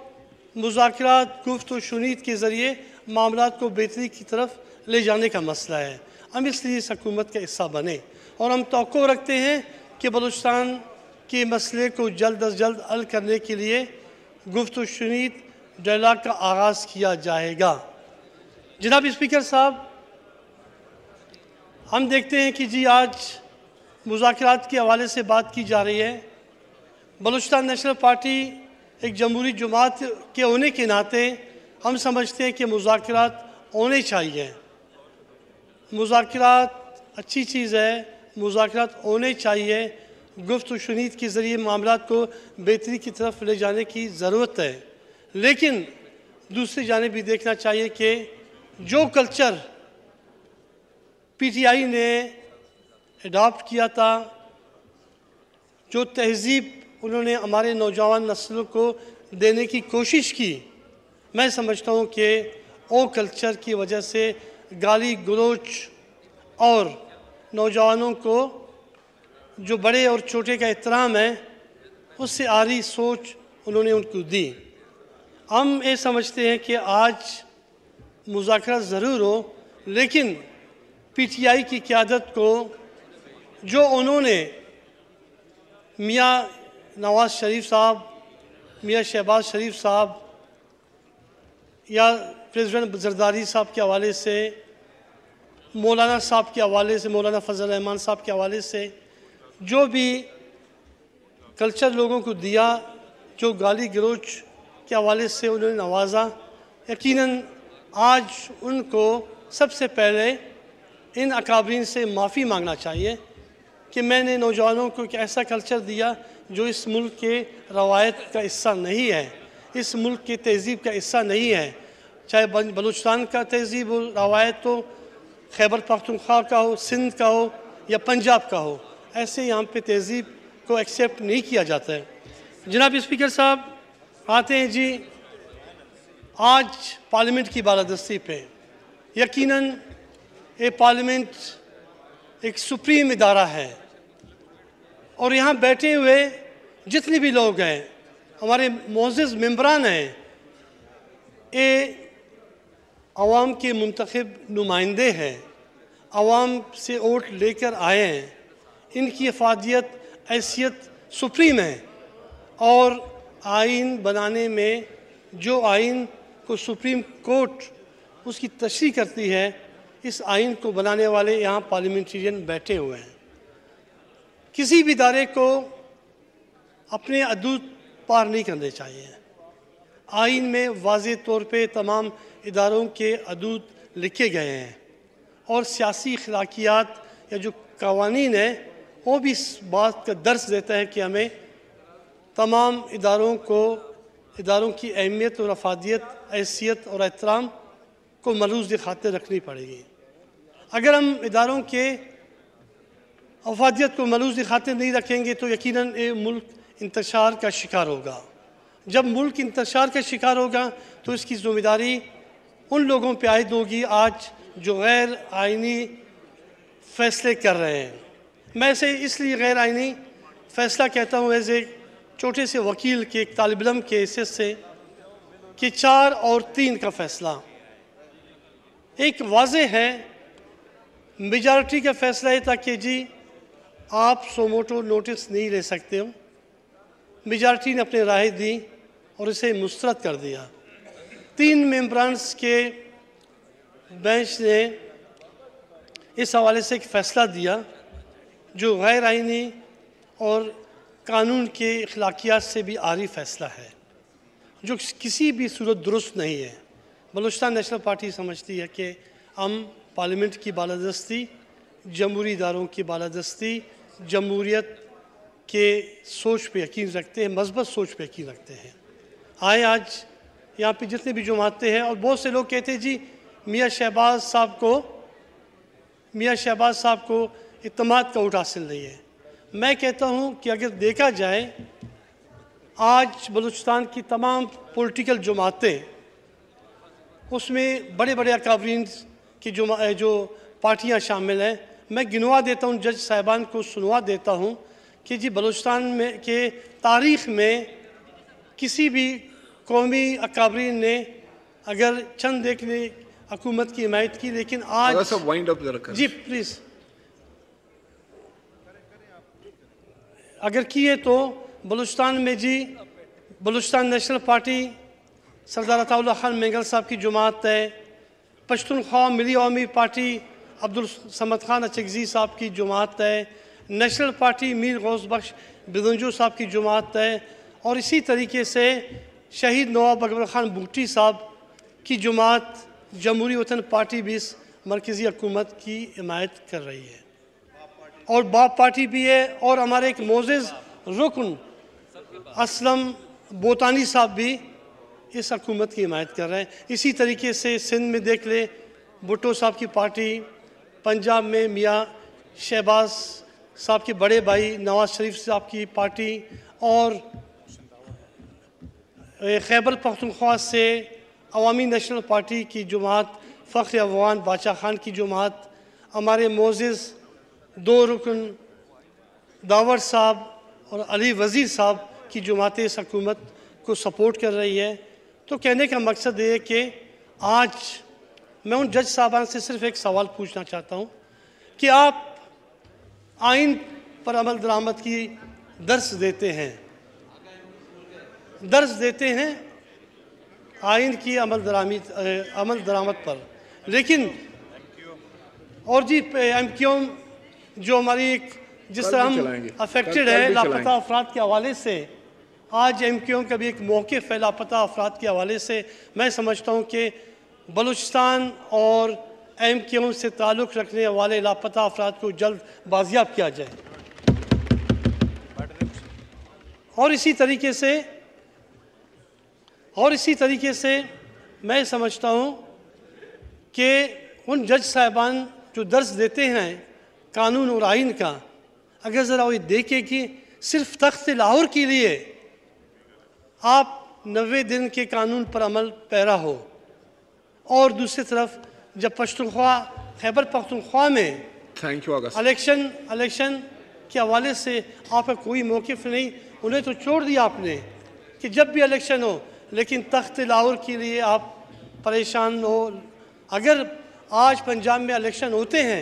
मुज़ाकरात गुफ्त और शुनीद के ज़रिए मामलात को बेहतरी की तरफ ले जाने का मसला है। हम इसलिए इस हकूमत का हिस्सा बने और हम तवक्को रखते हैं कि बलूचिस्तान के मसले को जल्द अज जल्द हल करने के लिए गुफ्त और शुनीद डायलाग का आगाज़ किया जाएगा। जनाब स्पीकर साहब, हम देखते हैं कि जी आज मुज़ाकरात के हवाले से बात की जा रही है। बलूचिस्तान नेशनल पार्टी एक जमहूरी जमात के होने के नाते हम समझते हैं कि मुज़ाकरात होने चाहिए। मुज़ाकरात अच्छी चीज़ है, मुज़ाकरात होने चाहिए। गुफ्त शुनीद के ज़रिए मामलात को बेहतरी की तरफ ले जाने की ज़रूरत है, लेकिन दूसरी जानिब भी देखना चाहिए कि जो कल्चर पीटीआई ने एडाप्ट किया था, जो तहजीब उन्होंने हमारे नौजवान नस्लों को देने की कोशिश की, मैं समझता हूँ कि वो कल्चर की वजह से गाली गलोच और नौजवानों को जो बड़े और छोटे का एहतराम है उससे आरी सोच उन्होंने उनको दी। हम ये समझते हैं कि आज मुज़ाकरा ज़रूर हो, लेकिन पीटीआई की क़यादत को जो उन्होंने मियाँ नवाज़ शरीफ साहब, मियाँ शहबाज शरीफ साहब या प्रेसिडेंट जरदारी साहब के हवाले से, मौलाना साहब के हवाले से, मौलाना फजल रहमान साहब के हवाले से जो भी कल्चर लोगों को दिया, जो गाली गलोच के हवाले से उन्होंने नवाजा, यकीनन आज उनको सबसे पहले इन अकाबरीन से माफ़ी मांगना चाहिए कि मैंने नौजवानों को एक ऐसा कल्चर दिया जो इस मुल्क के रवायत का हिस्सा नहीं है, इस मुल्क की तहजीब का हिस्सा नहीं है। चाहे बलूचिस्तान का तहजीब और रवायत हो, खैबर पख्तूनख्वा का हो, सिंध का हो या पंजाब का हो, ऐसे यहाँ पे तहजीब को एक्सेप्ट नहीं किया जाता है। जनाब स्पीकर साहब, आते हैं जी आज पार्लियामेंट की बालादस्ती पे। यकीनन ये पार्लियामेंट एक सुप्रीम इदारा है और यहाँ बैठे हुए जितने भी लोग हैं, हमारे मोअज़्ज़ज़ मेंबरान हैं, ये आवाम के मुंतखब नुमाइंदे हैं, आवाम से वोट लेकर आए हैं। इनकी अफादियत हैसियत सुप्रीम है और आइन बनाने में जो आइन को सुप्रीम कोर्ट उसकी तशरीह करती है, इस आइन को बनाने वाले यहाँ पार्लियामेंटेरियन बैठे हुए हैं। किसी भी इदारे को अपने अदूद पार नहीं करने चाहिए। आइन में वाज़े तौर पे तमाम इदारों के हदूद लिखे गए हैं और सियासी अखलाकियात या जो कवानीन है वो भी इस बात का दर्स देता है कि हमें तमाम इदारों को, इदारों की अहमियत और अफादियत, हैसियत और एहतराम को मलूज़ खातिर रखनी पड़ेगी। अगर हम इदारों के अफादियत को मलूज़ खातिर नहीं रखेंगे तो यकीनन ये मुल्क इंतशार का शिकार होगा। जब मुल्क इंतशार का शिकार होगा तो इसकी ज़िम्मेदारी उन लोगों पर आयद होगी आज जो गैर आइनी फ़ैसले कर रहे हैं। मैं इसे इसलिए गैर आइनी फ़ैसला कहता हूँ एज़ ए छोटे से वकील के, एक तालिब इल्म के हैसियत से, कि 4 और 3 का फ़ैसला एक वाज़े है मेजॉरिटी का फ़ैसला है, ताकि जी आप सोमोटो नोटिस नहीं ले सकते हो। मेजॉरिटी ने अपने राय दी और इसे मुस्तरद कर दिया। 3 मेंबरांस के बेंच ने इस हवाले से एक फ़ैसला दिया जो गैर आइनी और कानून के अखलाकियात से भी आरी फ़ैसला है, जो किसी भी सूरत दुरुस्त नहीं है। बलूचिस्तान नेशनल पार्टी समझती है कि हम पार्लियामेंट की बालादस्ती, जमहूरी इदारों की बालादस्ती, जमहूरियत के सोच पे यकीन रखते हैं, मजबूत सोच पे यकीन रखते हैं। आए आज यहाँ पे जितने भी जमाते हैं और बहुत से लोग कहते हैं जी मियाँ शहबाज साहब को इतमाद का वोट हासिल नहीं है। मैं कहता हूँ कि अगर देखा जाए आज बलूचिस्तान की तमाम पॉलिटिकल जमातें, उसमें बड़े बड़े अकाबरीन की जो पार्टियाँ शामिल हैं, मैं गिनवा देता हूँ, जज साहिबान को सुनवा देता हूँ कि जी बलूचिस्तान में के तारीख़ में किसी भी कौमी अकाबरीन ने अगर चंद देख ली हुकूमत की हिमायत की, लेकिन आज वाइंड अप कर जी प्लीज़ अगर किए तो बलूचिस्तान में जी बलूचिस्तान नेशनल पार्टी सरदार अताउल्लाह खान मेंगल साहब की जमात है, पश्तूनख्वा मिली अवामी पार्टी अब्दुल समद खान अचकज़ी साहब की जमात है, नेशनल पार्टी मीर गौस बख्श बिदंजू साहब की जमात है, और इसी तरीके से शहीद नवाब अकबर ख़ान भुट्टी साहब की जमात जमहूरी वतन पार्टी भी इस मरकज़ी हुकूमत की हिमायत कर रही है और बाप पार्टी भी है। और हमारे एक मोज़ेज़ रुकन असलम बोतानी साहब भी इस हकूमत की हिमायत कर रहे हैं। इसी तरीके से सिंध में देख ले भुट्टो साहब की पार्टी, पंजाब में मियाँ शहबाज साहब के बड़े भाई नवाज शरीफ साहब की पार्टी, और खैबर पख्तूनख्वा से अवामी नेशनल पार्टी की जमात, फ़ख्र अवान बादशाह खान की जमात, हमारे मोज़ज़ दो रुकन दावर साहब और अली वज़ीर साहब की जमातें इस हकूमत को सपोर्ट कर रही है। तो कहने का मकसद ये है कि आज मैं उन जज साहबान से सिर्फ एक सवाल पूछना चाहता हूँ कि आप आइन पर अमल दरामद की दर्स देते हैं आइन की अमल दरामद पर, लेकिन और जी एमक्यूएम जो हमारी एक जिस तरह हम अफेक्टेड है लापता अफराद के हवाले से, आज एमक्यूएम का भी एक मौक़िफ़ है लापता अफराद के हवाले से। मैं समझता हूँ कि बलूचिस्तान और एमक्यूएम से ताल्लुक़ रखने वाले लापता अफराद को जल्द बाजियाब किया जाए। और इसी तरीके से मैं समझता हूँ कि उन जज साहिबान जो दर्स देते हैं कानून और आइन का, अगर ज़रा वो देखें कि सिर्फ तख्त लाहौर के लिए आप 90 दिन के कानून पर अमल पैरा हो, और दूसरी तरफ जब खैबर पख्तूनख्वा में इलेक्शन के हवाले से आपका कोई मौक़िफ़ नहीं, उन्हें तो छोड़ दिया आपने कि जब भी इलेक्शन हो, लेकिन तख्त लाहौर के लिए आप परेशान हो। अगर आज पंजाब में इलेक्शन होते हैं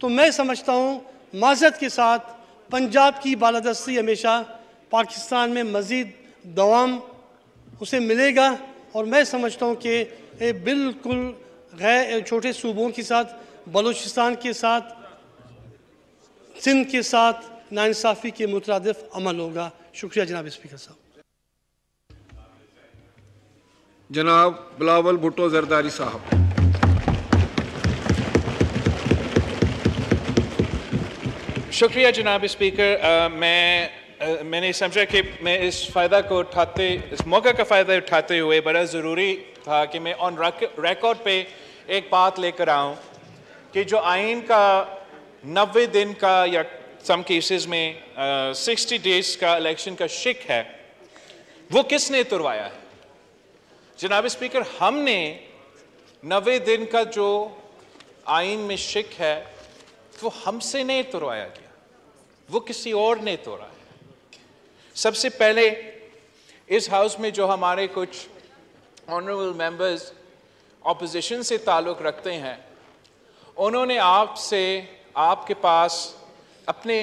तो मैं समझता हूँ माजरत के साथ पंजाब की बालादस्ती हमेशा पाकिस्तान में मज़ीद दवाम उसे मिलेगा, और मैं समझता हूँ कि ये बिल्कुल गैर छोटे सूबों के साथ, बलूचिस्तान के साथ, सिंध के साथ नाइंसाफ़ी के मुतरादिफ अमल होगा। शुक्रिया जनाब स्पीकर साहब। जनाब बिलावल भुट्टो जरदारी साहब। शुक्रिया जनाब स्पीकर। मैंने समझा कि मैं इस मौके का फ़ायदा उठाते हुए बड़ा ज़रूरी था कि मैं ऑन रिकॉर्ड पे एक बात लेकर आऊँ कि जो आइन का 90 दिन का या सम केसेस में 60 डेज का इलेक्शन का शिक है, वो किसने तुड़वाया है? जनाब स्पीकर, हमने 90 दिन का जो आइन में शिक है वो हमसे नहीं तुड़वाया गया, वो किसी और ने तोड़ा है। सबसे पहले इस हाउस में जो हमारे कुछ ऑनरेबल मेंबर्स ऑपोजिशन से ताल्लुक़ रखते हैं, उन्होंने आपसे आपके पास अपने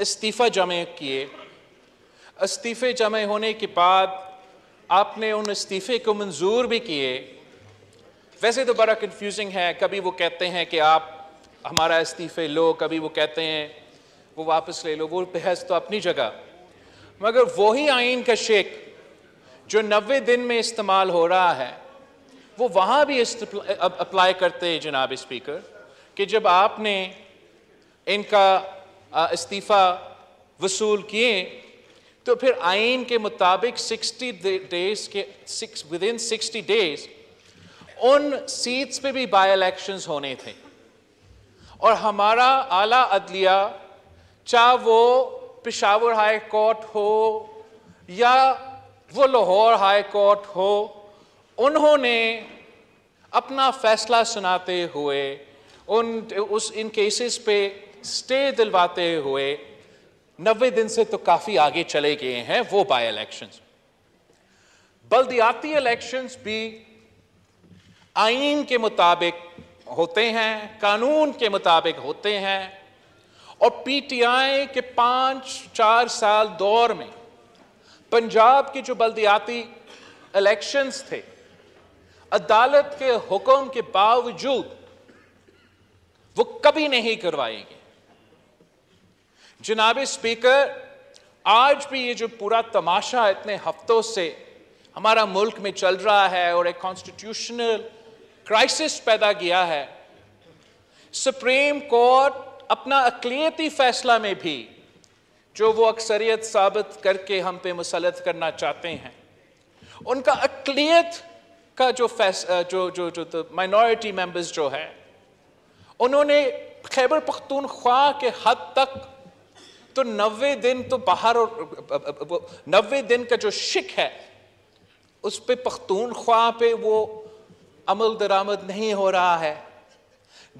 इस्तीफ़ा जमा किए। इस्तीफ़े जमा होने के बाद आपने उन इस्तीफ़े को मंजूर भी किए। वैसे तो बड़ा कन्फ्यूजिंग है, कभी वो कहते हैं कि आप हमारा इस्तीफ़े लो, कभी वो कहते हैं वो वापस ले लो, वो बहस तो अपनी जगह, मगर वही आइन का शेक जो 90 दिन में इस्तेमाल हो रहा है वो वहाँ भी अप्लाई करते हैं जनाब स्पीकर, कि जब आपने इनका इस्तीफ़ा वसूल किए तो फिर आइन के मुताबिक 60 डेज उन सीट्स पे भी बाय इलेक्शंस होने थे, और हमारा आला अदलिया चाहे वो पेशावर हाई कोर्ट हो या वो लाहौर हाई कोर्ट हो, उन्होंने अपना फैसला सुनाते हुए इन केसेस पे स्टे दिलवाते हुए 90 दिन से तो काफ़ी आगे चले गए हैं वो बाय इलेक्शंस। बल्दियाती इलेक्शंस भी आइन के मुताबिक होते हैं, कानून के मुताबिक होते हैं, और पीटीआई के 5-4 साल दौर में पंजाब के जो बल्दियाती इलेक्शंस थे, अदालत के हुक्म के बावजूद वो कभी नहीं करवाएंगे। जनाब स्पीकर, आज भी ये जो पूरा तमाशा इतने हफ्तों से हमारा मुल्क में चल रहा है और एक कॉन्स्टिट्यूशनल क्राइसिस पैदा किया है, सुप्रीम कोर्ट अपना अक़लियती फैसला में भी जो वो अक्सरियत साबित करके हम पे मुसलत करना चाहते हैं, उनका अक़लियत का जो फैसला जो माइनॉरिटी मेंबर्स जो है, उन्होंने खैबर पख्तूनख्वा के हद तक तो 90 दिन तो बाहर, और 90 दिन का जो शिक है उस पे पख्तूनख्वा पे वो अमल दरामद नहीं हो रहा है।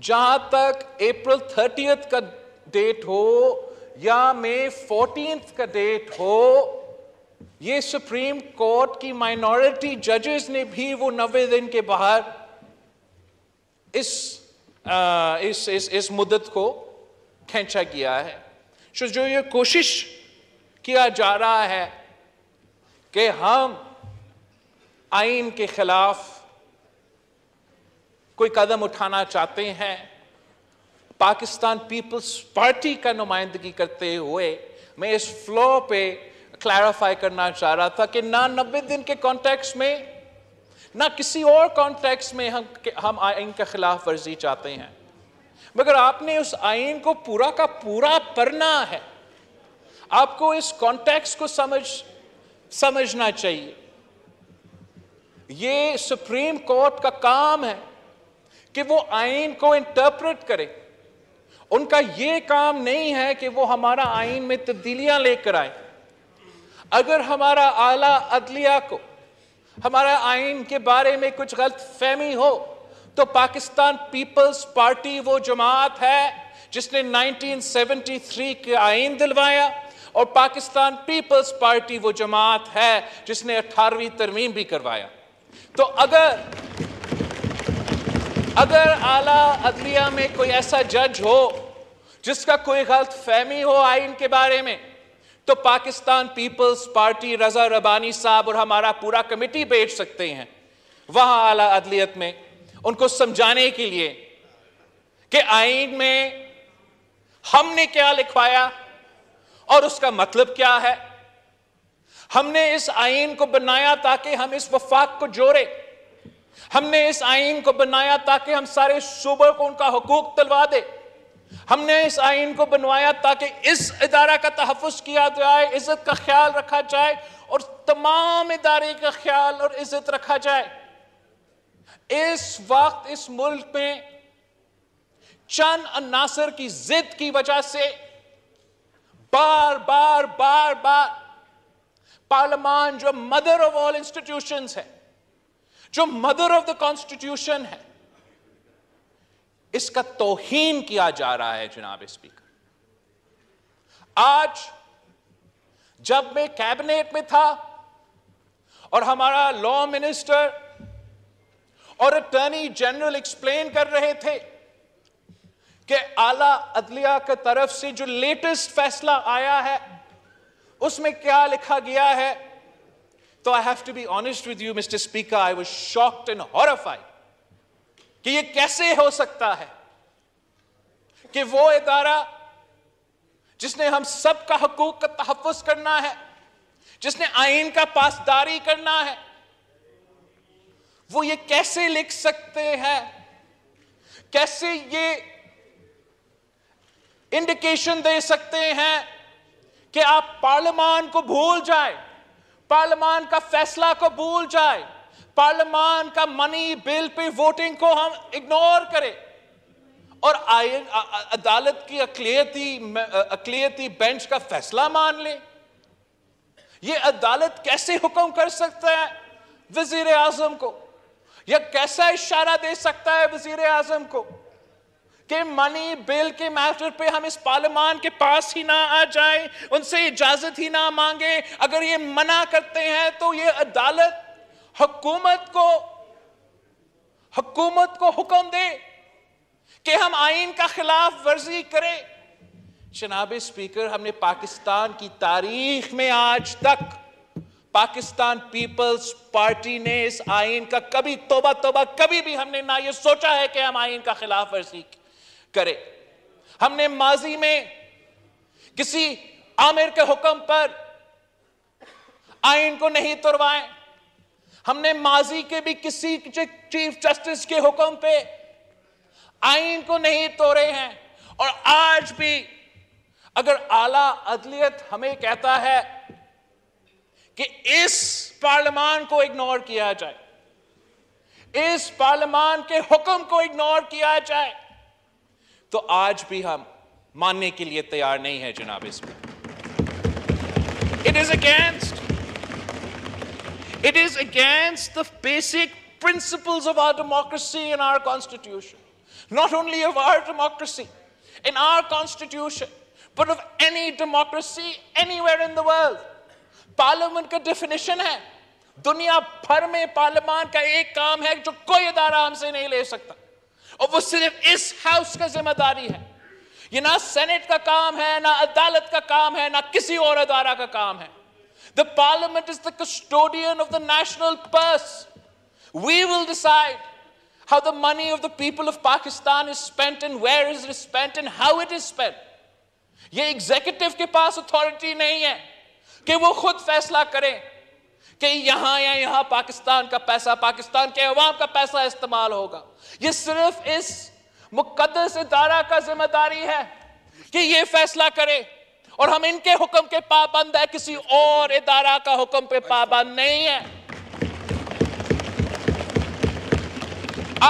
जहां तक अप्रैल 30 का डेट हो या मई 14 का डेट हो, ये सुप्रीम कोर्ट की माइनॉरिटी जजेस ने भी वो 90 दिन के बाहर इस मुद्दत को खींचा गया है। जो ये कोशिश किया जा रहा है कि हम आइन के खिलाफ कोई कदम उठाना चाहते हैं, पाकिस्तान पीपल्स पार्टी का नुमाइंदगी करते हुए मैं इस फ्लो पे क्लैरिफाई करना चाह रहा था कि ना 90 दिन के कॉन्टेक्स्ट में ना किसी और कॉन्टेक्स्ट में हम आइन के खिलाफ वर्जी चाहते हैं, मगर आपने उस आइन को पूरा का पूरा पढ़ना है, आपको इस कॉन्टेक्स्ट को समझना चाहिए। ये सुप्रीम कोर्ट का काम है कि वो आइन को इंटरप्रेट करे, उनका ये काम नहीं है कि वो हमारा आइन में तब्दीलियां लेकर आए। अगर हमारा आला अदलिया को हमारा आइन के बारे में कुछ गलतफहमी हो तो पाकिस्तान पीपल्स पार्टी वो जमात है जिसने 1973 के आइन दिलवाया, और पाकिस्तान पीपल्स पार्टी वो जमात है जिसने 18वीं तरमीम भी करवाया। तो अगर आला अदलिया में कोई ऐसा जज हो जिसका कोई गलत फहमी हो आइन के बारे में, तो पाकिस्तान पीपल्स पार्टी रजा रब्बानी साहब और हमारा पूरा कमेटी भेज सकते हैं वहां आला अदलियत में उनको समझाने के लिए कि आइन में हमने क्या लिखवाया और उसका मतलब क्या है। हमने इस आइन को बनाया ताकि हम इस वफाक को जोड़े, हमने इस आइन को बनाया ताकि हम सारे सूबों को उनका हकूक दिलवा दे, हमने इस आइन को बनवाया ताकि इस इदारा का तहफ़्फ़ुज़ किया जाए, इज्जत का ख्याल रखा जाए और तमाम इदारे का ख्याल और इज्जत रखा जाए। इस वक्त इस मुल्क में चंद अनासर की जिद की वजह से बार बार बार बार पार्लियामेंट जो मदर ऑफ ऑल इंस्टीट्यूशंस है, जो मदर ऑफ द कॉन्स्टिट्यूशन है, इसका तौहीन किया जा रहा है। जनाब स्पीकर, आज जब मैं कैबिनेट में था और हमारा लॉ मिनिस्टर और अटॉर्नी जनरल एक्सप्लेन कर रहे थे कि आला अदलिया की तरफ से जो लेटेस्ट फैसला आया है उसमें क्या लिखा गया है, तो I have to be honest with you mister speaker, I was shocked and horrified कि ये कैसे हो सकता है कि वो इदारा जिसने हम सबका हकूक का तहफ़्फ़ुज़ करना है, जिसने आइन का पासदारी करना है, वो ये कैसे लिख सकते हैं, कैसे ये इंडिकेशन दे सकते हैं कि आप पार्लियामेंट को भूल जाए, पार्लियामेंट का फैसला को भूल जाए, पार्लियामेंट का मनी बिल पे वोटिंग को हम इग्नोर करें और अदालत की अक़लियती बेंच का फैसला मान लें। ये अदालत कैसे हुक्म कर सकता है वज़ीर आज़म को, यह कैसा इशारा दे सकता है वजीर आजम को कि मनी बिल के मैटर पे हम इस पार्लियामेंट के पास ही ना आ जाए, उनसे इजाजत ही ना मांगे। अगर ये मना करते हैं तो ये अदालत हुकूमत को हुक्म दे कि हम आइन का खिलाफ वर्जी करें। जनाब स्पीकर, हमने पाकिस्तान की तारीख में आज तक पाकिस्तान पीपल्स पार्टी ने इस आइन का कभी तोबा कभी भी हमने ना ये सोचा है कि हम आइन का खिलाफ वर्जी करें। हमने माजी में किसी आमिर के हुक्म पर आइन को नहीं तोड़वाए। हमने माजी के भी किसी चीफ जस्टिस के हुक्म पे आइन को नहीं तोड़े हैं। और आज भी अगर आला अदलियत हमें कहता है कि इस पार्लियामेंट को इग्नोर किया जाए, इस पार्लियामेंट के हुक्म को इग्नोर किया जाए, तो आज भी हम मानने के लिए तैयार नहीं है। जनाब Speaker, it is against the basic principles of our democracy and our constitution, not only of our democracy in our constitution but of any democracy anywhere in the world। Parliament का डेफिनेशन है, दुनिया भर में parliament का एक काम है जो कोई अदारा हमसे नहीं ले सकता, और वो सिर्फ इस हाउस का जिम्मेदारी है। ये ना सेनेट का काम है, ना अदालत का काम है, ना किसी और अदारा का काम है। The parliament is the custodian of the national purse. We will decide how the money of the people of Pakistan is spent and where is spent and how it is spent. ये एग्जीक्यूटिव के पास authority नहीं है कि वो खुद फैसला करें कि यहां या यहां पाकिस्तान का पैसा, पाकिस्तान के अवाम का पैसा इस्तेमाल होगा। ये सिर्फ इस मुकद्दस इदारा का जिम्मेदारी है कि ये फैसला करे, और हम इनके हुक्म के पाबंद है, किसी और इदारा का हुक्म पे पाबंद नहीं है।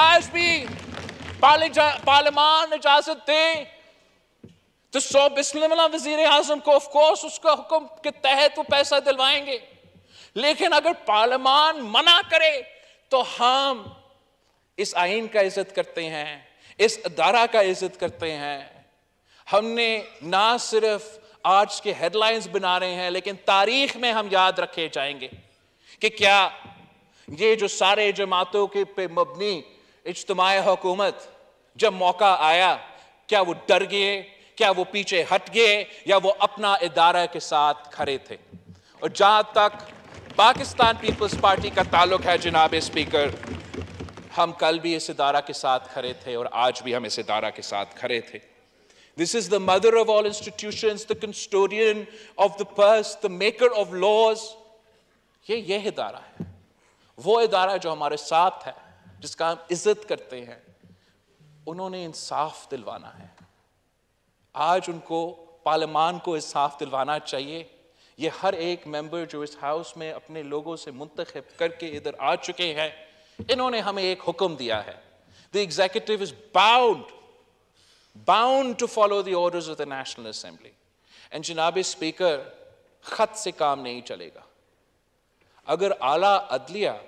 आज भी पार्लियामान इजाजत दे तो सौ बिस्मिल्लाह वजीर आजम को ऑफकोर्स उसका हुक्म के तहत वो पैसा दिलवाएंगे, लेकिन अगर पार्लियामान मना करे तो हम इस आइन का इज्जत करते हैं, इस अदारा का इज्जत करते हैं। हमने ना सिर्फ आज के हेडलाइंस बना रहे हैं, लेकिन तारीख में हम याद रखे जाएंगे कि क्या ये जो सारे जमातों के पे मबनी इज्तमाई हुकूमत जब मौका आया, क्या वो डर गए, क्या वो पीछे हट गए, या वो अपना इदारा के साथ खड़े थे। और जहाँ तक पाकिस्तान पीपल्स पार्टी का ताल्लुक है जनाब स्पीकर, हम कल भी इस इदारा के साथ खड़े थे और आज भी हम इस इदारा के साथ खड़े थे। This is the mother of all institutions, the custodian of the purse, the maker of laws. ये इदारा है, वो इदारा जो हमारे साथ है, जिसका हम इज्जत करते हैं। उन्होंने इंसाफ दिलवाना है, आज उनको पार्लियामान को इंसाफ दिलवाना चाहिए। ये हर एक मेंबर जो इस हाउस में अपने लोगों से मुंतखब करके इधर आ चुके हैं, इन्होंने हमें एक हुक्म दिया है। The executive is bound to follow the orders of the national assembly. And जनाब स्पीकर, खत से काम नहीं चलेगा। अगर आला अदलिया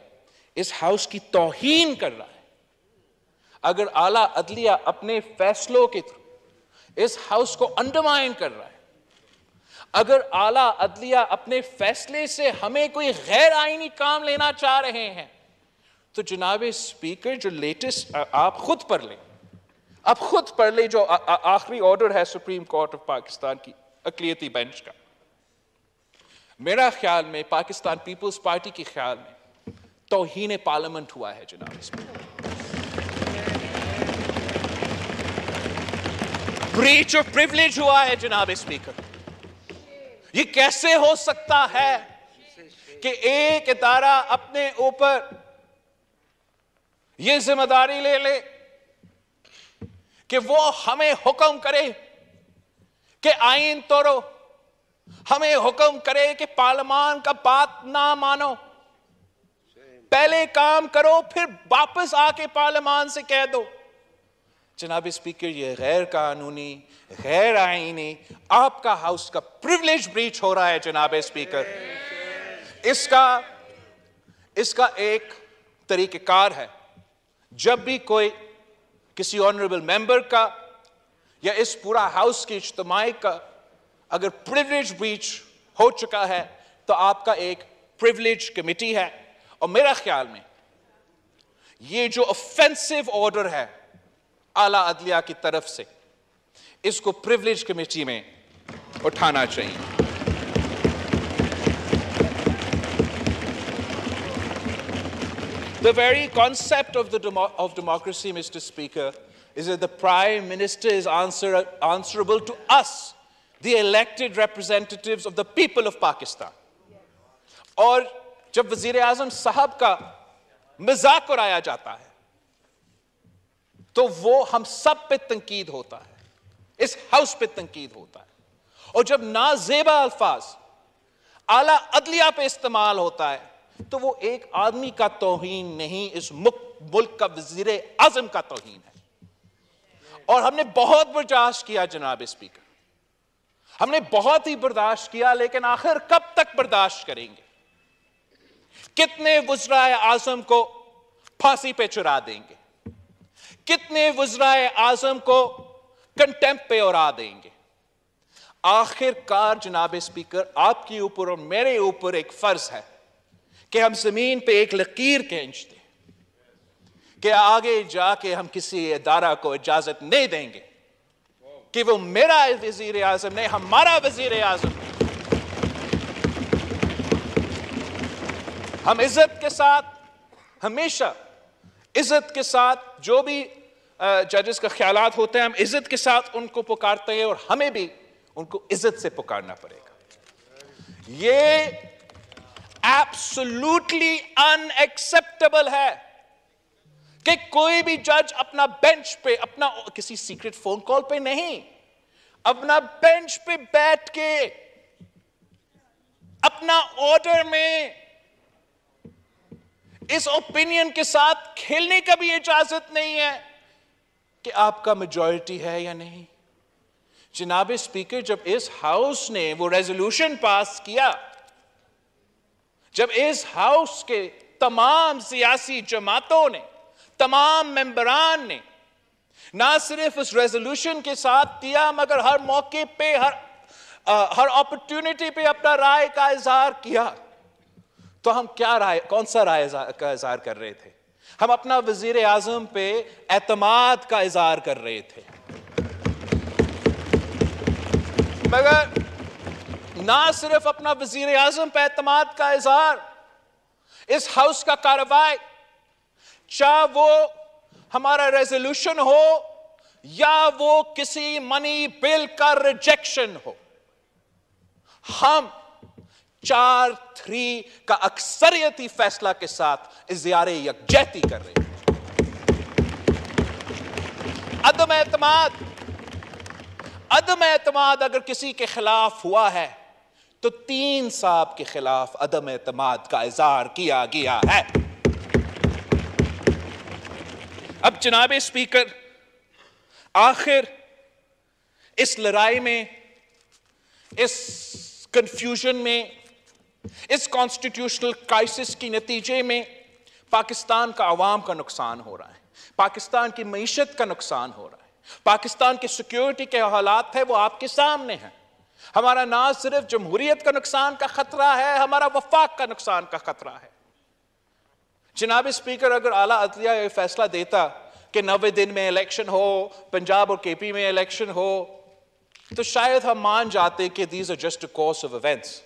इस हाउस की तौहीन कर रहा है, अगर आला अदलिया अपने फैसलों के थ्रू इस हाउस को अंडरमाइन कर रहा है, अगर आला अदलिया अपने फैसले से हमें कोई गैर आईनी काम लेना चाह रहे हैं, तो जनाब स्पीकर जो लेटेस्ट आप खुद पढ़ लें जो आखिरी ऑर्डर है सुप्रीम कोर्ट ऑफ पाकिस्तान की अक़लियती बेंच का। मेरा ख्याल में, पाकिस्तान पीपल्स पार्टी के ख्याल में, तौहीन पार्लियामेंट हुआ है जनाब स्पीकर, ब्रीच ऑफ प्रिविलेज हुआ है जनाब स्पीकर। ये कैसे हो सकता है कि एक इदारा अपने ऊपर ये जिम्मेदारी ले ले कि वो हमें हुक्म करे कि आइन तोड़ो, हमें हुक्म करे कि पार्लियामान का बात ना मानो, पहले काम करो फिर वापस आके पार्लियामान से कह दो। जनाब स्पीकर, ये गैर कानूनी, गैर आईनी, आपका हाउस का प्रिविलेज ब्रीच हो रहा है जनाब स्पीकर। इसका एक तरीक़ेकार है। जब भी कोई किसी ऑनरेबल मेंबर का या इस पूरा हाउस के इज्तमाई का अगर प्रिविलेज ब्रीच हो चुका है, तो आपका एक प्रिविलेज कमेटी है और मेरा ख्याल में ये जो ऑफेंसिव ऑर्डर है आला अदलिया की तरफ से, इसको प्रिविलेज कमेटी में उठाना चाहिए। The very concept of democracy, Mr. Speaker, is that the Prime Minister is answerable to us, the elected representatives of the people of Pakistan. और जब वज़ीर-ए-आज़म साहब का मजाक उड़ाया जाता है तो वो हम सब पे तंकीद होता है, इस हाउस पे तंकीद होता है। और जब नाजेबा अल्फाज आला अदलिया पे इस्तेमाल होता है तो वो एक आदमी का तौहीन नहीं, इस मुल्क का वजीरे आजम का तौहीन है। और हमने बहुत बर्दाश्त किया जनाब स्पीकर, हमने बहुत ही बर्दाश्त किया, लेकिन आखिर कब तक बर्दाश्त करेंगे? कितने वज़राए आजम को फांसी पे चुरा देंगे? कितने वज़राए आजम को कंटेम्प पे उड़ा देंगे? आखिरकार जनाब स्पीकर आपके ऊपर और मेरे ऊपर एक फर्ज है कि हम जमीन पे एक लकीर खींच दें कि आगे जाके हम किसी इदारा को इजाजत नहीं देंगे कि वो मेरा वजीर आजम नहीं, हमारा वजीर आजम। हम इज्जत के साथ, हमेशा इज्जत के साथ, जो भी जजेस का ख्यालात होते हैं हम इज्जत के साथ उनको पुकारते हैं और हमें भी उनको इज्जत से पुकारना पड़ेगा। ये एब्सोल्युटली अनएक्सेप्टेबल है कि कोई भी जज अपना बेंच पे, अपना किसी सीक्रेट फोन कॉल पे नहीं, अपना बेंच पे बैठ के अपना ऑर्डर में इस ओपिनियन के साथ खेलने का भी इजाजत नहीं है कि आपका मेजॉरिटी है या नहीं। जनाब स्पीकर, जब इस हाउस ने वो रेजोल्यूशन पास किया, जब इस हाउस के तमाम सियासी जमातों ने, तमाम मेंबरान ने ना सिर्फ उस रेजोल्यूशन के साथ दिया मगर हर मौके पे, हर अपॉर्चुनिटी पे अपना राय का इजहार किया, तो हम क्या राय, कौन सा राय का इजहार कर रहे थे? हम अपना वजीर आजम पे एतमाद का इजहार कर रहे थे। मगर ना सिर्फ अपना वजीर आजम पर एतमाद का इजहार, इस हाउस का कार्रवाई, चाहे वो हमारा रेजोल्यूशन हो या वो किसी मनी बिल का रिजेक्शन हो, हम 4-3 का अक्सरियती फैसला के साथ इजहारे यकजहती कर रहे हैं। अदम एतमाद अगर किसी के खिलाफ हुआ है तो 3 साहब के खिलाफ अदम एतमाद का इजहार किया गया है। अब जनाब स्पीकर, आखिर इस लड़ाई में, इस कंफ्यूजन में, इस कॉन्स्टिट्यूशनल क्राइसिस के नतीजे में पाकिस्तान का अवाम का नुकसान हो रहा है, पाकिस्तान की मईशत का नुकसान हो रहा है, पाकिस्तान की सिक्योरिटी के हालात है वो आपके सामने हैं। हमारा ना सिर्फ जमहूरियत का नुकसान का खतरा है, हमारा वफाक का नुकसान का खतरा है। जनाब स्पीकर, अगर आला अदलिया ये फैसला देता कि 90 दिन में इलेक्शन हो, पंजाब और KP में इलेक्शन हो, तो शायद हम मान जाते कि these are just a course of events.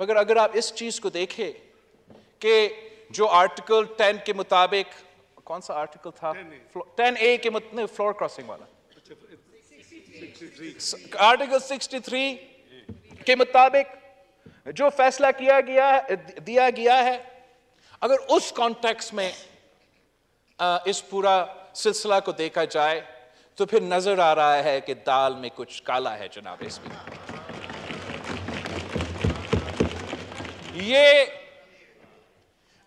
मगर अगर आप इस चीज को देखें कि जो आर्टिकल 10 के मुताबिक, कौन सा आर्टिकल था, 10A के मतलब फ्लोर क्रॉसिंग वाला, आर्टिकल 63 के मुताबिक जो फैसला दिया गया है, अगर उस कॉन्टेक्स्ट में इस पूरा सिलसिला को देखा जाए तो फिर नजर आ रहा है कि दाल में कुछ काला है जनाब स्पीकर। ये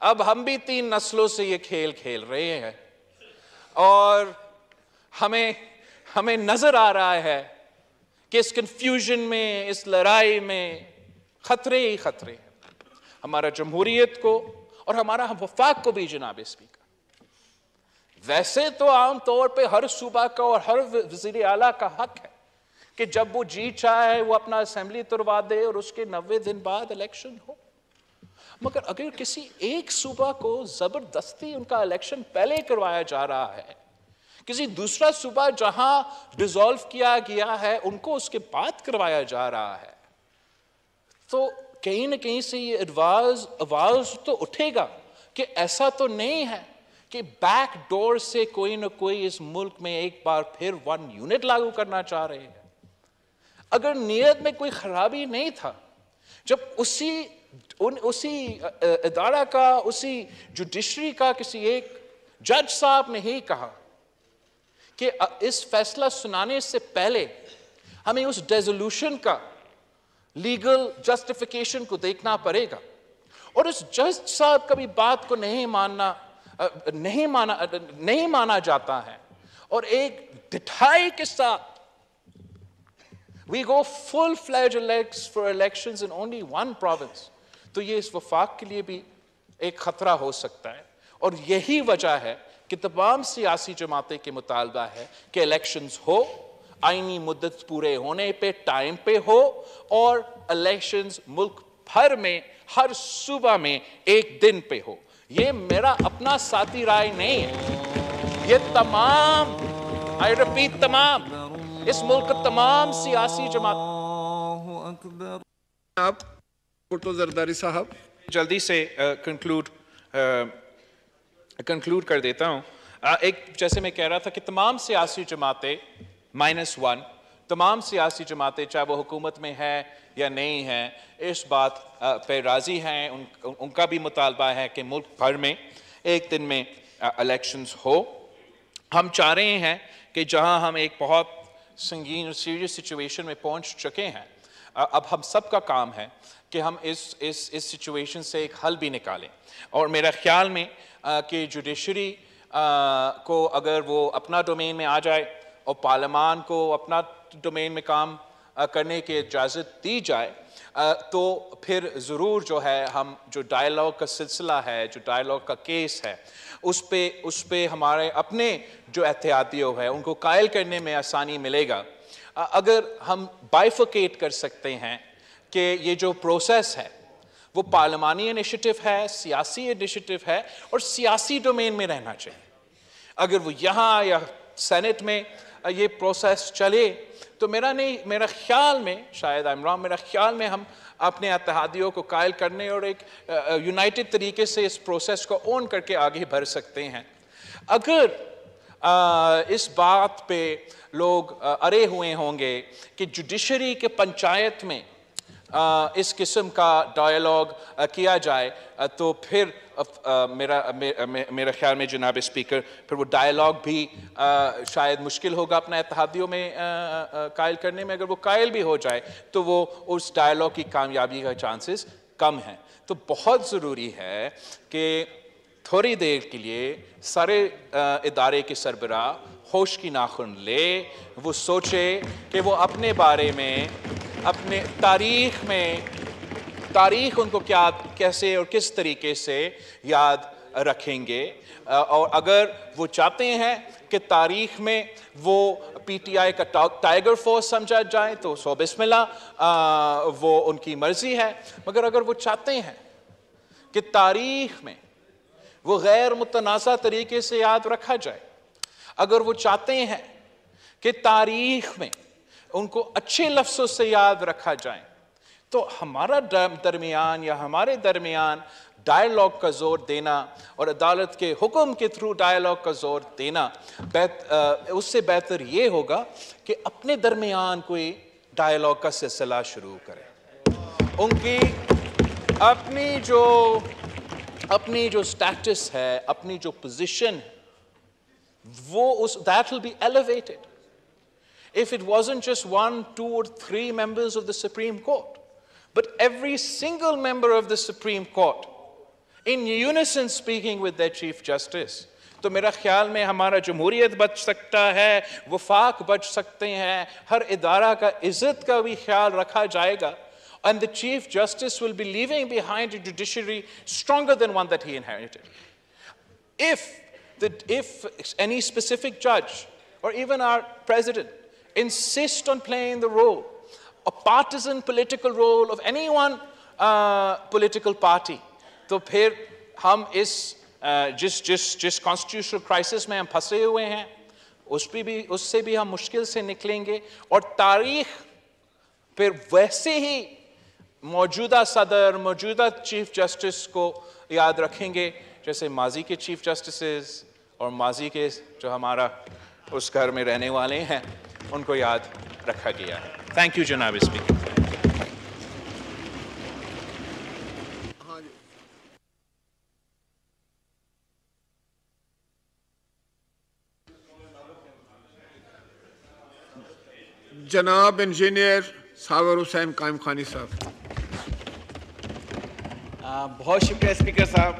अब हम भी 3 नस्लों से ये खेल खेल रहे हैं और हमें नजर आ रहा है कि इस कंफ्यूजन में, इस लड़ाई में खतरे ही खतरे हैं, हमारा जमहूरियत को और हमारा वफाक को भी जनाब स्पीकर। वैसे तो आम तौर पे हर सूबा का और हर वजीर आला का हक है कि जब वो जी चाहे वो अपना असेंबली तुड़वा दे और उसके 90 दिन बाद इलेक्शन हो। मगर अगर किसी एक सूबा को जबरदस्ती उनका इलेक्शन पहले करवाया जा रहा है, किसी दूसरा सूबा जहां डिसॉल्व किया गया है उनको उसके बाद करवाया जा रहा है, तो कहीं ना कहीं से ये आवाज तो उठेगा कि ऐसा तो नहीं है कि बैक डोर से कोई ना कोई इस मुल्क में एक बार फिर 1 यूनिट लागू करना चाह रहे हैं। अगर नीयत में कोई खराबी नहीं था, जब उसी इदारा का, उसी जुडिशरी का किसी एक जज साहब ने ही कहा कि इस फैसला सुनाने से पहले हमें उस रेजोल्यूशन का लीगल जस्टिफिकेशन को देखना पड़ेगा, और उस जज साहब का भी बात को नहीं माना जाता है, और एक डिठाई के साथ we go full-fledged for elections in only one province, तो ये इस वफाक के लिए भी एक खतरा हो सकता है। और यही वजह है कि तमाम सियासी जमातें के मुतालबा है कि इलेक्शंस हो, आइनी मुद्दत पूरे होने पे टाइम पे हो, और इलेक्शंस मुल्क भर में हर सूबा में एक दिन पे हो। ये मेरा अपना साथी राय नहीं है, ये तमाम, आई रिपीट, तमाम इस मुल्क का तमाम सियासी जमात। भुट्टो जरदारी साहब, जल्दी से कंक्लूड कर देता हूँ। एक जैसे मैं कह रहा था कि तमाम सियासी जमातें -1, तमाम सियासी जमातें चाहे वो हुकूमत में है या नहीं है, इस बात पे राजी हैं। उनका भी मुतालबा है कि मुल्क भर में एक दिन में इलेक्शंस हो। हम चाह रहे हैं कि जहां हम एक बहुत संगीन और सीरियस सिचुएशन में पहुंच चुके हैं, अब हम सब का काम है कि हम इस सिचुएशन से एक हल भी निकालें। और मेरा ख्याल में कि जुडिशरी को अगर वो अपना डोमेन में आ जाए और पार्लियामान को अपना डोमेन में काम करने की इजाज़त दी जाए, तो फिर ज़रूर जो है हम जो डायलॉग का सिलसिला है, जो डायलॉग का केस है, उस पे हमारे अपने जो एहतियातियों हैं उनको कायल करने में आसानी मिलेगा। अगर हम बाइफिकेट कर सकते हैं कि ये जो प्रोसेस है वो पार्लियामानी इनिशिएटिव है, सियासी इनिशिएटिव है, और सियासी डोमेन में रहना चाहिए। अगर वो यहाँ या सेनेट में ये प्रोसेस चले तो मेरा ख्याल में, शायद आई एम रॉन्ग, मेरा ख्याल में हम अपने इत्तेहादियों को कायल करने और एक यूनाइटेड तरीके से इस प्रोसेस को ओन करके आगे बढ़ सकते हैं। अगर इस बात पे लोग अरे हुए होंगे कि जुडिशरी के पंचायत में इस किस्म का डायलॉग किया जाए, तो फिर मेरा ख्याल में जनाब स्पीकर फिर वो डायलॉग भी शायद मुश्किल होगा अपना इत्तेहादियों में कायल करने में। अगर वो कायल भी हो जाए तो वो उस डायलॉग की कामयाबी का चांसेस कम हैं। तो बहुत ज़रूरी है कि थोड़ी देर के लिए सारे इदारे के सरबरा होश की नाखुन ले, वो सोचे कि वो अपने बारे में, अपने तारीख में, तारीख उनको क्या, कैसे और किस तरीके से याद रखेंगे। और अगर वो चाहते हैं कि तारीख में वो पीटीआई का टाइगर फोर्स समझा जाए तो सो बिस्मिल्लाह, वो उनकी मर्जी है। मगर अगर वो चाहते हैं कि तारीख में वो गैर मुतनाज़ा तरीके से याद रखा जाए, अगर वो चाहते हैं कि तारीख में उनको अच्छे लफ्ज़ों से याद रखा जाए, तो हमारा दरमियान या हमारे दरमियान डायलॉग का ज़ोर देना और अदालत के हुक्म के थ्रू डायलॉग का ज़ोर देना उससे बेहतर ये होगा कि अपने दरमियान कोई डायलॉग का सिलसिला शुरू करें। उनकी अपनी जो स्टेटस है, अपनी जो पोजीशन है, वो उस that will be elevated if it wasn't just 1, 2 or 3 members of the Supreme Court, but every single member of the Supreme Court in unison speaking with their Chief Justice. तो मेरा ख्याल में हमारा जमहूरियत बच सकता है, वफाक बच सकते हैं, हर इदारा का इज़्ज़त का भी ख्याल रखा जाएगा, and the Chief Justice will be leaving behind a judiciary stronger than one that he inherited. If any specific judge or even our president insist on playing the role, a partisan political role of any one political party, तो फिर हम इस जिस constitutional crisis में हम फंसे हुए हैं उससे भी हम मुश्किल से निकलेंगे। और तारीख फिर वैसे ही मौजूदा सदर मौजूदा चीफ जस्टिस को याद रखेंगे जैसे माजी के चीफ जस्टिसेस और माजी के जो हमारा उस घर में रहने वाले हैं उनको याद रखा गया है। थैंक यू जनाब स्पीकर। जनाब इंजीनियर सावर हुसैन कायम खानी साहब। बहुत शुक्रिया स्पीकर साहब,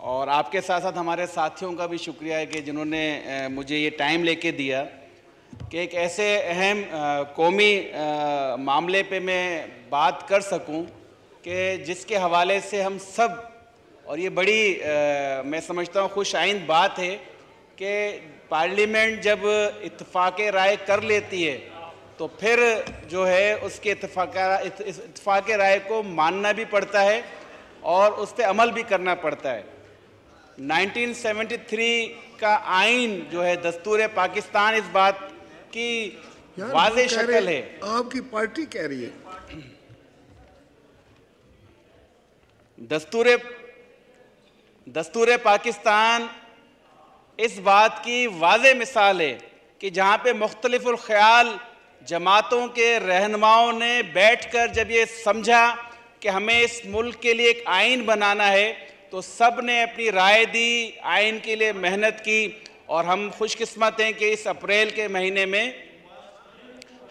और आपके साथ साथ हमारे साथियों का भी शुक्रिया है कि जिन्होंने मुझे ये टाइम लेके दिया कि एक ऐसे अहम कौमी मामले पे मैं बात कर सकूं कि जिसके हवाले से हम सब, और ये बड़ी मैं समझता हूं खुशआइंद बात है कि पार्लियामेंट जब इत्तफाक़ राय कर लेती है तो फिर जो है उसके इत्तफाक़ राय को मानना भी पड़ता है और उस पर अमल भी करना पड़ता है। 1973 का आइन जो है दस्तूर पाकिस्तान इस बात की वाज़ेह शक्ल है। आपकी पार्टी कह रही है दस्तूर पाकिस्तान इस बात की वाज़ेह मिसाल है कि जहाँ पे मुख्तलिफुल ख्याल जमातों के रहनुमाओं ने बैठकर जब ये समझा कि हमें इस मुल्क के लिए एक आइन बनाना है तो सब ने अपनी राय दी, आइन के लिए मेहनत की, और हम खुशकिस्मत हैं कि इस अप्रैल के महीने में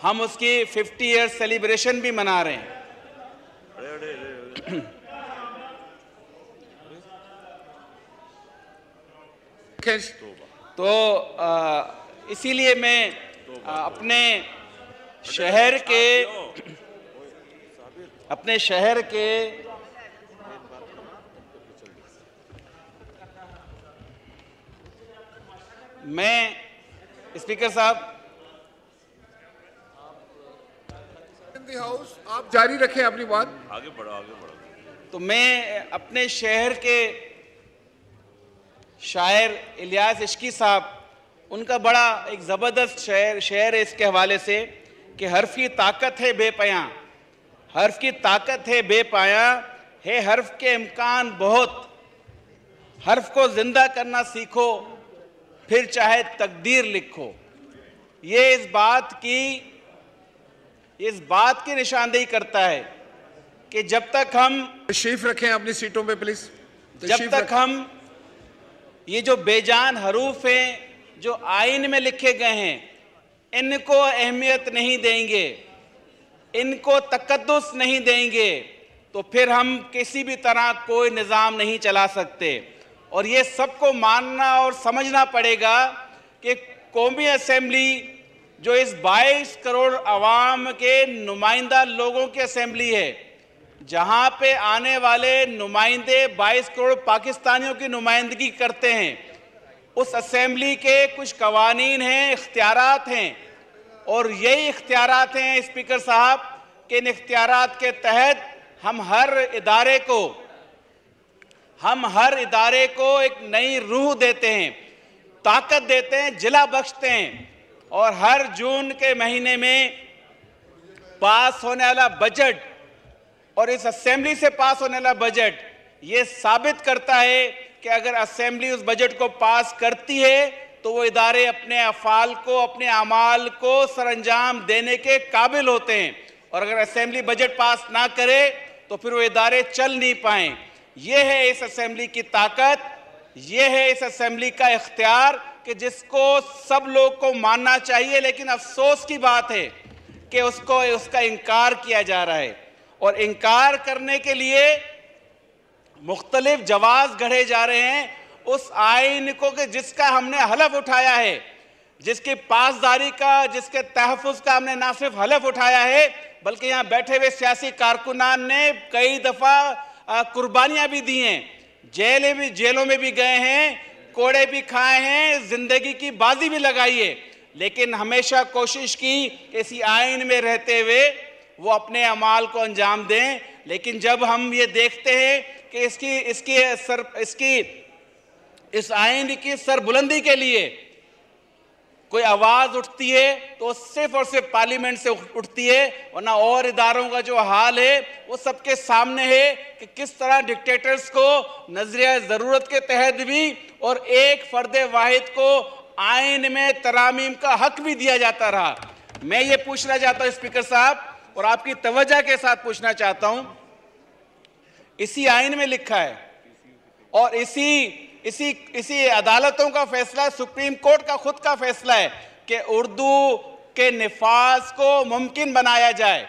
हम उसकी 50 ईयर सेलिब्रेशन भी मना रहे हैं। तो इसीलिए मैं अपने शहर के मैं स्पीकर साहब हाउस आप जारी रखें अपनी बात, आगे बढ़ो। तो मैं अपने शहर के शायर इलियास इश्की साहब, उनका बड़ा एक ज़बरदस्त शेर है इसके हवाले से कि हर्फ की ताकत है बेपाया है हर्फ के इम्कान बहुत, हर्फ को जिंदा करना सीखो फिर चाहे तकदीर लिखो। ये इस बात की निशानदेही करता है कि जब तक हम तशरीफ रखें अपनी सीटों पे प्लीज, जब तक हम ये जो बेजान हरूफ हैं जो आइन में लिखे गए हैं इनको अहमियत नहीं देंगे, इनको तकद्दुस नहीं देंगे, तो फिर हम किसी भी तरह कोई निज़ाम नहीं चला सकते। और ये सबको मानना और समझना पड़ेगा कि कौमी असम्बली जो इस 22 करोड़ आवाम के नुमाइंदा लोगों की असम्बली है, जहाँ पे आने वाले नुमाइंदे 22 करोड़ पाकिस्तानियों की नुमाइंदगी करते हैं, उस असम्बली के कुछ कवानीन हैं, इख्तियारात हैं, और यही इख्तियारात हैं स्पीकर साहब कि इन इख्तियारात के तहत हम हर इदारे को एक नई रूह देते हैं, ताकत देते हैं, जिला बख्शते हैं। और हर जून के महीने में पास होने वाला बजट और इस असेंबली से पास होने वाला बजट ये साबित करता है कि अगर असेंबली उस बजट को पास करती है तो वो इदारे अपने अफाल को, अपने अमाल को सरंजाम देने के काबिल होते हैं। और अगर असेंबली बजट पास ना करे तो फिर वो इदारे चल नहीं पाए। ये है इस असेंबली की ताकत, ये है इस असेंबली का इख्तियार कि जिसको सब लोग को मानना चाहिए, लेकिन अफसोस की बात है कि उसका इनकार किया जा रहा है, और इनकार करने के लिए मुख्तलिफ जवाब गढ़े जा रहे हैं उस आइन को कि जिसका हमने हलफ उठाया है, जिसकी पासदारी का, जिसके तहफ़ुज़ का हमने ना सिर्फ हलफ उठाया है बल्कि यहाँ बैठे हुए सियासी कारकुनान ने कई दफ़ा कुर्बानियाँ भी दी हैं, जेलों में भी गए हैं, कोड़े भी खाए हैं, ज़िंदगी की बाजी भी लगाई है, लेकिन हमेशा कोशिश की इसी आइन में रहते हुए वो अपने अमाल को अंजाम दें। लेकिन जब हम ये देखते हैं कि इस आइन की सरबुलंदी के लिए कोई आवाज़ उठती है तो सिर्फ और सिर्फ पार्लियामेंट से उठती है, वरना और इदारों का जो हाल है वो सबके सामने है कि किस तरह डिक्टेटर्स को नजरिया ज़रूरत के तहत भी और एक फर्द वाहिद को आइन में तरामीम का हक भी दिया जाता रहा। मैं ये पूछना चाहता हूँ स्पीकर साहब और आपकी तवज्जो के साथ पूछना चाहता हूँ, इसी आइन में लिखा है और इसी इसी इसी अदालतों का फैसला, सुप्रीम कोर्ट का खुद का फैसला है कि उर्दू के निफाज को मुमकिन बनाया जाए,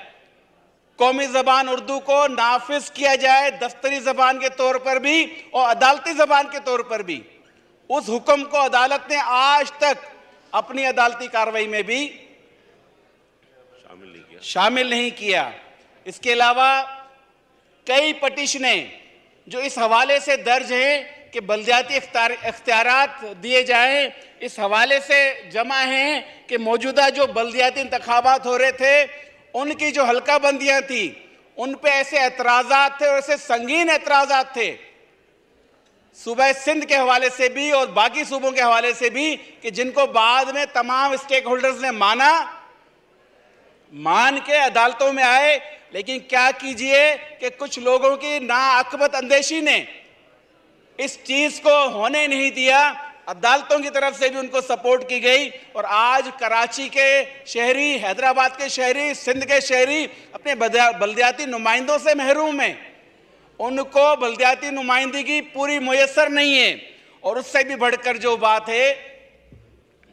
कौमी जबान उर्दू को नाफिज किया जाए दफ्तरी जबान के तौर पर भी और अदालती जबान के तौर पर भी। उस हुक्म को अदालत ने आज तक अपनी अदालती कार्रवाई में भी शामिल नहीं किया। इसके अलावा कई पटिशनें जो इस हवाले से दर्ज हैं कि बलदियाती इख्तियारात दिए जाएं, इस हवाले से जमा हैं कि मौजूदा जो बलदियाती इंतखाबात हो रहे थे उनकी जो हल्का बंदियाँ थी उन पे ऐसे एतराज़ात थे और ऐसे संगीन एतराज़ात थे सूबे सिंध के हवाले से भी और बाकी सूबों के हवाले से भी कि जिनको बाद में तमाम स्टेक होल्डर्स ने मान के अदालतों में आए। लेकिन क्या कीजिए कि कुछ लोगों की नाअकबत अंदेशी ने इस चीज़ को होने नहीं दिया, अदालतों की तरफ से भी उनको सपोर्ट की गई और आज कराची के शहरी, हैदराबाद के शहरी, सिंध के शहरी अपने बलदियाती नुमाइंदों से महरूम हैं, उनको बलदियाती नुमाइंदगी पूरी मुयसर नहीं है। और उससे भी बढ़कर जो बात है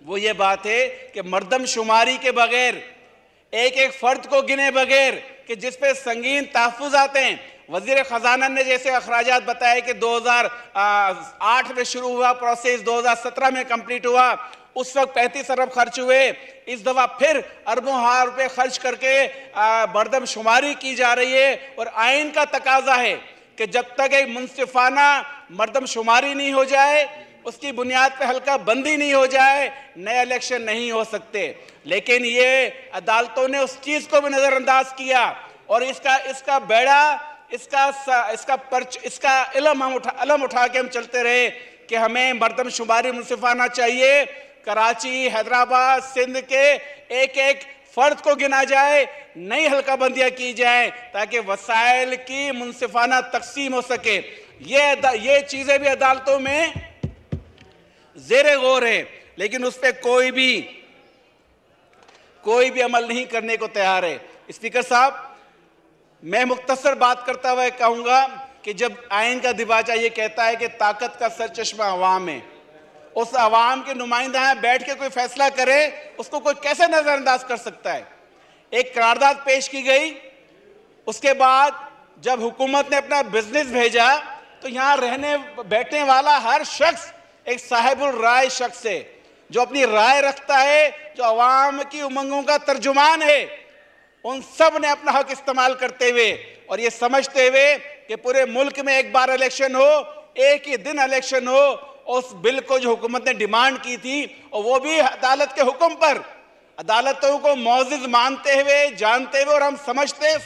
वो ये बात है कि मरदमशुमारी के बगैर, एक एक फर्द को गिने बगैर कि जिस पे संगीन तहफ़्फ़ुज़ आते हैं। वज़ीर ख़जाना ने जैसे अखराजात बताए कि 2008 में शुरू हुआ प्रोसेस, 2017 में कंप्लीट हुआ, उस वक्त 35 अरब खर्च हुए, इस दफ़ा फिर अरबों हार रुपये खर्च करके मरदमशुमारी की जा रही है। और आइन का तकाजा है कि जब तक एक मुनसिफाना मरदमशुमारी नहीं हो जाए, उसकी बुनियाद पे हल्का बंदी नहीं हो जाए, नए इलेक्शन नहीं हो सकते। लेकिन ये अदालतों ने उस चीज़ को भी नज़रअंदाज किया और इसका बेड़ा, इसका अलम उठा के हम चलते रहे कि हमें मरदमशुमारी मुनसिफाना चाहिए, कराची, हैदराबाद, सिंध के एक एक फर्द को गिना जाए, नई हल्का बंदियाँ की जाए ताकि वसाइल की मुनसिफाना तकसीम हो सके। ये चीज़ें भी अदालतों में जेरे गौर है, लेकिन उस पर कोई भी अमल नहीं करने को तैयार है। स्पीकर साहब, मैं मुख्तसर बात करता हुआ कहूँगा कि जब आइन का दिबाचा ये कहता है कि ताकत का सरचश्मा अवाम है, उस अवाम के नुमाइंदा हैं बैठ के कोई फैसला करे, उसको कोई कैसे नज़रअंदाज कर सकता है। एक करारदाद पेश की गई, उसके बाद जब हुकूमत ने अपना बिजनेस भेजा तो यहाँ रहने बैठने वाला हर शख्स एक साहिबुल राय शख्स है जो अपनी राय रखता है, जो अवाम की उमंगों का तर्जुमान है। उन सब ने अपना हक इस्तेमाल करते हुए और ये समझते हुए कि पूरे मुल्क में एक बार इलेक्शन हो, एक ही दिन इलेक्शन हो, उस बिल को जो हुकूमत ने डिमांड की थी और वो भी अदालत के हुक्म पर, अदालतों को मौजिज मानते हुए, जानते हुए, और हम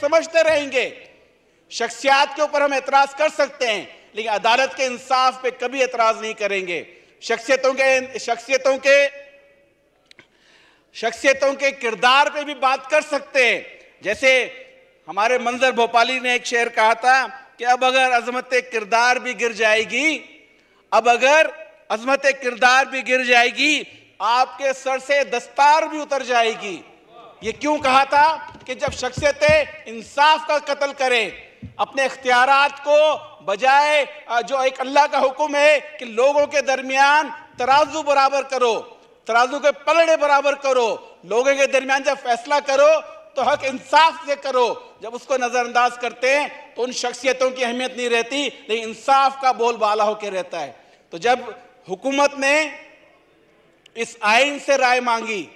समझते रहेंगे। शख्सियात के ऊपर हम एतराज कर सकते हैं लेकिन अदालत के इंसाफ पे कभी एतराज नहीं करेंगे। शख्सियतों के किरदार पे भी बात कर सकते हैं। जैसे हमारे मंजर भोपाली ने एक शेर कहा था कि अब अगर अजमत किरदार भी गिर जाएगी, अब अगर अजमत किरदार भी गिर जाएगी, आपके सर से दस्तार भी उतर जाएगी। ये क्यों कहा था कि जब शख्सियतें इंसाफ का कत्ल करें, अपने इख्तियारात को बजाय जो एक अल्लाह का हुक्म है कि लोगों के दरमियान तराजू बराबर करो, तराजू के पलड़े बराबर करो, लोगों के दरमियान जब फैसला करो तो हक इंसाफ से करो, जब उसको नज़रअंदाज करते हैं तो उन शख्सियतों की अहमियत नहीं रहती, लेकिन इंसाफ का बोलबाला होकर रहता है। तो जब हुकूमत ने इस आइन से राय मांगी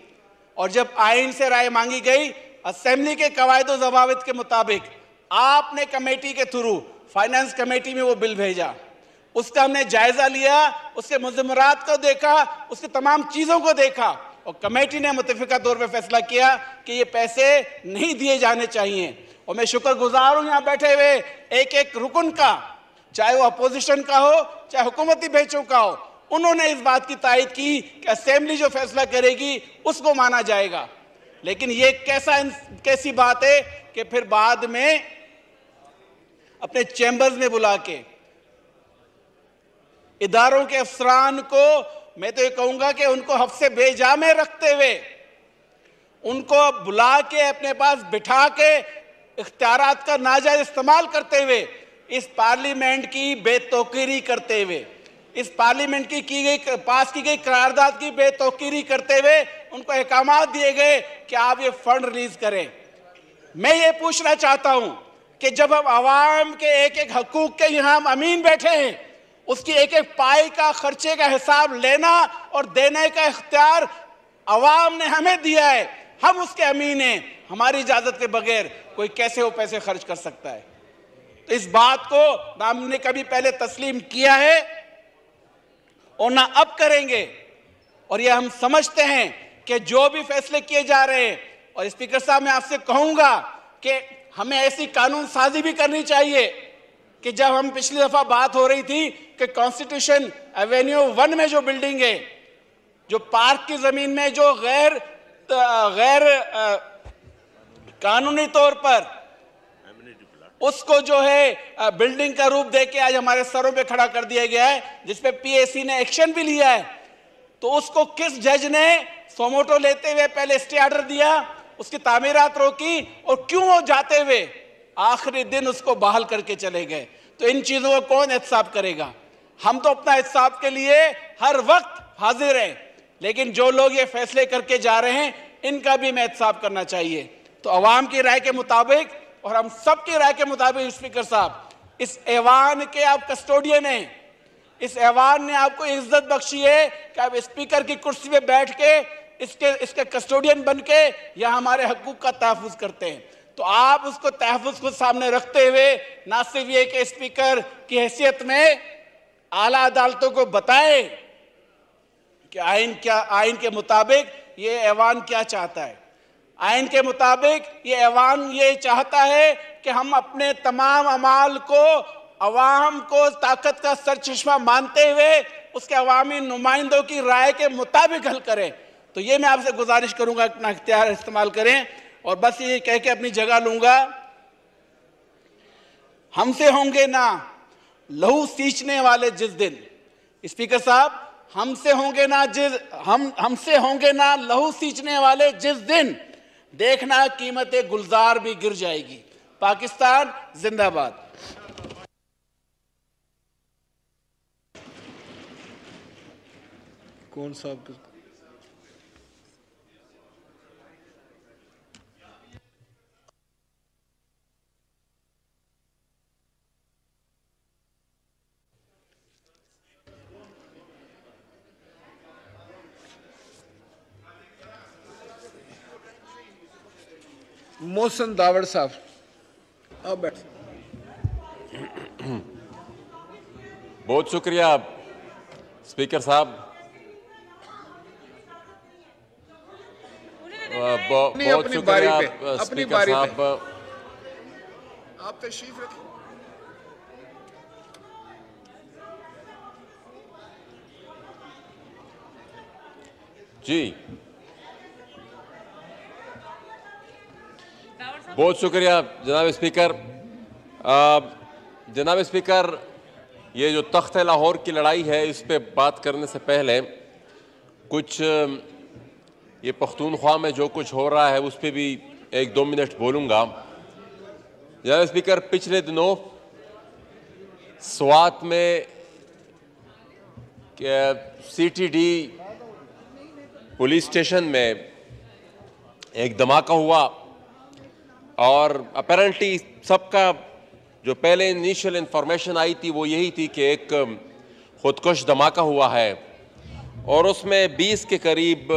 और जब आइन से राय मांगी गई, असेंबली के कवायद और जवाबित के मुताबिक आपने कमेटी के थ्रू फाइनेंस कमेटी में वो बिल भेजा, उसका हमने जायज़ा लिया, उसके मुज़म्मरात को देखा, उसकी तमाम चीज़ों को देखा और कमेटी ने मुत्तफ़िक़ा तौर पर फैसला किया कि ये पैसे नहीं दिए जाने चाहिए। और मैं शुक्रगुजार हूं यहाँ बैठे हुए एक एक रुकन का, चाहे वो अपोजिशन का हो चाहे हुकूमती बेंचों का हो, उन्होंने इस बात की तारीफ की कि असेंबली जो फैसला करेगी उसको माना जाएगा। लेकिन ये कैसी बात है कि फिर बाद में अपने चैम्बर्स में बुला के इदारों के अफसरान को, मैं तो ये कहूंगा कि उनको हफ्से बेजा में रखते हुए उनको बुला के अपने पास बिठा के इख्तियारात का नाजायज इस्तेमाल करते हुए इस पार्लियामेंट की बेतौकीरी करते हुए, इस पार्लियामेंट की गई पास की गई करारदाद की बेतौकीरी करते हुए उनको अहकामात दिए गए कि आप ये फंड रिलीज करें। मैं ये पूछना चाहता हूं कि जब हम आवाम के एक एक हकूक के यहाँ अमीन बैठे हैं, उसकी एक एक पाई का खर्चे का हिसाब लेना और देने का इख्तियार आवाम ने हमें दिया है, हम उसके अमीन हैं, हमारी इजाजत के बगैर कोई कैसे वो पैसे खर्च कर सकता है? तो इस बात को ना हमने कभी पहले तस्लीम किया है और ना अब करेंगे। और यह हम समझते हैं कि जो भी फैसले किए जा रहे हैं, और स्पीकर साहब मैं आपसे कहूंगा कि हमें ऐसी कानून साजी भी करनी चाहिए कि जब हम पिछली दफा बात हो रही थी कि कॉन्स्टिट्यूशन एवेन्यू 1 में जो बिल्डिंग है, जो पार्क की जमीन में जो गैर कानूनी तौर पर उसको जो है बिल्डिंग का रूप देके आज हमारे सरों पे खड़ा कर दिया गया है, जिसपे पीएसी ने एक्शन भी लिया है, तो उसको किस जज ने सोमोटो लेते हुए पहले स्टे ऑर्डर दिया, उसकी तामीरात रोकी और क्यों वो जाते हुए आखिरी दिन उसको बहाल करके चले गए? तो इन चीजों को कौन एहसाब करेगा? हम तो अपना एहसाब के लिए हर वक्त हाजिर हैं, लेकिन जो लोग ये फैसले करके जा रहे हैं इनका भी मैं एहसाब करना चाहिए। तो अवाम की राय के मुताबिक और हम सब की राय के मुताबिक स्पीकर साहब, इस ऐवान के आप कस्टोडियन हैं, इस ऐवान ने आपको इज्जत बख्शी है कि आप स्पीकर की कुर्सी पे बैठ के इसके कस्टोडियन बन के या हमारे हकूक का तहफ़ुज़ करते हैं। तो आप उसको तहफ़ुज़ को सामने रखते हुए ना सिर्फ ये कि स्पीकर की हैसियत में आला अदालतों को बताए कि आइन के मुताबिक ये ऐवान क्या चाहता है। आइन के मुताबिक ये ऐवान ये चाहता है कि हम अपने तमाम अमाल को अवाम को ताकत का सरचश्मा मानते हुए उसके अवामी नुमाइंदों की राय के मुताबिक हल करें। तो ये मैं आपसे गुजारिश करूंगा, अपना इख्तियार इस्तेमाल करें। और बस ये कह के अपनी जगह लूंगा, हमसे होंगे ना लहू सींचने वाले जिस दिन। स्पीकर साहब, हमसे होंगे ना हमसे होंगे ना लहू सींचने वाले जिस दिन, देखना कीमतें गुलजार भी गिर जाएगी। पाकिस्तान जिंदाबाद। कौन साहब? मोहसिन दावड़ साहब आप बैठ। बहुत शुक्रिया स्पीकर साहब, बहुत शुक्रिया स्पीकर साहब। आप तशरीफ रखें। जी बहुत शुक्रिया जनाब स्पीकर। जनाब स्पीकर, ये जो तख्त लाहौर की लड़ाई है, इस पे बात करने से पहले कुछ ये पख्तूनख्वा में जो कुछ हो रहा है उस पे भी 1-2 मिनट बोलूँगा। जनाब स्पीकर, पिछले दिनों स्वात में CTD पुलिस स्टेशन में एक धमाका हुआ और अपेरेंटली सबका जो पहले इनिशियल इंफॉर्मेशन आई थी वो यही थी कि एक ख़ुदकुश धमाका हुआ है और उसमें 20 के करीब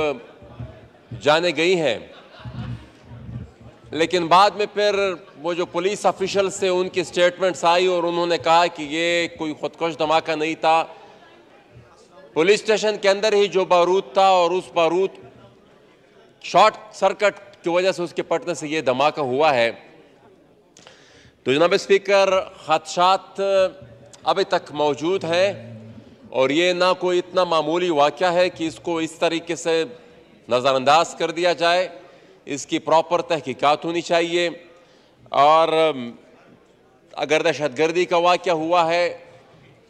जाने गई हैं। लेकिन बाद में फिर वो जो पुलिस ऑफिशल्स थे उनकी स्टेटमेंट्स आई और उन्होंने कहा कि ये कोई ख़ुदकुश धमाका नहीं था, पुलिस स्टेशन के अंदर ही जो बारूद था और उस बारूद शॉर्ट सर्किट की वजह से उसके पटने से ये धमाका हुआ है। तो जनाब स्पीकर, हादसात अब तक मौजूद हैं और ये ना कोई इतना मामूली वाक़या है कि इसको इस तरीके से नज़रअंदाज कर दिया जाए। इसकी प्रॉपर तहकीकात होनी चाहिए और अगर दहशतगर्दी का वाक़या हुआ है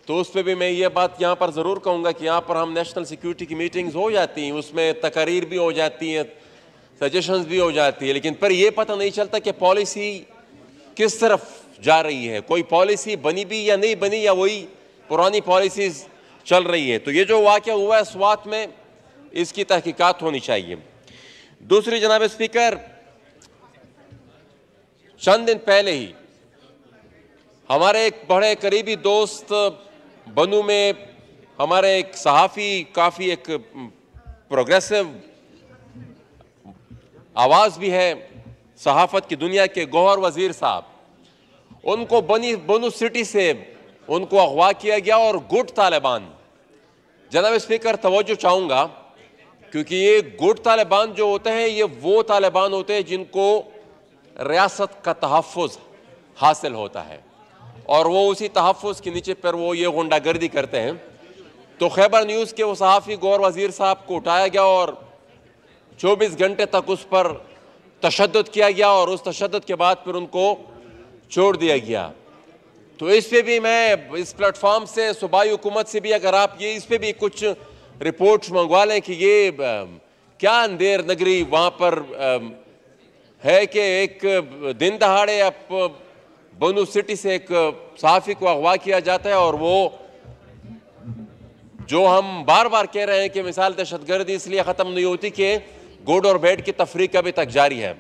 तो उस पर भी मैं ये बात यहाँ पर ज़रूर कहूँगा कि यहाँ पर हम नेशनल सिक्योरिटी की मीटिंग्स हो जाती हैं, उसमें तकरीर भी हो जाती हैं, सजेशंस भी हो जाती है, लेकिन पर यह पता नहीं चलता कि पॉलिसी किस तरफ जा रही है। कोई पॉलिसी बनी भी या नहीं बनी या वही पुरानी पॉलिसीज चल रही है। तो ये जो वाक़या हुआ है स्वात में, इसकी तहकीकात होनी चाहिए। दूसरी जनाब स्पीकर, चंद दिन पहले ही हमारे एक बड़े करीबी दोस्त बनू में हमारे एक सहाफ़ी, काफ़ी एक प्रोग्रेसिव आवाज़ भी है सहाफ़त की दुनिया के, गौहर वज़ीर साहब, उनको बनू सिटी से उनको अगवा किया गया और गुट तालिबान। जनाब स्पीकर तवज्जो चाहूँगा क्योंकि ये गुट तालिबान जो होते हैं ये वो तालिबान होते हैं जिनको रियासत का तहफ़्फ़ुज़ हासिल होता है और वो उसी तहफ़्फ़ुज़ के नीचे पर वो ये गुंडागर्दी करते हैं। तो खैबर न्यूज़ के वो सहाफ़ी गौहर वज़ीर साहब को उठाया गया और 24 घंटे तक उस पर तशद्दुद किया गया और उस तशद्दुद के बाद फिर उनको छोड़ दिया गया। तो इस पर भी मैं इस प्लेटफॉर्म से सूबाई हुकूमत से भी अगर आप ये इस पर भी कुछ रिपोर्ट्स मंगवा लें कि ये क्या अंधेर नगरी वहाँ पर है कि एक दिन दहाड़े अब बनू सिटी से एक सहाफ़ी को अगवा किया जाता है और वो जो हम बार बार कह रहे हैं कि मिसाल दहशतगर्दी इसलिए ख़त्म नहीं होती कि गुड और बैड की तफरीक अभी तक जारी है।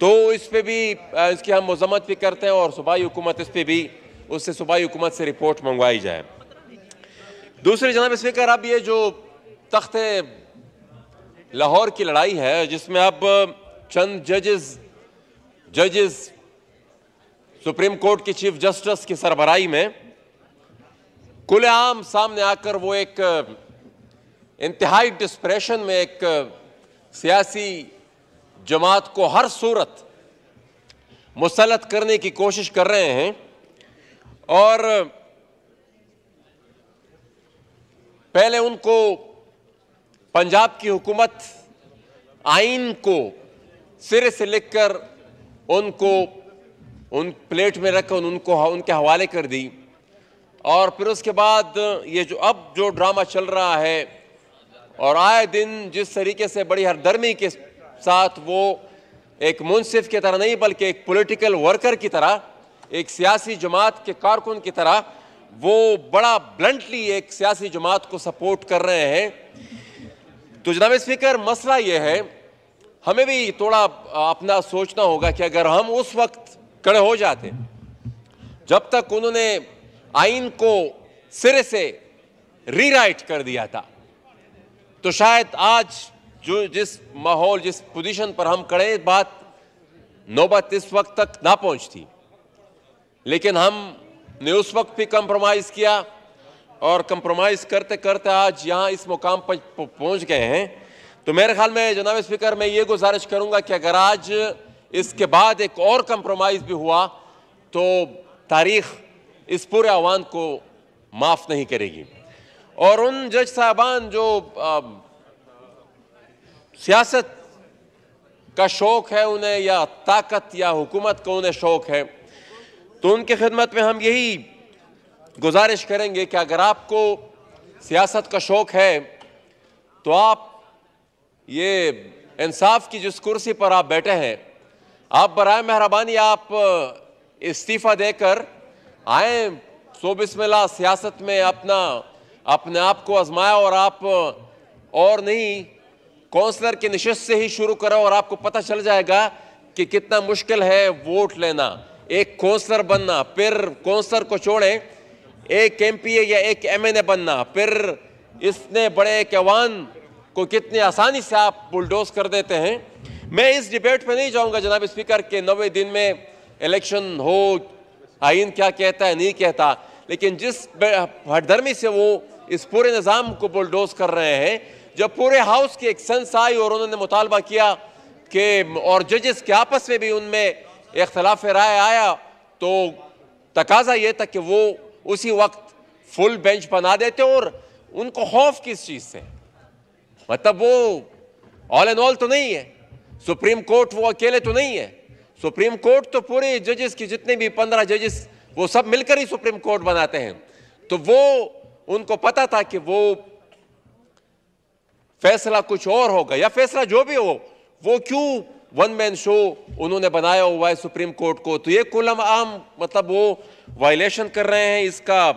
तो इस पर भी इसकी हम मजम्मत भी करते हैं और सूबाई हुकूमत इस पर भी उससे सूबाई हुकूमत से रिपोर्ट मंगवाई जाए। दूसरी जनाब स्पीकर, अब ये जो तख्त लाहौर की लड़ाई है जिसमें अब चंद जजेस सुप्रीम कोर्ट के चीफ जस्टिस की सरबराही में खुलेआम सामने आकर वो एक इंतहाई डिस्प्रेशन में एक सियासी जमात को हर सूरत मुसलत करने की कोशिश कर रहे हैं। और पहले उनको पंजाब की हुकूमत आइन को सिरे से लिखकर उनको उन प्लेट में रखकर उनको उनके हवाले कर दी और फिर उसके बाद ये जो अब जो ड्रामा चल रहा है और आए दिन जिस तरीके से बड़ी हरदर्मी के साथ वो एक मुंसिफ की तरह नहीं बल्कि एक पॉलिटिकल वर्कर की तरह, एक सियासी जमात के कारकुन की तरह वो बड़ा ब्लंटली एक सियासी जमात को सपोर्ट कर रहे हैं। तो जनाब स्पीकर, मसला ये है हमें भी थोड़ा अपना सोचना होगा कि अगर हम उस वक्त खड़े हो जाते जब तक उन्होंने आइन को सिरे से रीराइट कर दिया था तो शायद आज जो जिस माहौल जिस पोजीशन पर हम खड़े बात नौबत इस वक्त तक ना पहुंचती। लेकिन हमने उस वक्त भी कंप्रोमाइज़ किया और कंप्रोमाइज़ करते करते आज यहाँ इस मुकाम पर पहुंच गए हैं। तो मेरे ख्याल में जनाब स्पीकर मैं ये गुजारिश करूँगा कि अगर आज इसके बाद एक और कंप्रोमाइज़ भी हुआ तो तारीख़ इस पूरे आवाम को माफ़ नहीं करेगी। और उन जज साहबान जो सियासत का शौक़ है उन्हें या ताकत या हुकूमत का उन्हें शौक़ है तो उनकी खिदमत में हम यही गुजारिश करेंगे कि अगर आपको सियासत का शौक़ है तो आप ये इंसाफ की जिस कुर्सी पर आप बैठे हैं आप बराए मेहरबानी आप इस्तीफ़ा देकर आए, सो बिस्मिल्लाह सियासत में अपने आप को आजमाया और आप और नहीं कौंसलर की निशस्त से ही शुरू करो और आपको पता चल जाएगा कि कितना मुश्किल है वोट लेना, एक कौंसलर बनना, फिर कौंसलर को छोड़ें एक MPA या एक MNA बनना, फिर इसने बड़े एवान को कितनी आसानी से आप बुलडोज कर देते हैं। मैं इस डिबेट में नहीं जाऊंगा जनाब स्पीकर के 90 दिन में इलेक्शन हो, आइन क्या कहता है नहीं कहता, लेकिन जिस हटधर्मी से वो इस पूरे निज़ाम को बुलडोज कर रहे हैं, जब पूरे हाउस की एक सेंस आई और उन्होंने मुतालबा किया कि और जजेस के आपस में भी उनमें इख्तलाफ राय आया तो तकाजा ये था कि वो उसी वक्त फुल बेंच बना देते और उनको खौफ किस चीज़ से, मतलब वो ऑल एंड ऑल तो नहीं है, सुप्रीम कोर्ट वो अकेले तो नहीं है, सुप्रीम कोर्ट तो पूरे जजेस की जितने भी 15 जजेस वो सब मिलकर ही सुप्रीम कोर्ट बनाते हैं। तो वो उनको पता था कि वो फैसला कुछ और होगा या फैसला जो भी हो, वो क्यों वन मैन शो उन्होंने बनाया हुआ है सुप्रीम कोर्ट को। तो ये कुलम आम मतलब वो वायलेशन कर रहे हैं, इसका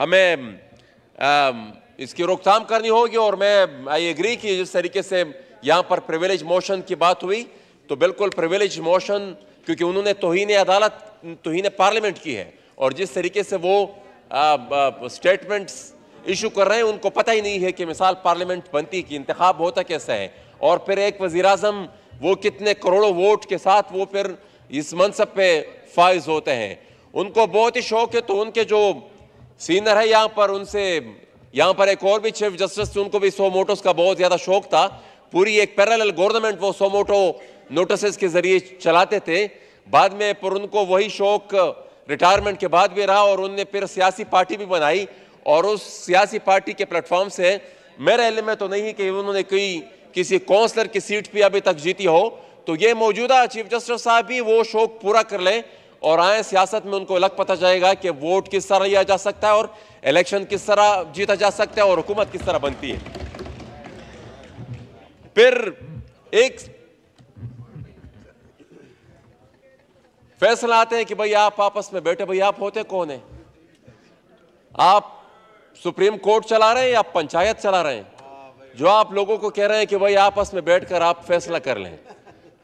हमें इसकी रोकथाम करनी होगी। और मैं आई एग्री कि जिस तरीके से यहाँ पर प्रिविलेज मोशन की बात हुई, तो बिल्कुल प्रिविलेज मोशन, क्योंकि उन्होंने तौहीन अदालत तौहीन पार्लियामेंट की है, और जिस तरीके से वो स्टेटमेंट्स इशू कर रहे हैं, उनको पता ही नहीं है कि मिसाल पार्लियामेंट बनती कि इंतखाब होता कैसा है, और फिर एक वज़ीर-ए-आज़म वो कितने करोड़ों वोट के साथ वो फिर इस मनसब पे फाइज होते हैं। उनको बहुत ही शौक है, तो उनके जो सीनियर है यहाँ पर, उनसे यहाँ पर एक और भी चीफ जस्टिस, उनको भी सौ मोटोस का बहुत ज़्यादा शौक था, पूरी एक पैरेलल गवर्नमेंट वो सौ मोटो नोटिस के ज़रिए चलाते थे बाद में, पर उनको वही शौक रिटायरमेंट के बाद भी रहा और उनने फिर सियासी पार्टी भी बनाई, और उस सियासी पार्टी के प्लेटफॉर्म से मेरे इल्म में तो नहीं कि उन्होंने कोई किसी काउंसलर की सीट भी अभी तक जीती हो। तो ये मौजूदा चीफ जस्टिस साहब भी वो शौक पूरा कर लें और आए सियासत में, उनको अलग पता जाएगा कि वोट किस तरह लिया जा सकता है और इलेक्शन किस तरह जीता जा सकता है और हुकूमत किस तरह बनती है। फिर एक फैसला आते हैं कि भाई आप आपस में बैठे, भाई आप होते कौन है, आप सुप्रीम कोर्ट चला रहे हैं या पंचायत चला रहे हैं जो आप लोगों को कह रहे हैं कि भाई आपस में बैठकर आप फैसला कर लें।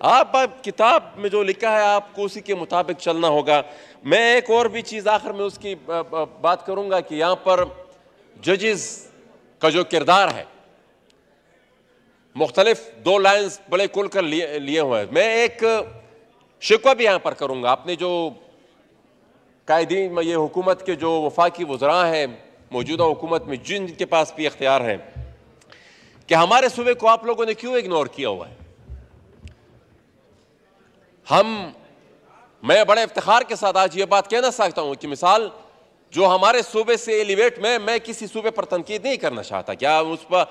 आप किताब में जो लिखा है आपको उसी के मुताबिक चलना होगा। मैं एक और भी चीज़ आखिर में उसकी बात करूंगा कि यहाँ पर जजेस का जो किरदार है, मुख्तलिफ दो लाइन्स बड़े खुल कर लिए हुए हैं। मैं एक शिकवा भी यहाँ पर करूंगा, आपने जो कायदीन में ये हुकूमत के जो वफाकी वज़रा हैं मौजूदा हुकूमत में, जिनके पास भी इख्तियार हैं, कि हमारे सूबे को आप लोगों ने क्यों इग्नोर किया हुआ है। मैं बड़े इफ्तिखार के साथ आज ये बात कहना चाहता हूँ कि मिसाल जो हमारे सूबे से एलिवेट में, मैं किसी सूबे पर तनकीद नहीं करना चाहता क्या उस पर,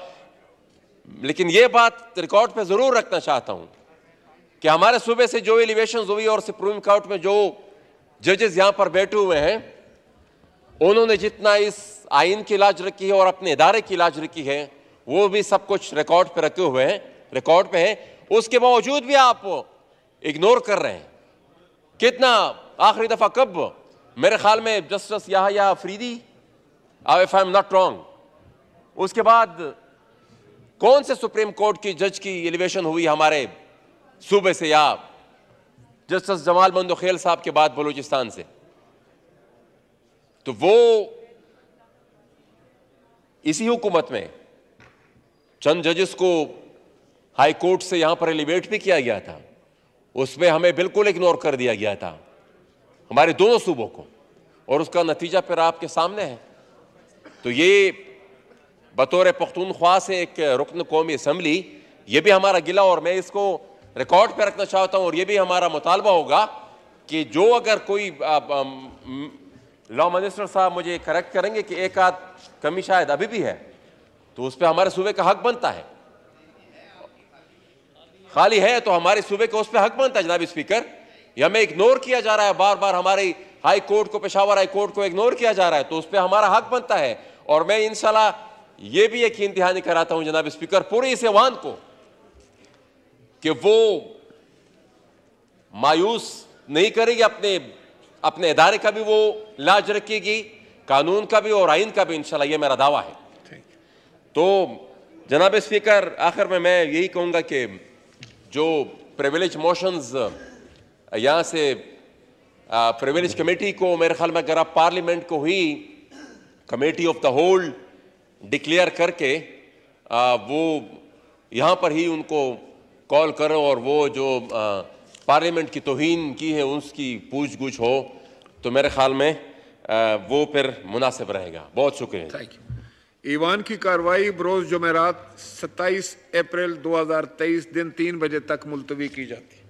लेकिन ये बात रिकॉर्ड पे ज़रूर रखना चाहता हूँ कि हमारे सूबे से जो एलिवेशन हुई और सुप्रीम कोर्ट में जो जजेस यहाँ पर बैठे हुए हैं, उन्होंने जितना इस आइन की लाज रखी है और अपने इदारे की लाज रखी है, वो भी सब कुछ रिकॉर्ड पे रखे हुए हैं, रिकॉर्ड पे है। उसके बावजूद भी आप इग्नोर कर रहे हैं। कितना आखिरी दफ़ा कब, मेरे ख्याल में justice Yahya Afridi, if I am not wrong, उसके बाद कौन से सुप्रीम कोर्ट की जज की एलिवेशन हुई हमारे सूबे से, या जस्टिस जमाल बंदोखेल साहब के बाद बलूचिस्तान से। तो वो इसी हुकूमत में चंद जजेस को हाई कोर्ट से यहाँ पर एलिवेट भी किया गया था, उसमें हमें बिल्कुल इग्नोर कर दिया गया था हमारे दोनों सूबों को, और उसका नतीजा फिर आपके सामने है। तो ये बतौर पख्तूनख्वा से एक रुकन कौमी असम्बली, ये भी हमारा गिला, और मैं इसको रिकॉर्ड पर रखना चाहता हूँ, और ये भी हमारा मुतालबा होगा कि जो अगर कोई लॉ मिनिस्टर साहब मुझे करेक्ट करेंगे कि एक आध कमी शायद अभी भी है, तो उस पर हमारे सूबे का हक बनता है, खाली है तो हमारे सूबे का उस पर हक बनता है। जनाब स्पीकर, यह हमें इग्नोर किया जा रहा है, बार बार हमारी हाई कोर्ट को, पेशावर हाई कोर्ट को इग्नोर किया जा रहा है, तो उस पर हमारा हक बनता है। और मैं इंशाल्लाह ये भी एक इंतहानी कराता हूँ जनाब स्पीकर पूरी इस ऐवान को, कि वो मायूस नहीं करेगी, अपने इदारे का भी वो लाज रखेगी, कानून का भी और आइन का भी, इंशाल्लाह ये मेरा दावा है। तो जनाब स्पीकर, आखिर में मैं यही कहूँगा कि जो प्रिविलेज मोशंस यहाँ से प्रिविलेज कमेटी को, मेरे ख्याल में अगर आप पार्लियामेंट को ही committee of the whole declare करके वो यहाँ पर ही उनको कॉल करो, और वो जो पार्लियामेंट की तौहीन की है उसकी पूछ गूछ हो, तो मेरे ख्याल में वो फिर मुनासिब रहेगा। बहुत शुक्रिया। Thank you. ईवान की कार्रवाई बरोज़ जुमेरात 27 अप्रैल 2023 दिन 3 बजे तक मुलतवी की जाती है।